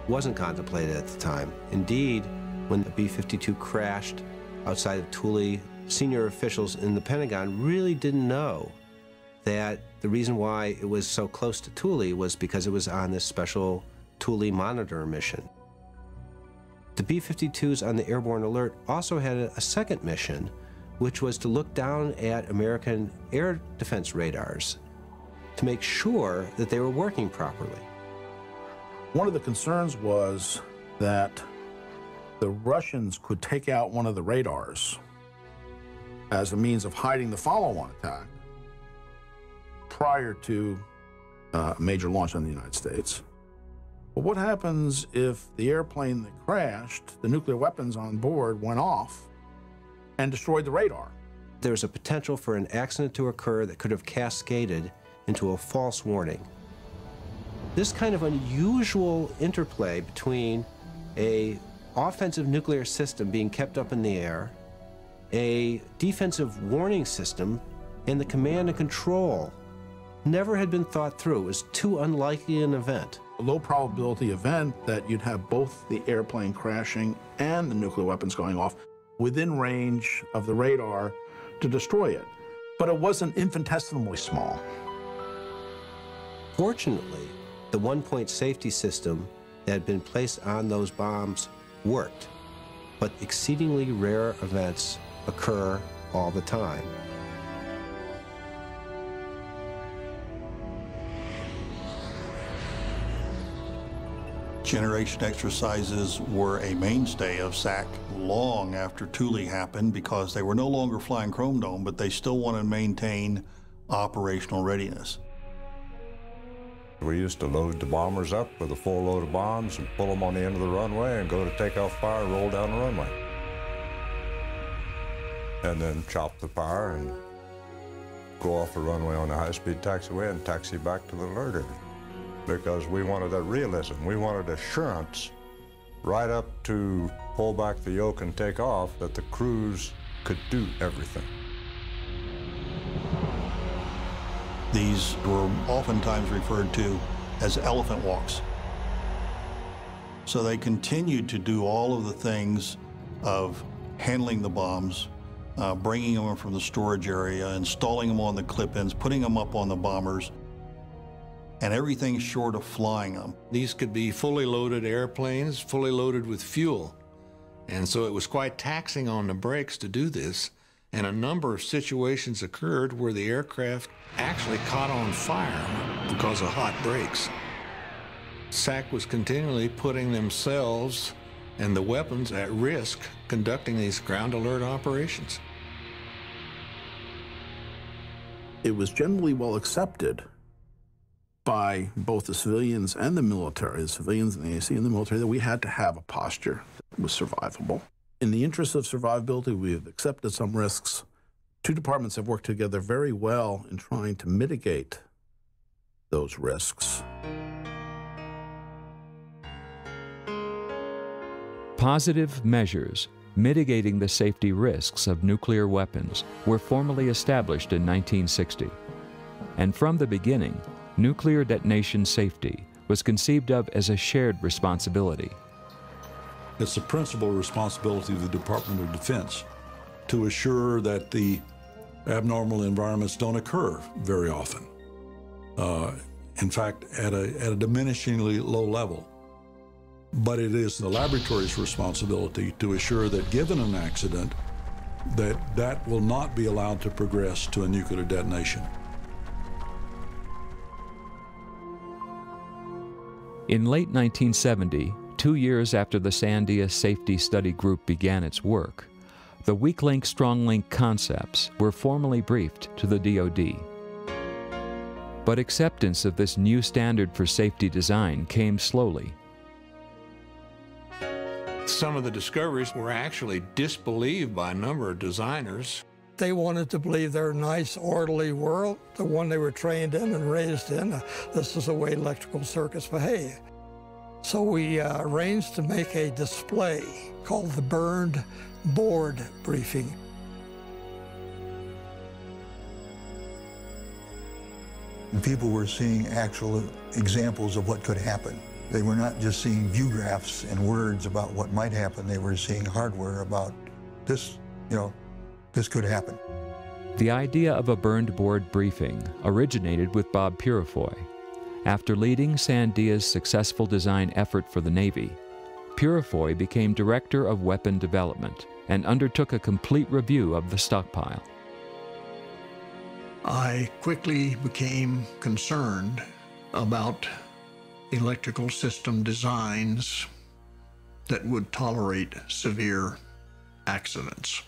wasn't contemplated at the time. Indeed, when the B-52 crashed outside of Thule, senior officials in the Pentagon really didn't know that the reason why it was so close to Thule was because it was on this special Thule monitor mission. The B-52s on the Airborne Alert also had a second mission, which was to look down at American air defense radars to make sure that they were working properly. One of the concerns was that the Russians could take out one of the radars as a means of hiding the follow-on attack prior to a major launch on the United States. But what happens if the airplane that crashed, the nuclear weapons on board, went off and destroyed the radar? There's a potential for an accident to occur that could have cascaded into a false warning. This kind of unusual interplay between an offensive nuclear system being kept up in the air, a defensive warning system, and the command and control never had been thought through. It was too unlikely an event. A low probability event that you'd have both the airplane crashing and the nuclear weapons going off within range of the radar to destroy it. But it wasn't infinitesimally small. Fortunately, the one-point safety system that had been placed on those bombs worked, but exceedingly rare events occur all the time. Generation exercises were a mainstay of SAC long after Thule happened because they were no longer flying Chrome Dome, but they still wanted to maintain operational readiness. We used to load the bombers up with a full load of bombs and pull them on the end of the runway and go to take off fire, roll down the runway. And then chop the fire and go off the runway on the high-speed taxiway and taxi back to the alert area. Because we wanted that realism, we wanted assurance right up to pull back the yoke and take off that the crews could do everything. These were oftentimes referred to as elephant walks. So they continued to do all of the things of handling the bombs, bringing them from the storage area, installing them on the clip-ins, putting them up on the bombers, and everything short of flying them. These could be fully loaded airplanes, fully loaded with fuel. And so it was quite taxing on the brakes to do this. And a number of situations occurred where the aircraft actually caught on fire because of hot brakes. SAC was continually putting themselves and the weapons at risk conducting these ground alert operations. It was generally well accepted by both the civilians and the military, the civilians and the AC and the military, that we had to have a posture that was survivable. In the interest of survivability, we have accepted some risks. Two departments have worked together very well in trying to mitigate those risks. Positive measures mitigating the safety risks of nuclear weapons were formally established in 1960. And from the beginning, nuclear detonation safety was conceived of as a shared responsibility. It's the principal responsibility of the Department of Defense to assure that the abnormal environments don't occur very often. In fact, at a diminishingly low level. But it is the laboratory's responsibility to assure that given an accident, that will not be allowed to progress to a nuclear detonation. In late 1970, 2 years after the Sandia Safety Study Group began its work, the weak link, strong link concepts were formally briefed to the DoD. But acceptance of this new standard for safety design came slowly. Some of the discoveries were actually disbelieved by a number of designers. They wanted to believe their nice, orderly world, the one they were trained in and raised in, this is the way electrical circuits behave. So we arranged to make a display called the Burned Board Briefing. People were seeing actual examples of what could happen. They were not just seeing view graphs and words about what might happen. They were seeing hardware about this, you know, this could happen. The idea of a burned board briefing originated with Bob Purifoy. After leading Sandia's successful design effort for the Navy, Purifoy became Director of Weapon Development and undertook a complete review of the stockpile. I quickly became concerned about electrical system designs that would tolerate severe accidents.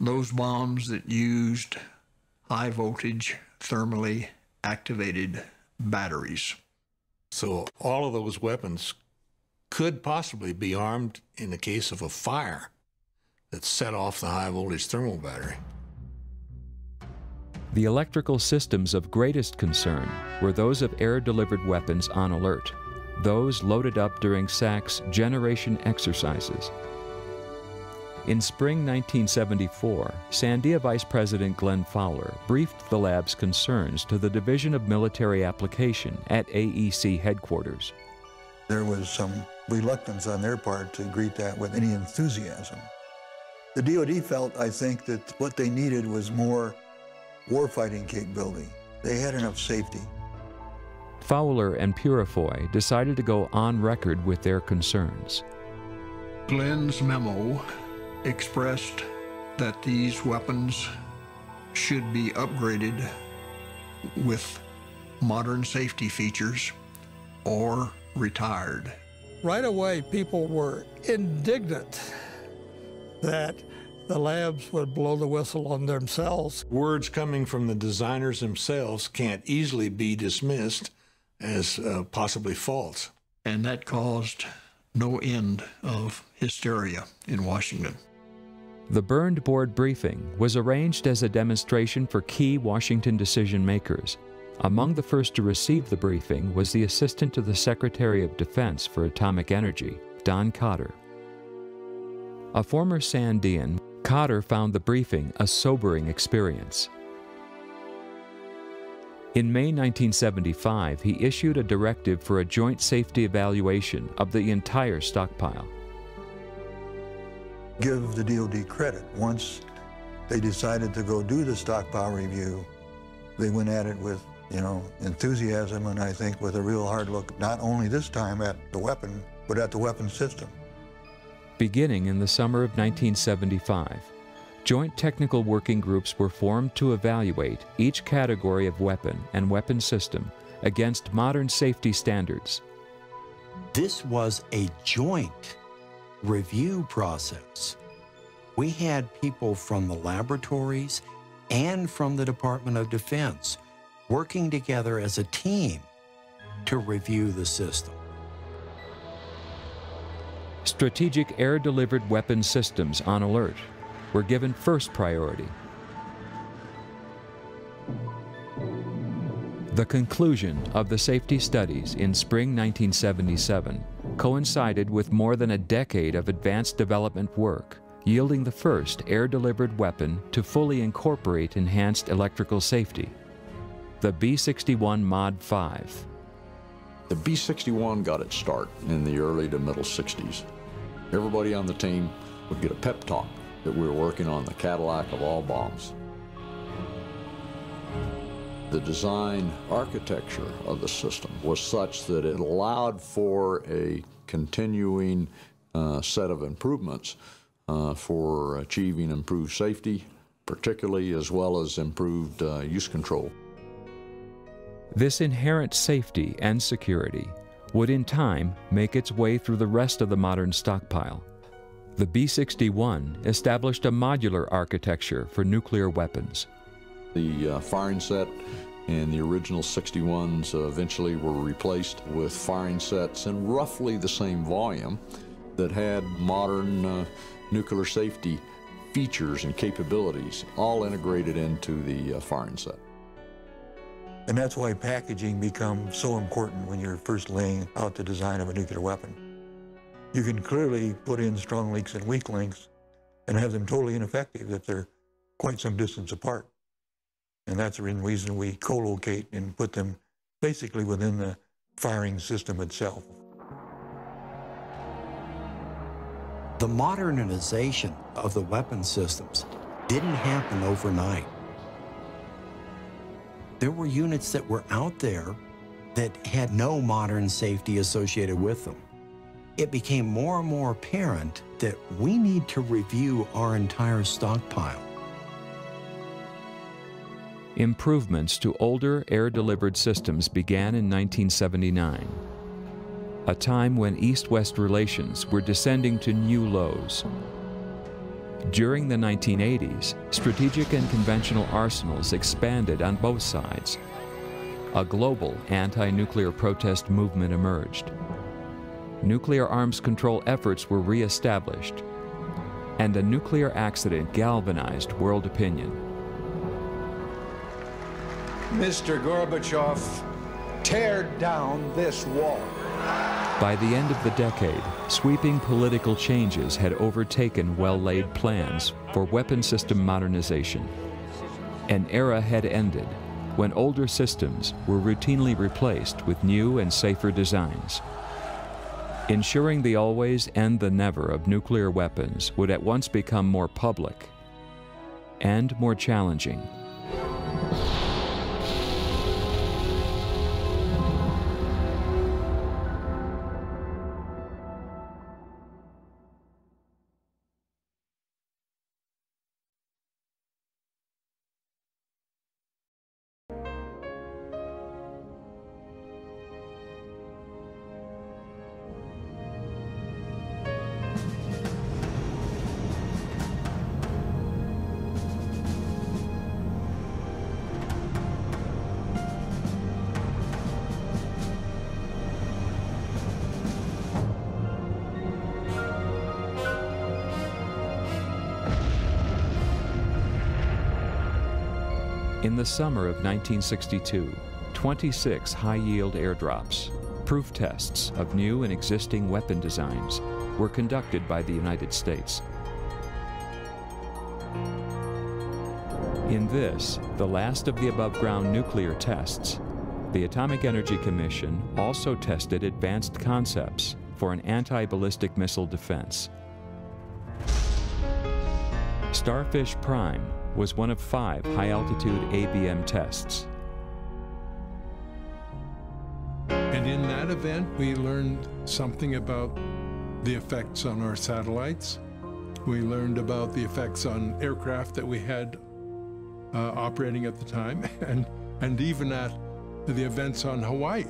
Those bombs that used high voltage, thermally activated batteries. So all of those weapons could possibly be armed in the case of a fire that set off the high voltage thermal battery. The electrical systems of greatest concern were those of air-delivered weapons on alert, those loaded up during SAC's generation exercises. In spring 1974, Sandia Vice President Glenn Fowler briefed the lab's concerns to the Division of Military Application at AEC headquarters. There was some reluctance on their part to greet that with any enthusiasm. The DoD felt, I think, that what they needed was more warfighting capability. They had enough safety. Fowler and Purifoy decided to go on record with their concerns. Glenn's memo expressed that these weapons should be upgraded with modern safety features or retired. Right away, people were indignant that the labs would blow the whistle on themselves. Words coming from the designers themselves can't easily be dismissed as possibly false. And that caused no end of hysteria in Washington. The Burned Board briefing was arranged as a demonstration for key Washington decision makers. Among the first to receive the briefing was the Assistant to the Secretary of Defense for Atomic Energy, Don Cotter. A former Sandian, Cotter found the briefing a sobering experience. In May 1975, he issued a directive for a joint safety evaluation of the entire stockpile. Give the DoD credit. Once they decided to go do the stockpile review, they went at it with, enthusiasm, and I think with a real hard look, not only this time at the weapon, but at the weapon system. Beginning in the summer of 1975, joint technical working groups were formed to evaluate each category of weapon and weapon system against modern safety standards. This was a joint review process. We had people from the laboratories and from the Department of Defense working together as a team to review the system. Strategic air-delivered weapon systems on alert were given first priority. The conclusion of the safety studies in spring 1977 coincided with more than a decade of advanced development work, yielding the first air-delivered weapon to fully incorporate enhanced electrical safety, the B-61 Mod 5. The B-61 got its start in the early to middle 60s. Everybody on the team would get a pep talk that we were working on the Cadillac of all bombs. The design architecture of the system was such that it allowed for a continuing set of improvements for achieving improved safety, particularly as well as improved use control. This inherent safety and security would in time make its way through the rest of the modern stockpile. The B-61 established a modular architecture for nuclear weapons. The firing set and the original 61s eventually were replaced with firing sets in roughly the same volume that had modern nuclear safety features and capabilities all integrated into the firing set. And that's why packaging becomes so important when you're first laying out the design of a nuclear weapon. You can clearly put in strong links and weak links and have them totally ineffective if they're quite some distance apart. And that's the reason we co-locate and put them basically within the firing system itself. The modernization of the weapon systems didn't happen overnight. There were units that were out there that had no modern safety associated with them. It became more and more apparent that we need to review our entire stockpile. Improvements to older air-delivered systems began in 1979. a time when East-West relations were descending to new lows. During the 1980s, strategic and conventional arsenals expanded on both sides. A global anti-nuclear protest movement emerged. Nuclear arms control efforts were re-established, and the nuclear accident galvanized world opinion. Mr. Gorbachev, tear down this wall. By the end of the decade, sweeping political changes had overtaken well-laid plans for weapon system modernization. An era had ended when older systems were routinely replaced with new and safer designs. Ensuring the always and the never of nuclear weapons would at once become more public and more challenging. In the summer of 1962, 26 high-yield airdrops, proof tests of new and existing weapon designs, were conducted by the United States. In this, the last of the above-ground nuclear tests, the Atomic Energy Commission also tested advanced concepts for an anti-ballistic missile defense. Starfish Prime was one of 5 high-altitude ABM tests. And in that event, we learned something about the effects on our satellites. We learned about the effects on aircraft that we had operating at the time, and even at the events on Hawaii.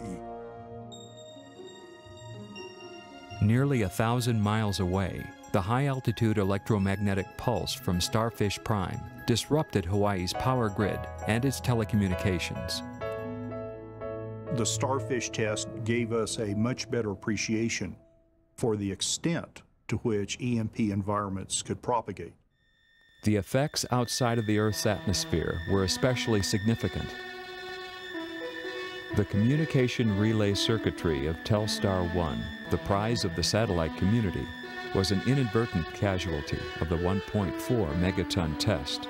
Nearly 1,000 miles away, the high-altitude electromagnetic pulse from Starfish Prime disrupted Hawaii's power grid and its telecommunications. The Starfish test gave us a much better appreciation for the extent to which EMP environments could propagate. The effects outside of the Earth's atmosphere were especially significant. The communication relay circuitry of Telstar 1, the prize of the satellite community, was an inadvertent casualty of the 1.4 megaton test.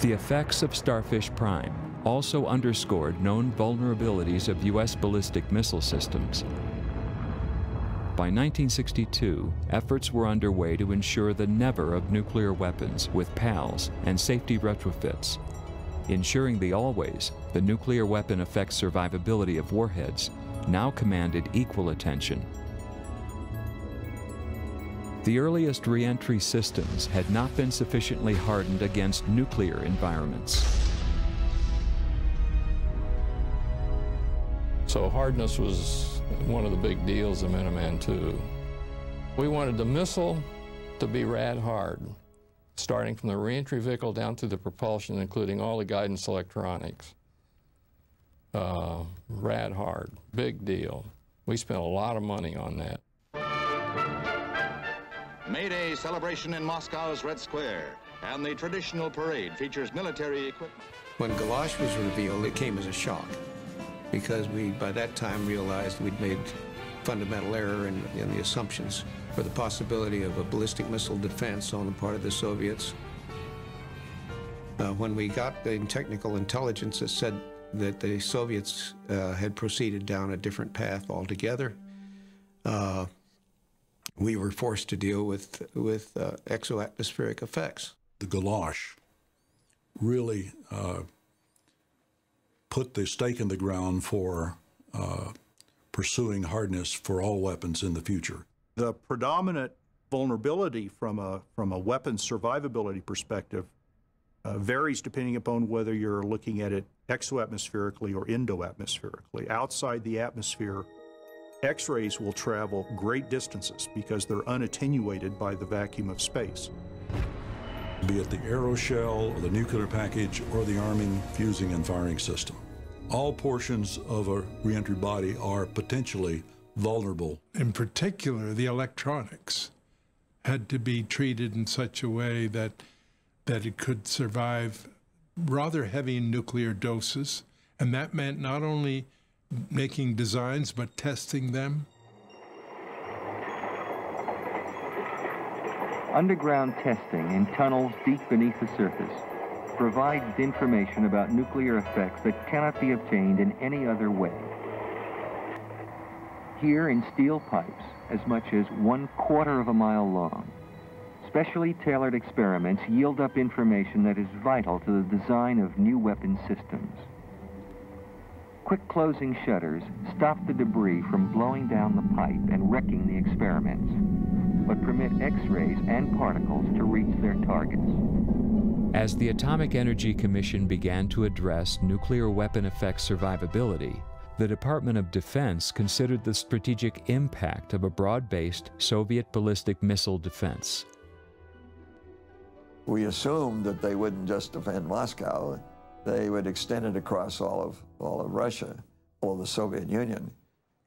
The effects of Starfish Prime also underscored known vulnerabilities of U.S. ballistic missile systems. By 1962, efforts were underway to ensure the never of nuclear weapons with PALs and safety retrofits, ensuring the always, the nuclear weapon affects survivability of warheads, now commanded equal attention. The earliest re-entry systems had not been sufficiently hardened against nuclear environments. So hardness was one of the big deals in Minuteman II. We wanted the missile to be rad hard, starting from the re-entry vehicle down through the propulsion, including all the guidance electronics. Rad hard, big deal. We spent a lot of money on that. May Day celebration in Moscow's Red Square, and the traditional parade features military equipment. When Galosh was revealed, it came as a shock, because we, by that time, realized we'd made fundamental error in the assumptions for the possibility of a ballistic missile defense on the part of the Soviets. When we got the technical intelligence that said that the Soviets had proceeded down a different path altogether. We were forced to deal with exoatmospheric effects. The Galosh really put the stake in the ground for pursuing hardness for all weapons in the future. The predominant vulnerability from a weapons survivability perspective varies depending upon whether you're looking at it exoatmospherically or endoatmospherically. Outside the atmosphere, X-rays will travel great distances because they're unattenuated by the vacuum of space. Be it the aeroshell, or the nuclear package, or the arming, fusing, and firing system, all portions of a reentry body are potentially vulnerable. In particular, the electronics had to be treated in such a way that it could survive rather heavy nuclear doses, and that meant not only making designs, but testing them. Underground testing in tunnels deep beneath the surface provides information about nuclear effects that cannot be obtained in any other way. Here in steel pipes, as much as 1/4 of a mile long, specially tailored experiments yield up information that is vital to the design of new weapon systems. Quick closing shutters stop the debris from blowing down the pipe and wrecking the experiments, but permit X-rays and particles to reach their targets. As the Atomic Energy Commission began to address nuclear weapon effect survivability, the Department of Defense considered the strategic impact of a broad-based Soviet ballistic missile defense. We assumed that they wouldn't just defend Moscow, they would extend it across all of Russia, all of the Soviet Union.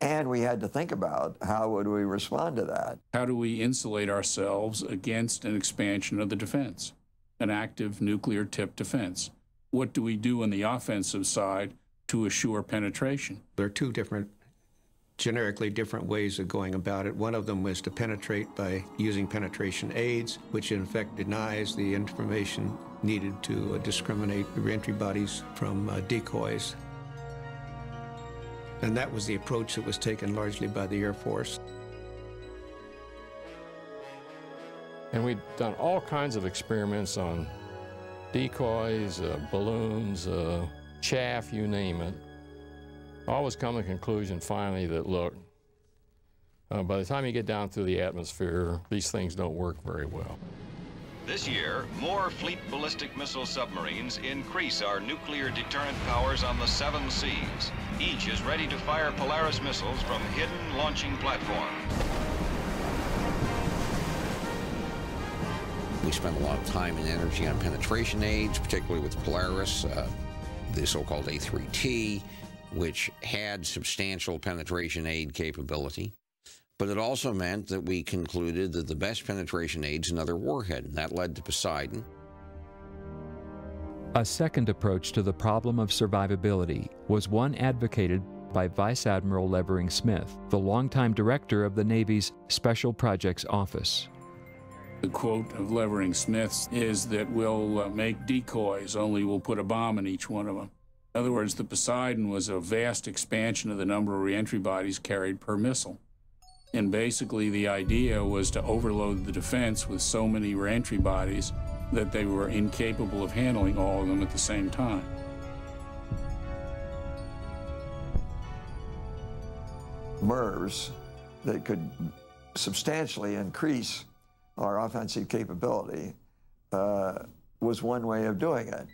And we had to think about how would we respond to that. How do we insulate ourselves against an expansion of the defense, an active nuclear tip defense? What do we do on the offensive side to assure penetration? There are two different, generically different ways of going about it. One of them was to penetrate by using penetration aids, which in effect denies the information needed to discriminate the reentry bodies from decoys. And that was the approach that was taken largely by the Air Force. And we'd done all kinds of experiments on decoys, balloons, chaff, you name it. Always come to the conclusion finally that, look, by the time you get down through the atmosphere, these things don't work very well. This year, more fleet ballistic missile submarines increase our nuclear deterrent powers on the 7 seas. Each is ready to fire Polaris missiles from hidden launching platforms. We spent a lot of time and energy on penetration aids, particularly with Polaris, the so-called A3T, which had substantial penetration aid capability. But it also meant that we concluded that the best penetration aid's another warhead, and that led to Poseidon. A second approach to the problem of survivability was one advocated by Vice Admiral Levering Smith, the longtime director of the Navy's Special Projects Office. The quote of Levering Smith's is that we'll make decoys, only we'll put a bomb in each one of them. In other words, the Poseidon was a vast expansion of the number of reentry bodies carried per missile. And basically the idea was to overload the defense with so many reentry bodies that they were incapable of handling all of them at the same time. MIRVs that could substantially increase our offensive capability was one way of doing it.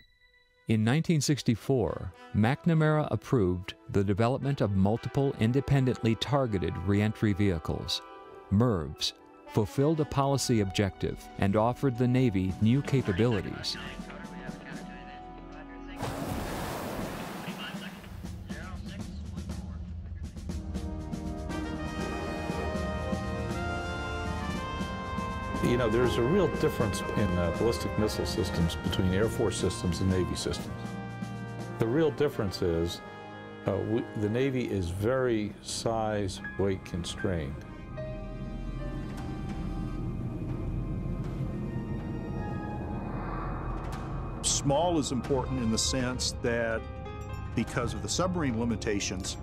In 1964, McNamara approved the development of multiple independently targeted reentry vehicles. MIRVs fulfilled a policy objective and offered the Navy new capabilities. You know, there's a real difference in ballistic missile systems between Air Force systems and Navy systems. The real difference is the Navy is very size, weight constrained. Small is important in the sense that because of the submarine limitations,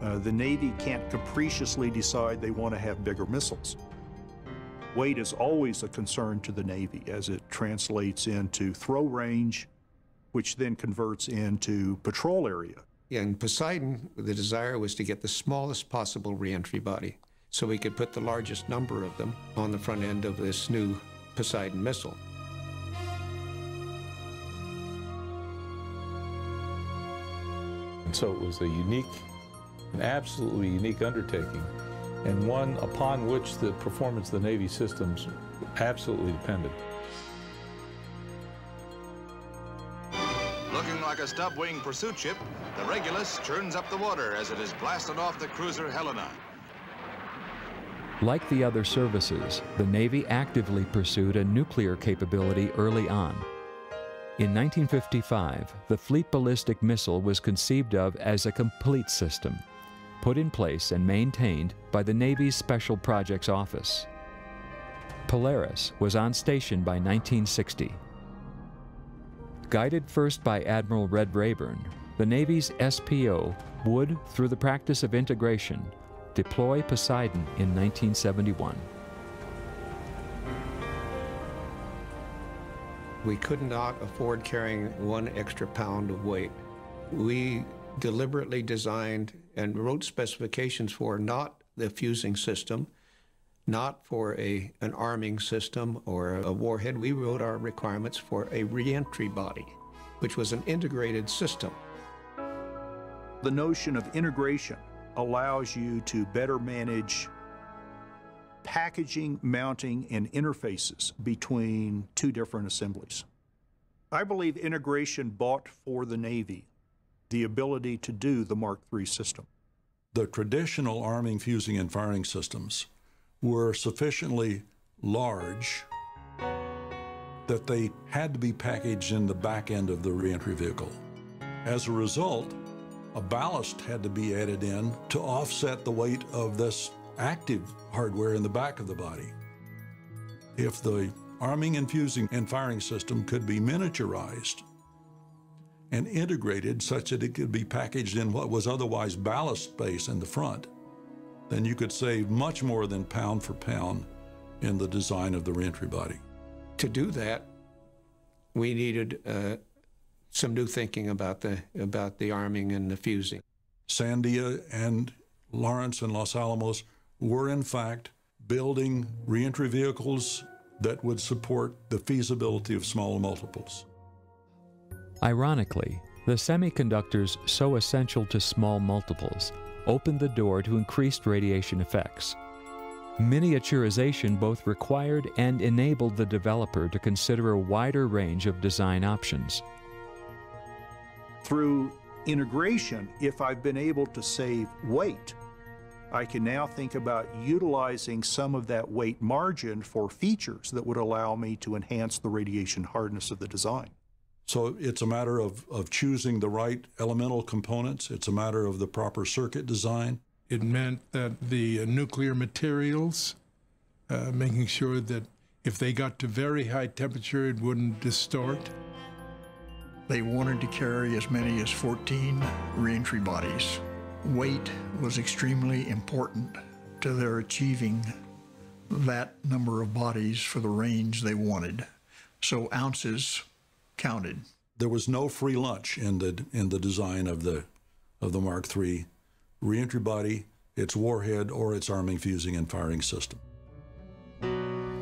the Navy can't capriciously decide they want to have bigger missiles. Weight is always a concern to the Navy as it translates into throw range, which then converts into patrol area. In Poseidon, the desire was to get the smallest possible reentry body so we could put the largest number of them on the front end of this new Poseidon missile. And so it was a unique, an absolutely unique undertaking, and one upon which the performance of the Navy systems absolutely depended. Looking like a stub-wing pursuit ship, the Regulus churns up the water as it is blasted off the cruiser Helena. Like the other services, the Navy actively pursued a nuclear capability early on. In 1955, the Fleet Ballistic Missile was conceived of as a complete system, put in place and maintained by the Navy's Special Projects Office. Polaris was on station by 1960. Guided first by Admiral Red Rayburn, the Navy's SPO would, through the practice of integration, deploy Poseidon in 1971. We could not afford carrying one extra pound of weight. We deliberately designed and wrote specifications for not the fusing system, not for an arming system or a warhead. We wrote our requirements for a reentry body, which was an integrated system. The notion of integration allows you to better manage packaging, mounting, and interfaces between two different assemblies. I believe integration bought for the Navy the ability to do the Mark III system. The traditional arming, fusing, and firing systems were sufficiently large that they had to be packaged in the back end of the reentry vehicle. As a result, a ballast had to be added in to offset the weight of this active hardware in the back of the body. If the arming and fusing and firing system could be miniaturized and integrated such that it could be packaged in what was otherwise ballast space in the front, then you could save much more than pound for pound in the design of the reentry body. To do that, we needed some new thinking about the arming and the fusing. Sandia and Lawrence and Los Alamos were in fact building reentry vehicles that would support the feasibility of small multiples. Ironically, the semiconductors so essential to small multiples opened the door to increased radiation effects. Miniaturization both required and enabled the developer to consider a wider range of design options. Through integration, if I've been able to save weight, I can now think about utilizing some of that weight margin for features that would allow me to enhance the radiation hardness of the design. So it's a matter of choosing the right elemental components. It's a matter of the proper circuit design. It meant that the nuclear materials, making sure that if they got to very high temperature, it wouldn't distort. They wanted to carry as many as 14 reentry bodies. Weight was extremely important to their achieving that number of bodies for the range they wanted. So ounces counted. There was no free lunch in the design of the Mark III reentry body, its warhead, or its arming, fusing, and firing system.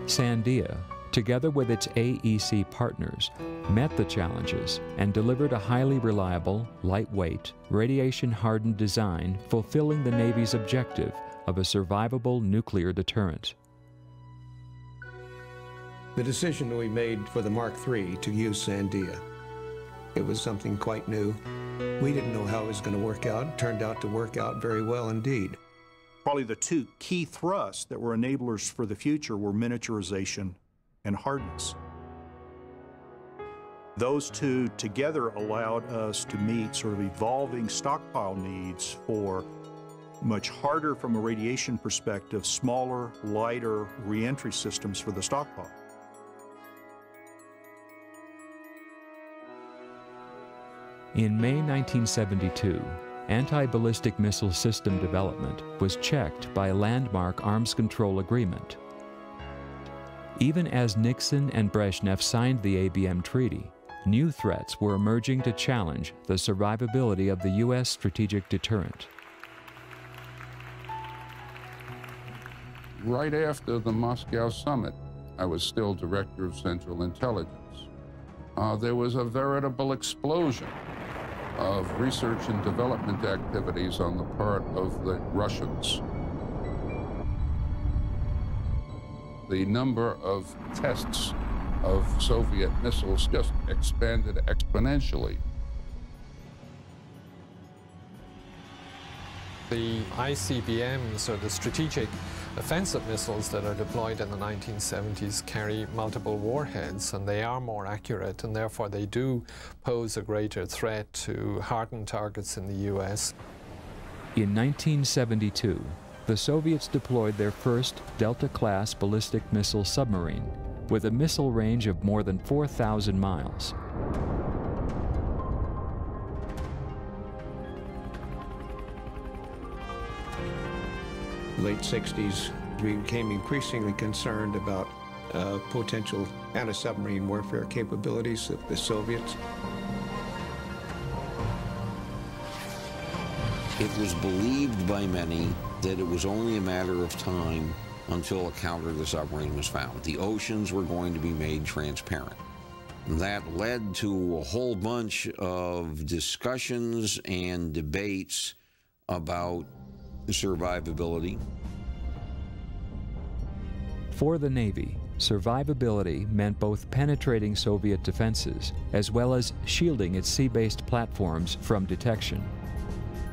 Sandia, together with its AEC partners, met the challenges and delivered a highly reliable, lightweight, radiation-hardened design fulfilling the Navy's objective of a survivable nuclear deterrent. The decision we made for the Mark III to use Sandia, it was something quite new. We didn't know how it was going to work out. It turned out to work out very well indeed. Probably the two key thrusts that were enablers for the future were miniaturization and hardness. Those two together allowed us to meet sort of evolving stockpile needs for much harder, from a radiation perspective, smaller, lighter reentry systems for the stockpile. In May 1972, anti-ballistic missile system development was checked by a landmark arms control agreement. Even as Nixon and Brezhnev signed the ABM Treaty, new threats were emerging to challenge the survivability of the U.S. strategic deterrent. Right after the Moscow summit, I was still Director of Central Intelligence. There was a veritable explosion of research and development activities on the part of the Russians. The number of tests of Soviet missiles just expanded exponentially. The ICBMs, or the strategic offensive missiles that are deployed in the 1970s, carry multiple warheads, and they are more accurate, and therefore they do pose a greater threat to hardened targets in the US. In 1972, the Soviets deployed their first Delta-class ballistic missile submarine with a missile range of more than 4,000 miles. Late 60s, we became increasingly concerned about potential anti-submarine warfare capabilities of the Soviets. It was believed by many that it was only a matter of time until a counter to the submarine was found. The oceans were going to be made transparent. That led to a whole bunch of discussions and debates about survivability. For the Navy, survivability meant both penetrating Soviet defenses as well as shielding its sea-based platforms from detection.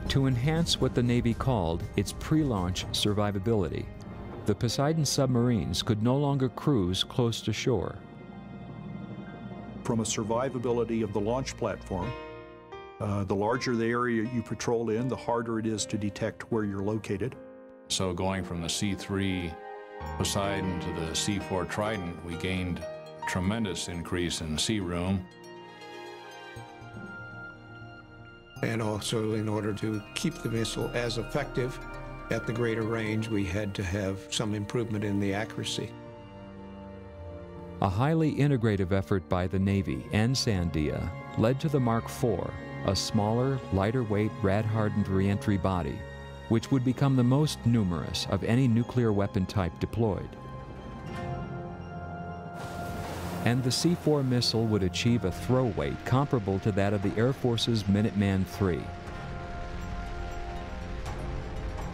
To enhance what the Navy called its pre-launch survivability, the Poseidon submarines could no longer cruise close to shore. From a survivability of the launch platform, the larger the area you patrol in, the harder it is to detect where you're located. So going from the C-3 Poseidon to the C-4 Trident, we gained tremendous increase in sea room. And also, in order to keep the missile as effective at the greater range, we had to have some improvement in the accuracy. A highly integrative effort by the Navy and Sandia led to the Mark IV, a smaller, lighter-weight, rad-hardened reentry body, which would become the most numerous of any nuclear weapon type deployed. And the C-4 missile would achieve a throw weight comparable to that of the Air Force's Minuteman III.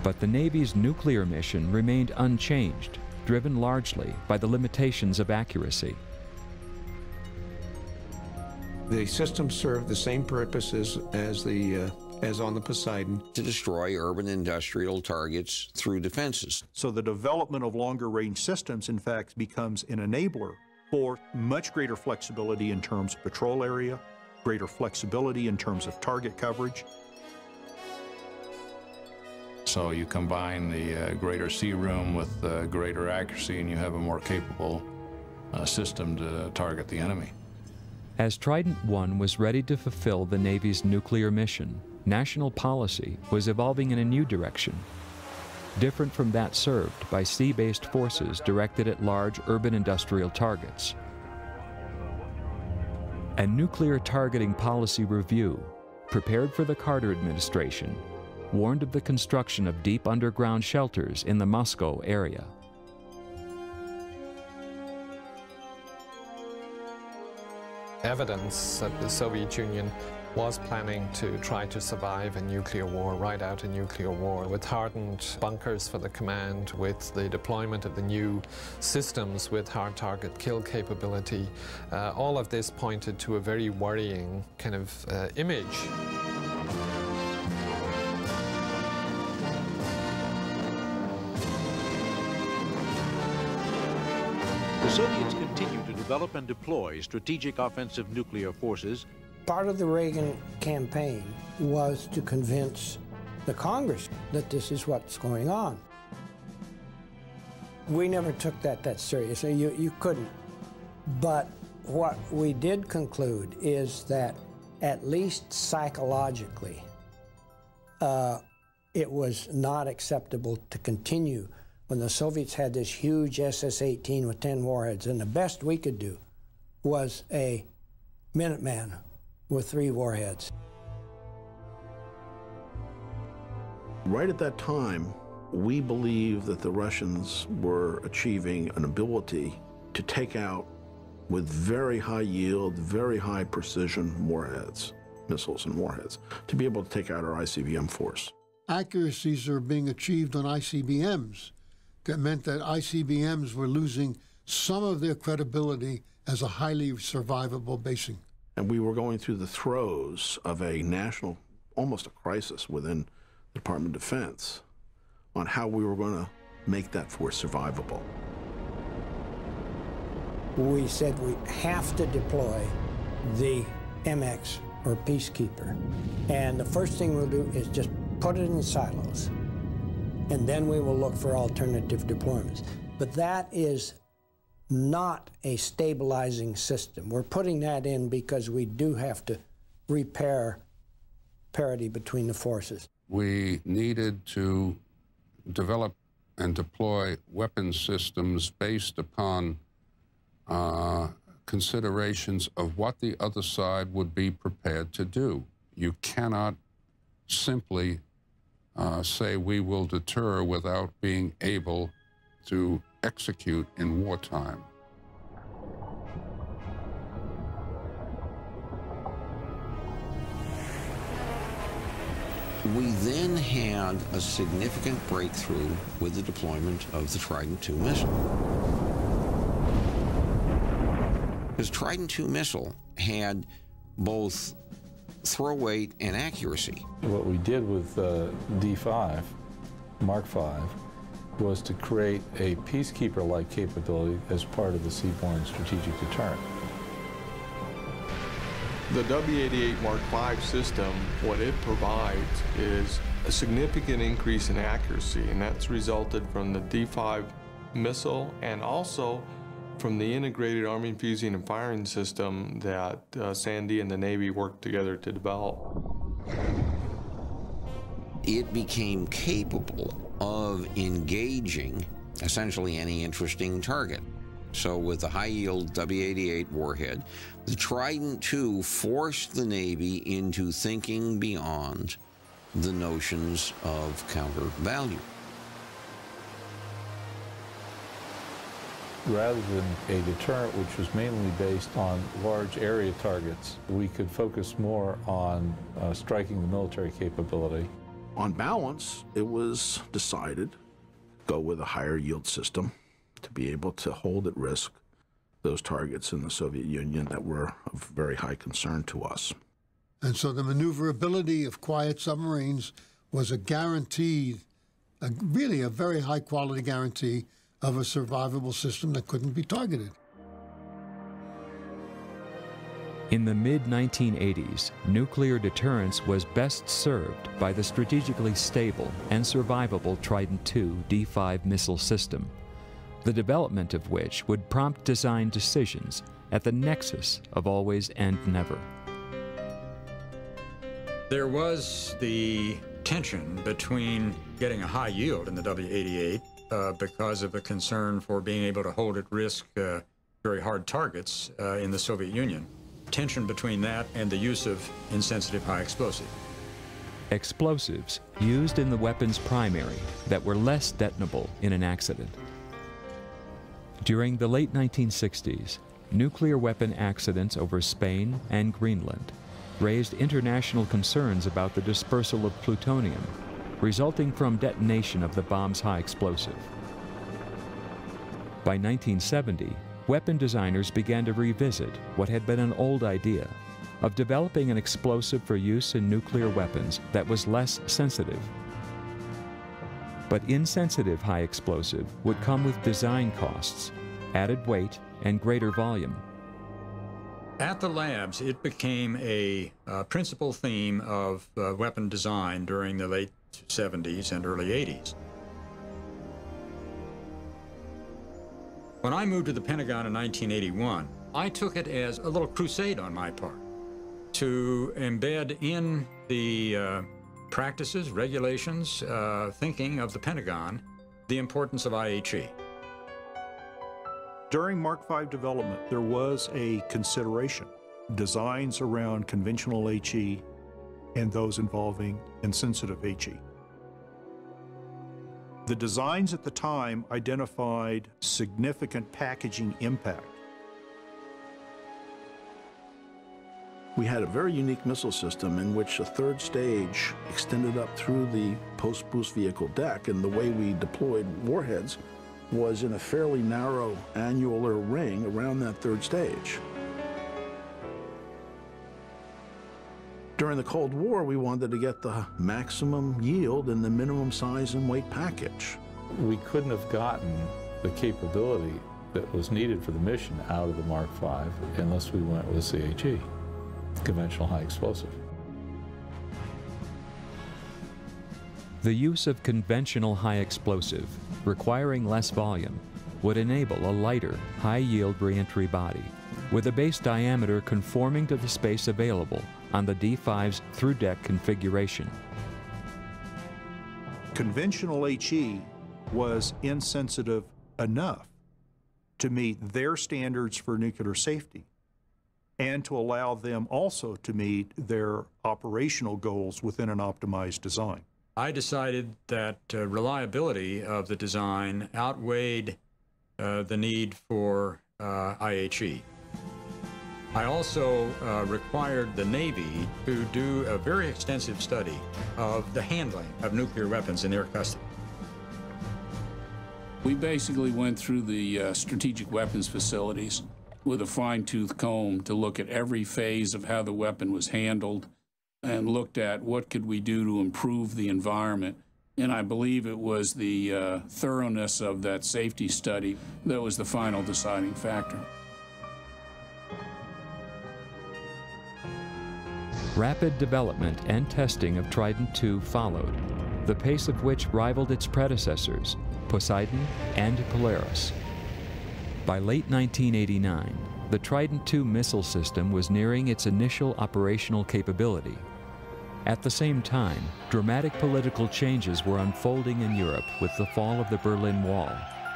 But the Navy's nuclear mission remained unchanged, driven largely by the limitations of accuracy. The system served the same purposes as on the Poseidon. To destroy urban industrial targets through defenses. So the development of longer range systems, in fact, becomes an enabler for much greater flexibility in terms of patrol area, greater flexibility in terms of target coverage. So you combine the greater sea room with greater accuracy, and you have a more capable system to target the enemy. As Trident I was ready to fulfill the Navy's nuclear mission, national policy was evolving in a new direction, different from that served by sea-based forces directed at large urban industrial targets. A nuclear targeting policy review, prepared for the Carter administration, warned of the construction of deep underground shelters in the Moscow area. Evidence that the Soviet Union was planning to try to survive a nuclear war, ride out a nuclear war, with hardened bunkers for the command, with the deployment of the new systems with hard target kill capability. All of this pointed to a very worrying kind of image. The Soviets continue to develop and deploy strategic offensive nuclear forces. Part of the Reagan campaign was to convince the Congress that this is what's going on. We never took that seriously. You couldn't. But what we did conclude is that, at least psychologically, it was not acceptable to continue. When the Soviets had this huge SS-18 with 10 warheads, and the best we could do was a Minuteman with 3 warheads. Right at that time, we believed that the Russians were achieving an ability to take out, with very high yield, very high precision warheads, missiles and warheads to be able to take out our ICBM force. Accuracies are being achieved on ICBMs that meant that ICBMs were losing some of their credibility as a highly survivable basing. And we were going through the throes of a national, almost a crisis within the Department of Defense on how we were going to make that force survivable. We said we have to deploy the MX or Peacekeeper. And the first thing we'll do is just put it in silos. And then we will look for alternative deployments. But that is not a stabilizing system. We're putting that in because we do have to repair parity between the forces. We needed to develop and deploy weapon systems based upon considerations of what the other side would be prepared to do. You cannot simply say we will deter without being able to execute in wartime. We then had a significant breakthrough with the deployment of the Trident II missile. Because Trident II missile had both throw weight and accuracy. What we did with D5, Mark V, was to create a peacekeeper-like capability as part of the seaborne strategic deterrent. The W88 Mark V system, what it provides is a significant increase in accuracy, and that's resulted from the D5 missile and also from the integrated arming, fusing, and firing system that Sandy and the Navy worked together to develop. It became capable of engaging essentially any interesting target. So with the high-yield W88 warhead, the Trident II forced the Navy into thinking beyond the notions of counter value. Rather than a deterrent which was mainly based on large area targets, we could focus more on striking the military capability. On balance, it was decided to go with a higher yield system to be able to hold at risk those targets in the Soviet Union that were of very high concern to us. And so the maneuverability of quiet submarines was a guarantee, really a very high quality guarantee of a survivable system that couldn't be targeted. In the mid-1980s, nuclear deterrence was best served by the strategically stable and survivable Trident II D5 missile system, the development of which would prompt design decisions at the nexus of always and never. There was the tension between getting a high yield in the W88 because of the concern for being able to hold at risk very hard targets in the Soviet Union. Tension between that and the use of insensitive high explosive. Explosives used in the weapon's primary that were less detonable in an accident. During the late 1960s, nuclear weapon accidents over Spain and Greenland raised international concerns about the dispersal of plutonium resulting from detonation of the bomb's high explosive. By 1970, weapon designers began to revisit what had been an old idea of developing an explosive for use in nuclear weapons that was less sensitive. But insensitive high explosive would come with design costs, added weight, and greater volume. At the labs, it became a principal theme of weapon design during the late 70s and early 80s. When I moved to the Pentagon in 1981, I took it as a little crusade on my part to embed in the practices, regulations, thinking of the Pentagon, the importance of IHE. During Mark V development, there was a consideration, designs around conventional HE and those involving insensitive HE. The designs at the time identified significant packaging impact. We had a very unique missile system in which a third stage extended up through the post-boost vehicle deck, and the way we deployed warheads was in a fairly narrow annular ring around that third stage. During the Cold War, we wanted to get the maximum yield and the minimum size and weight package. We couldn't have gotten the capability that was needed for the mission out of the Mark V unless we went with CHE. Conventional high explosive. The use of conventional high explosive, requiring less volume, would enable a lighter, high-yield reentry body, with a base diameter conforming to the space available on the D-5's through-deck configuration. Conventional HE was insensitive enough to meet their standards for nuclear safety, and to allow them also to meet their operational goals within an optimized design. I decided that reliability of the design outweighed the need for IHE. I also required the Navy to do a very extensive study of the handling of nuclear weapons in their custody. We basically went through the strategic weapons facilities with a fine-tooth comb to look at every phase of how the weapon was handled and looked at what could we do to improve the environment. And I believe it was the thoroughness of that safety study that was the final deciding factor. Rapid development and testing of Trident II followed, the pace of which rivaled its predecessors, Poseidon and Polaris. By late 1989, the Trident II missile system was nearing its initial operational capability. At the same time, dramatic political changes were unfolding in Europe with the fall of the Berlin Wall,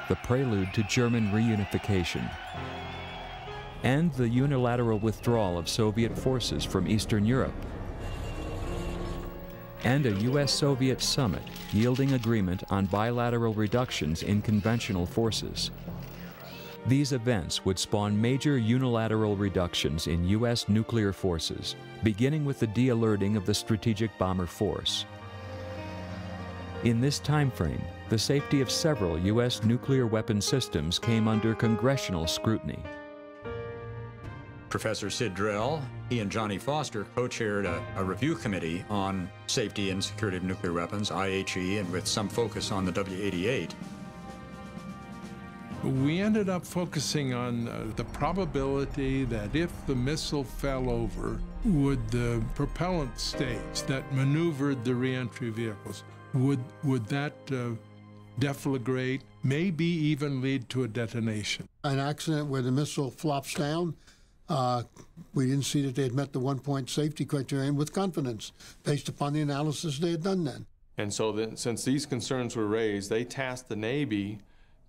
the prelude to German reunification, and the unilateral withdrawal of Soviet forces from Eastern Europe, and a U.S.-Soviet summit yielding agreement on bilateral reductions in conventional forces. These events would spawn major unilateral reductions in U.S. nuclear forces, beginning with the de-alerting of the Strategic Bomber Force. In this time frame, the safety of several U.S. nuclear weapon systems came under congressional scrutiny. Professor Sid Drell, he and Johnny Foster co-chaired a review committee on safety and security of nuclear weapons, IHE, and with some focus on the W-88. We ended up focusing on the probability that if the missile fell over, would the propellant stage that maneuvered the reentry vehicles, would that deflagrate, maybe even lead to a detonation? An accident where the missile flops down, we didn't see that they had met the 1-point safety criterion with confidence, based upon the analysis they had done then. And so then, since these concerns were raised, they tasked the Navy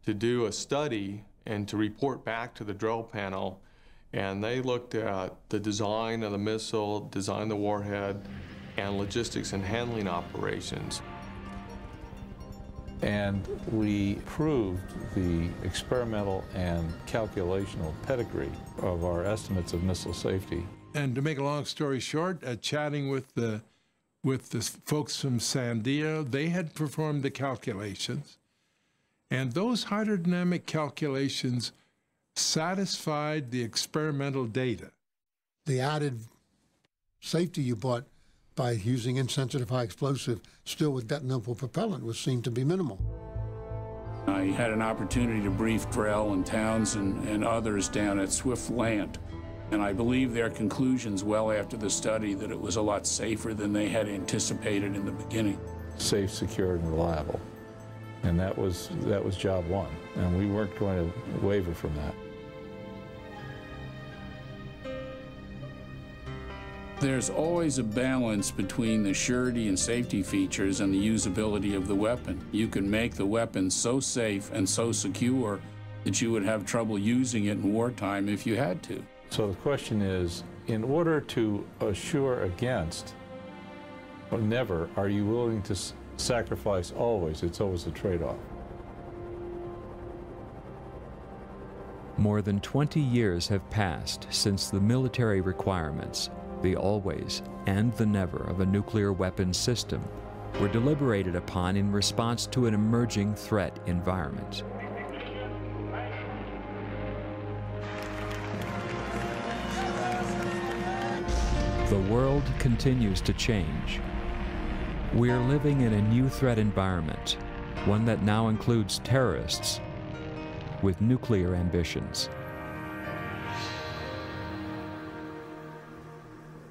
to do a study and to report back to the Drell panel, and they looked at the design of the missile, design of the warhead, and logistics and handling operations. And we proved the experimental and calculational pedigree of our estimates of missile safety. And to make a long story short, chatting with the folks from Sandia, they had performed the calculations. And those hydrodynamic calculations satisfied the experimental data. The added safety you bought by using insensitive high explosive, still with detonable propellant, was seemed to be minimal. I had an opportunity to brief Drell and Townsend and others down at Swift-Land, and I believe their conclusions well after the study that it was a lot safer than they had anticipated in the beginning. Safe, secure, and reliable. And that was job one, and we weren't going to waver from that. There's always a balance between the surety and safety features and the usability of the weapon. You can make the weapon so safe and so secure that you would have trouble using it in wartime if you had to. So the question is, in order to assure against or never, are you willing to sacrifice always? It's always a trade-off. More than 20 years have passed since the military requirements, the always, and the never of a nuclear weapons system were deliberated upon in response to an emerging threat environment. The world continues to change. We are living in a new threat environment, one that now includes terrorists with nuclear ambitions.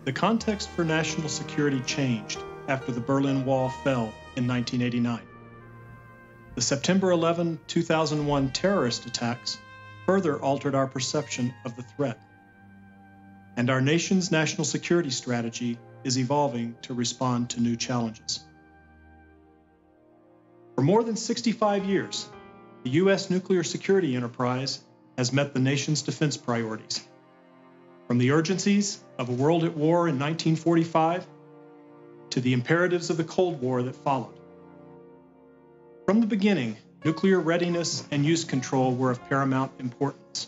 The context for national security changed after the Berlin Wall fell in 1989. The September 11, 2001 terrorist attacks further altered our perception of the threat, and our nation's national security strategy is evolving to respond to new challenges. For more than 65 years, the U.S. nuclear security enterprise has met the nation's defense priorities, from the urgencies of a world at war in 1945 to the imperatives of the Cold War that followed. From the beginning, nuclear readiness and use control were of paramount importance.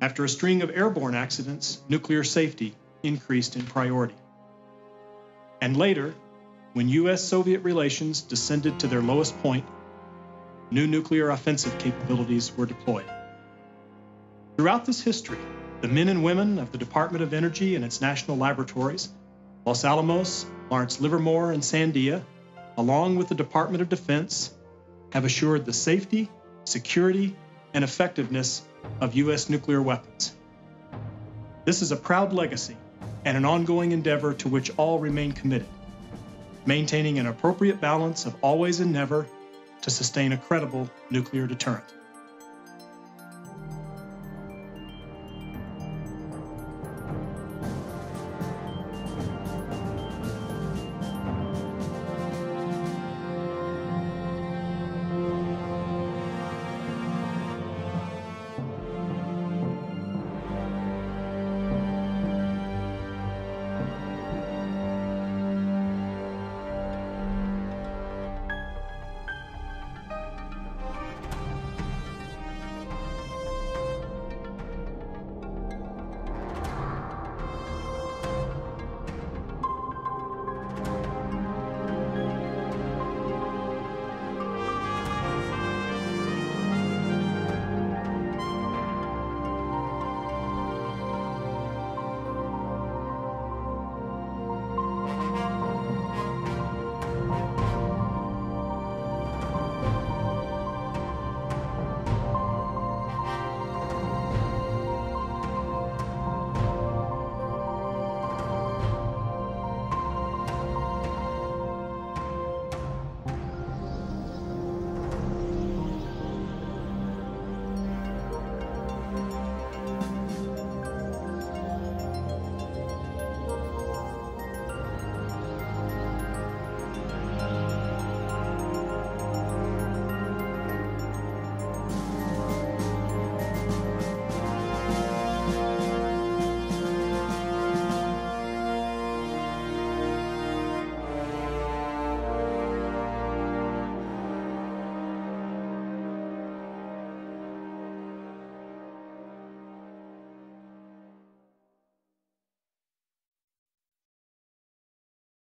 After a string of airborne accidents, nuclear safety increased in priority. And later, when U.S.-Soviet relations descended to their lowest point, new nuclear offensive capabilities were deployed. Throughout this history, the men and women of the Department of Energy and its national laboratories, Los Alamos, Lawrence Livermore, and Sandia, along with the Department of Defense, have assured the safety, security, and effectiveness of U.S. nuclear weapons. This is a proud legacy and an ongoing endeavor to which all remain committed, maintaining an appropriate balance of always and never to sustain a credible nuclear deterrent.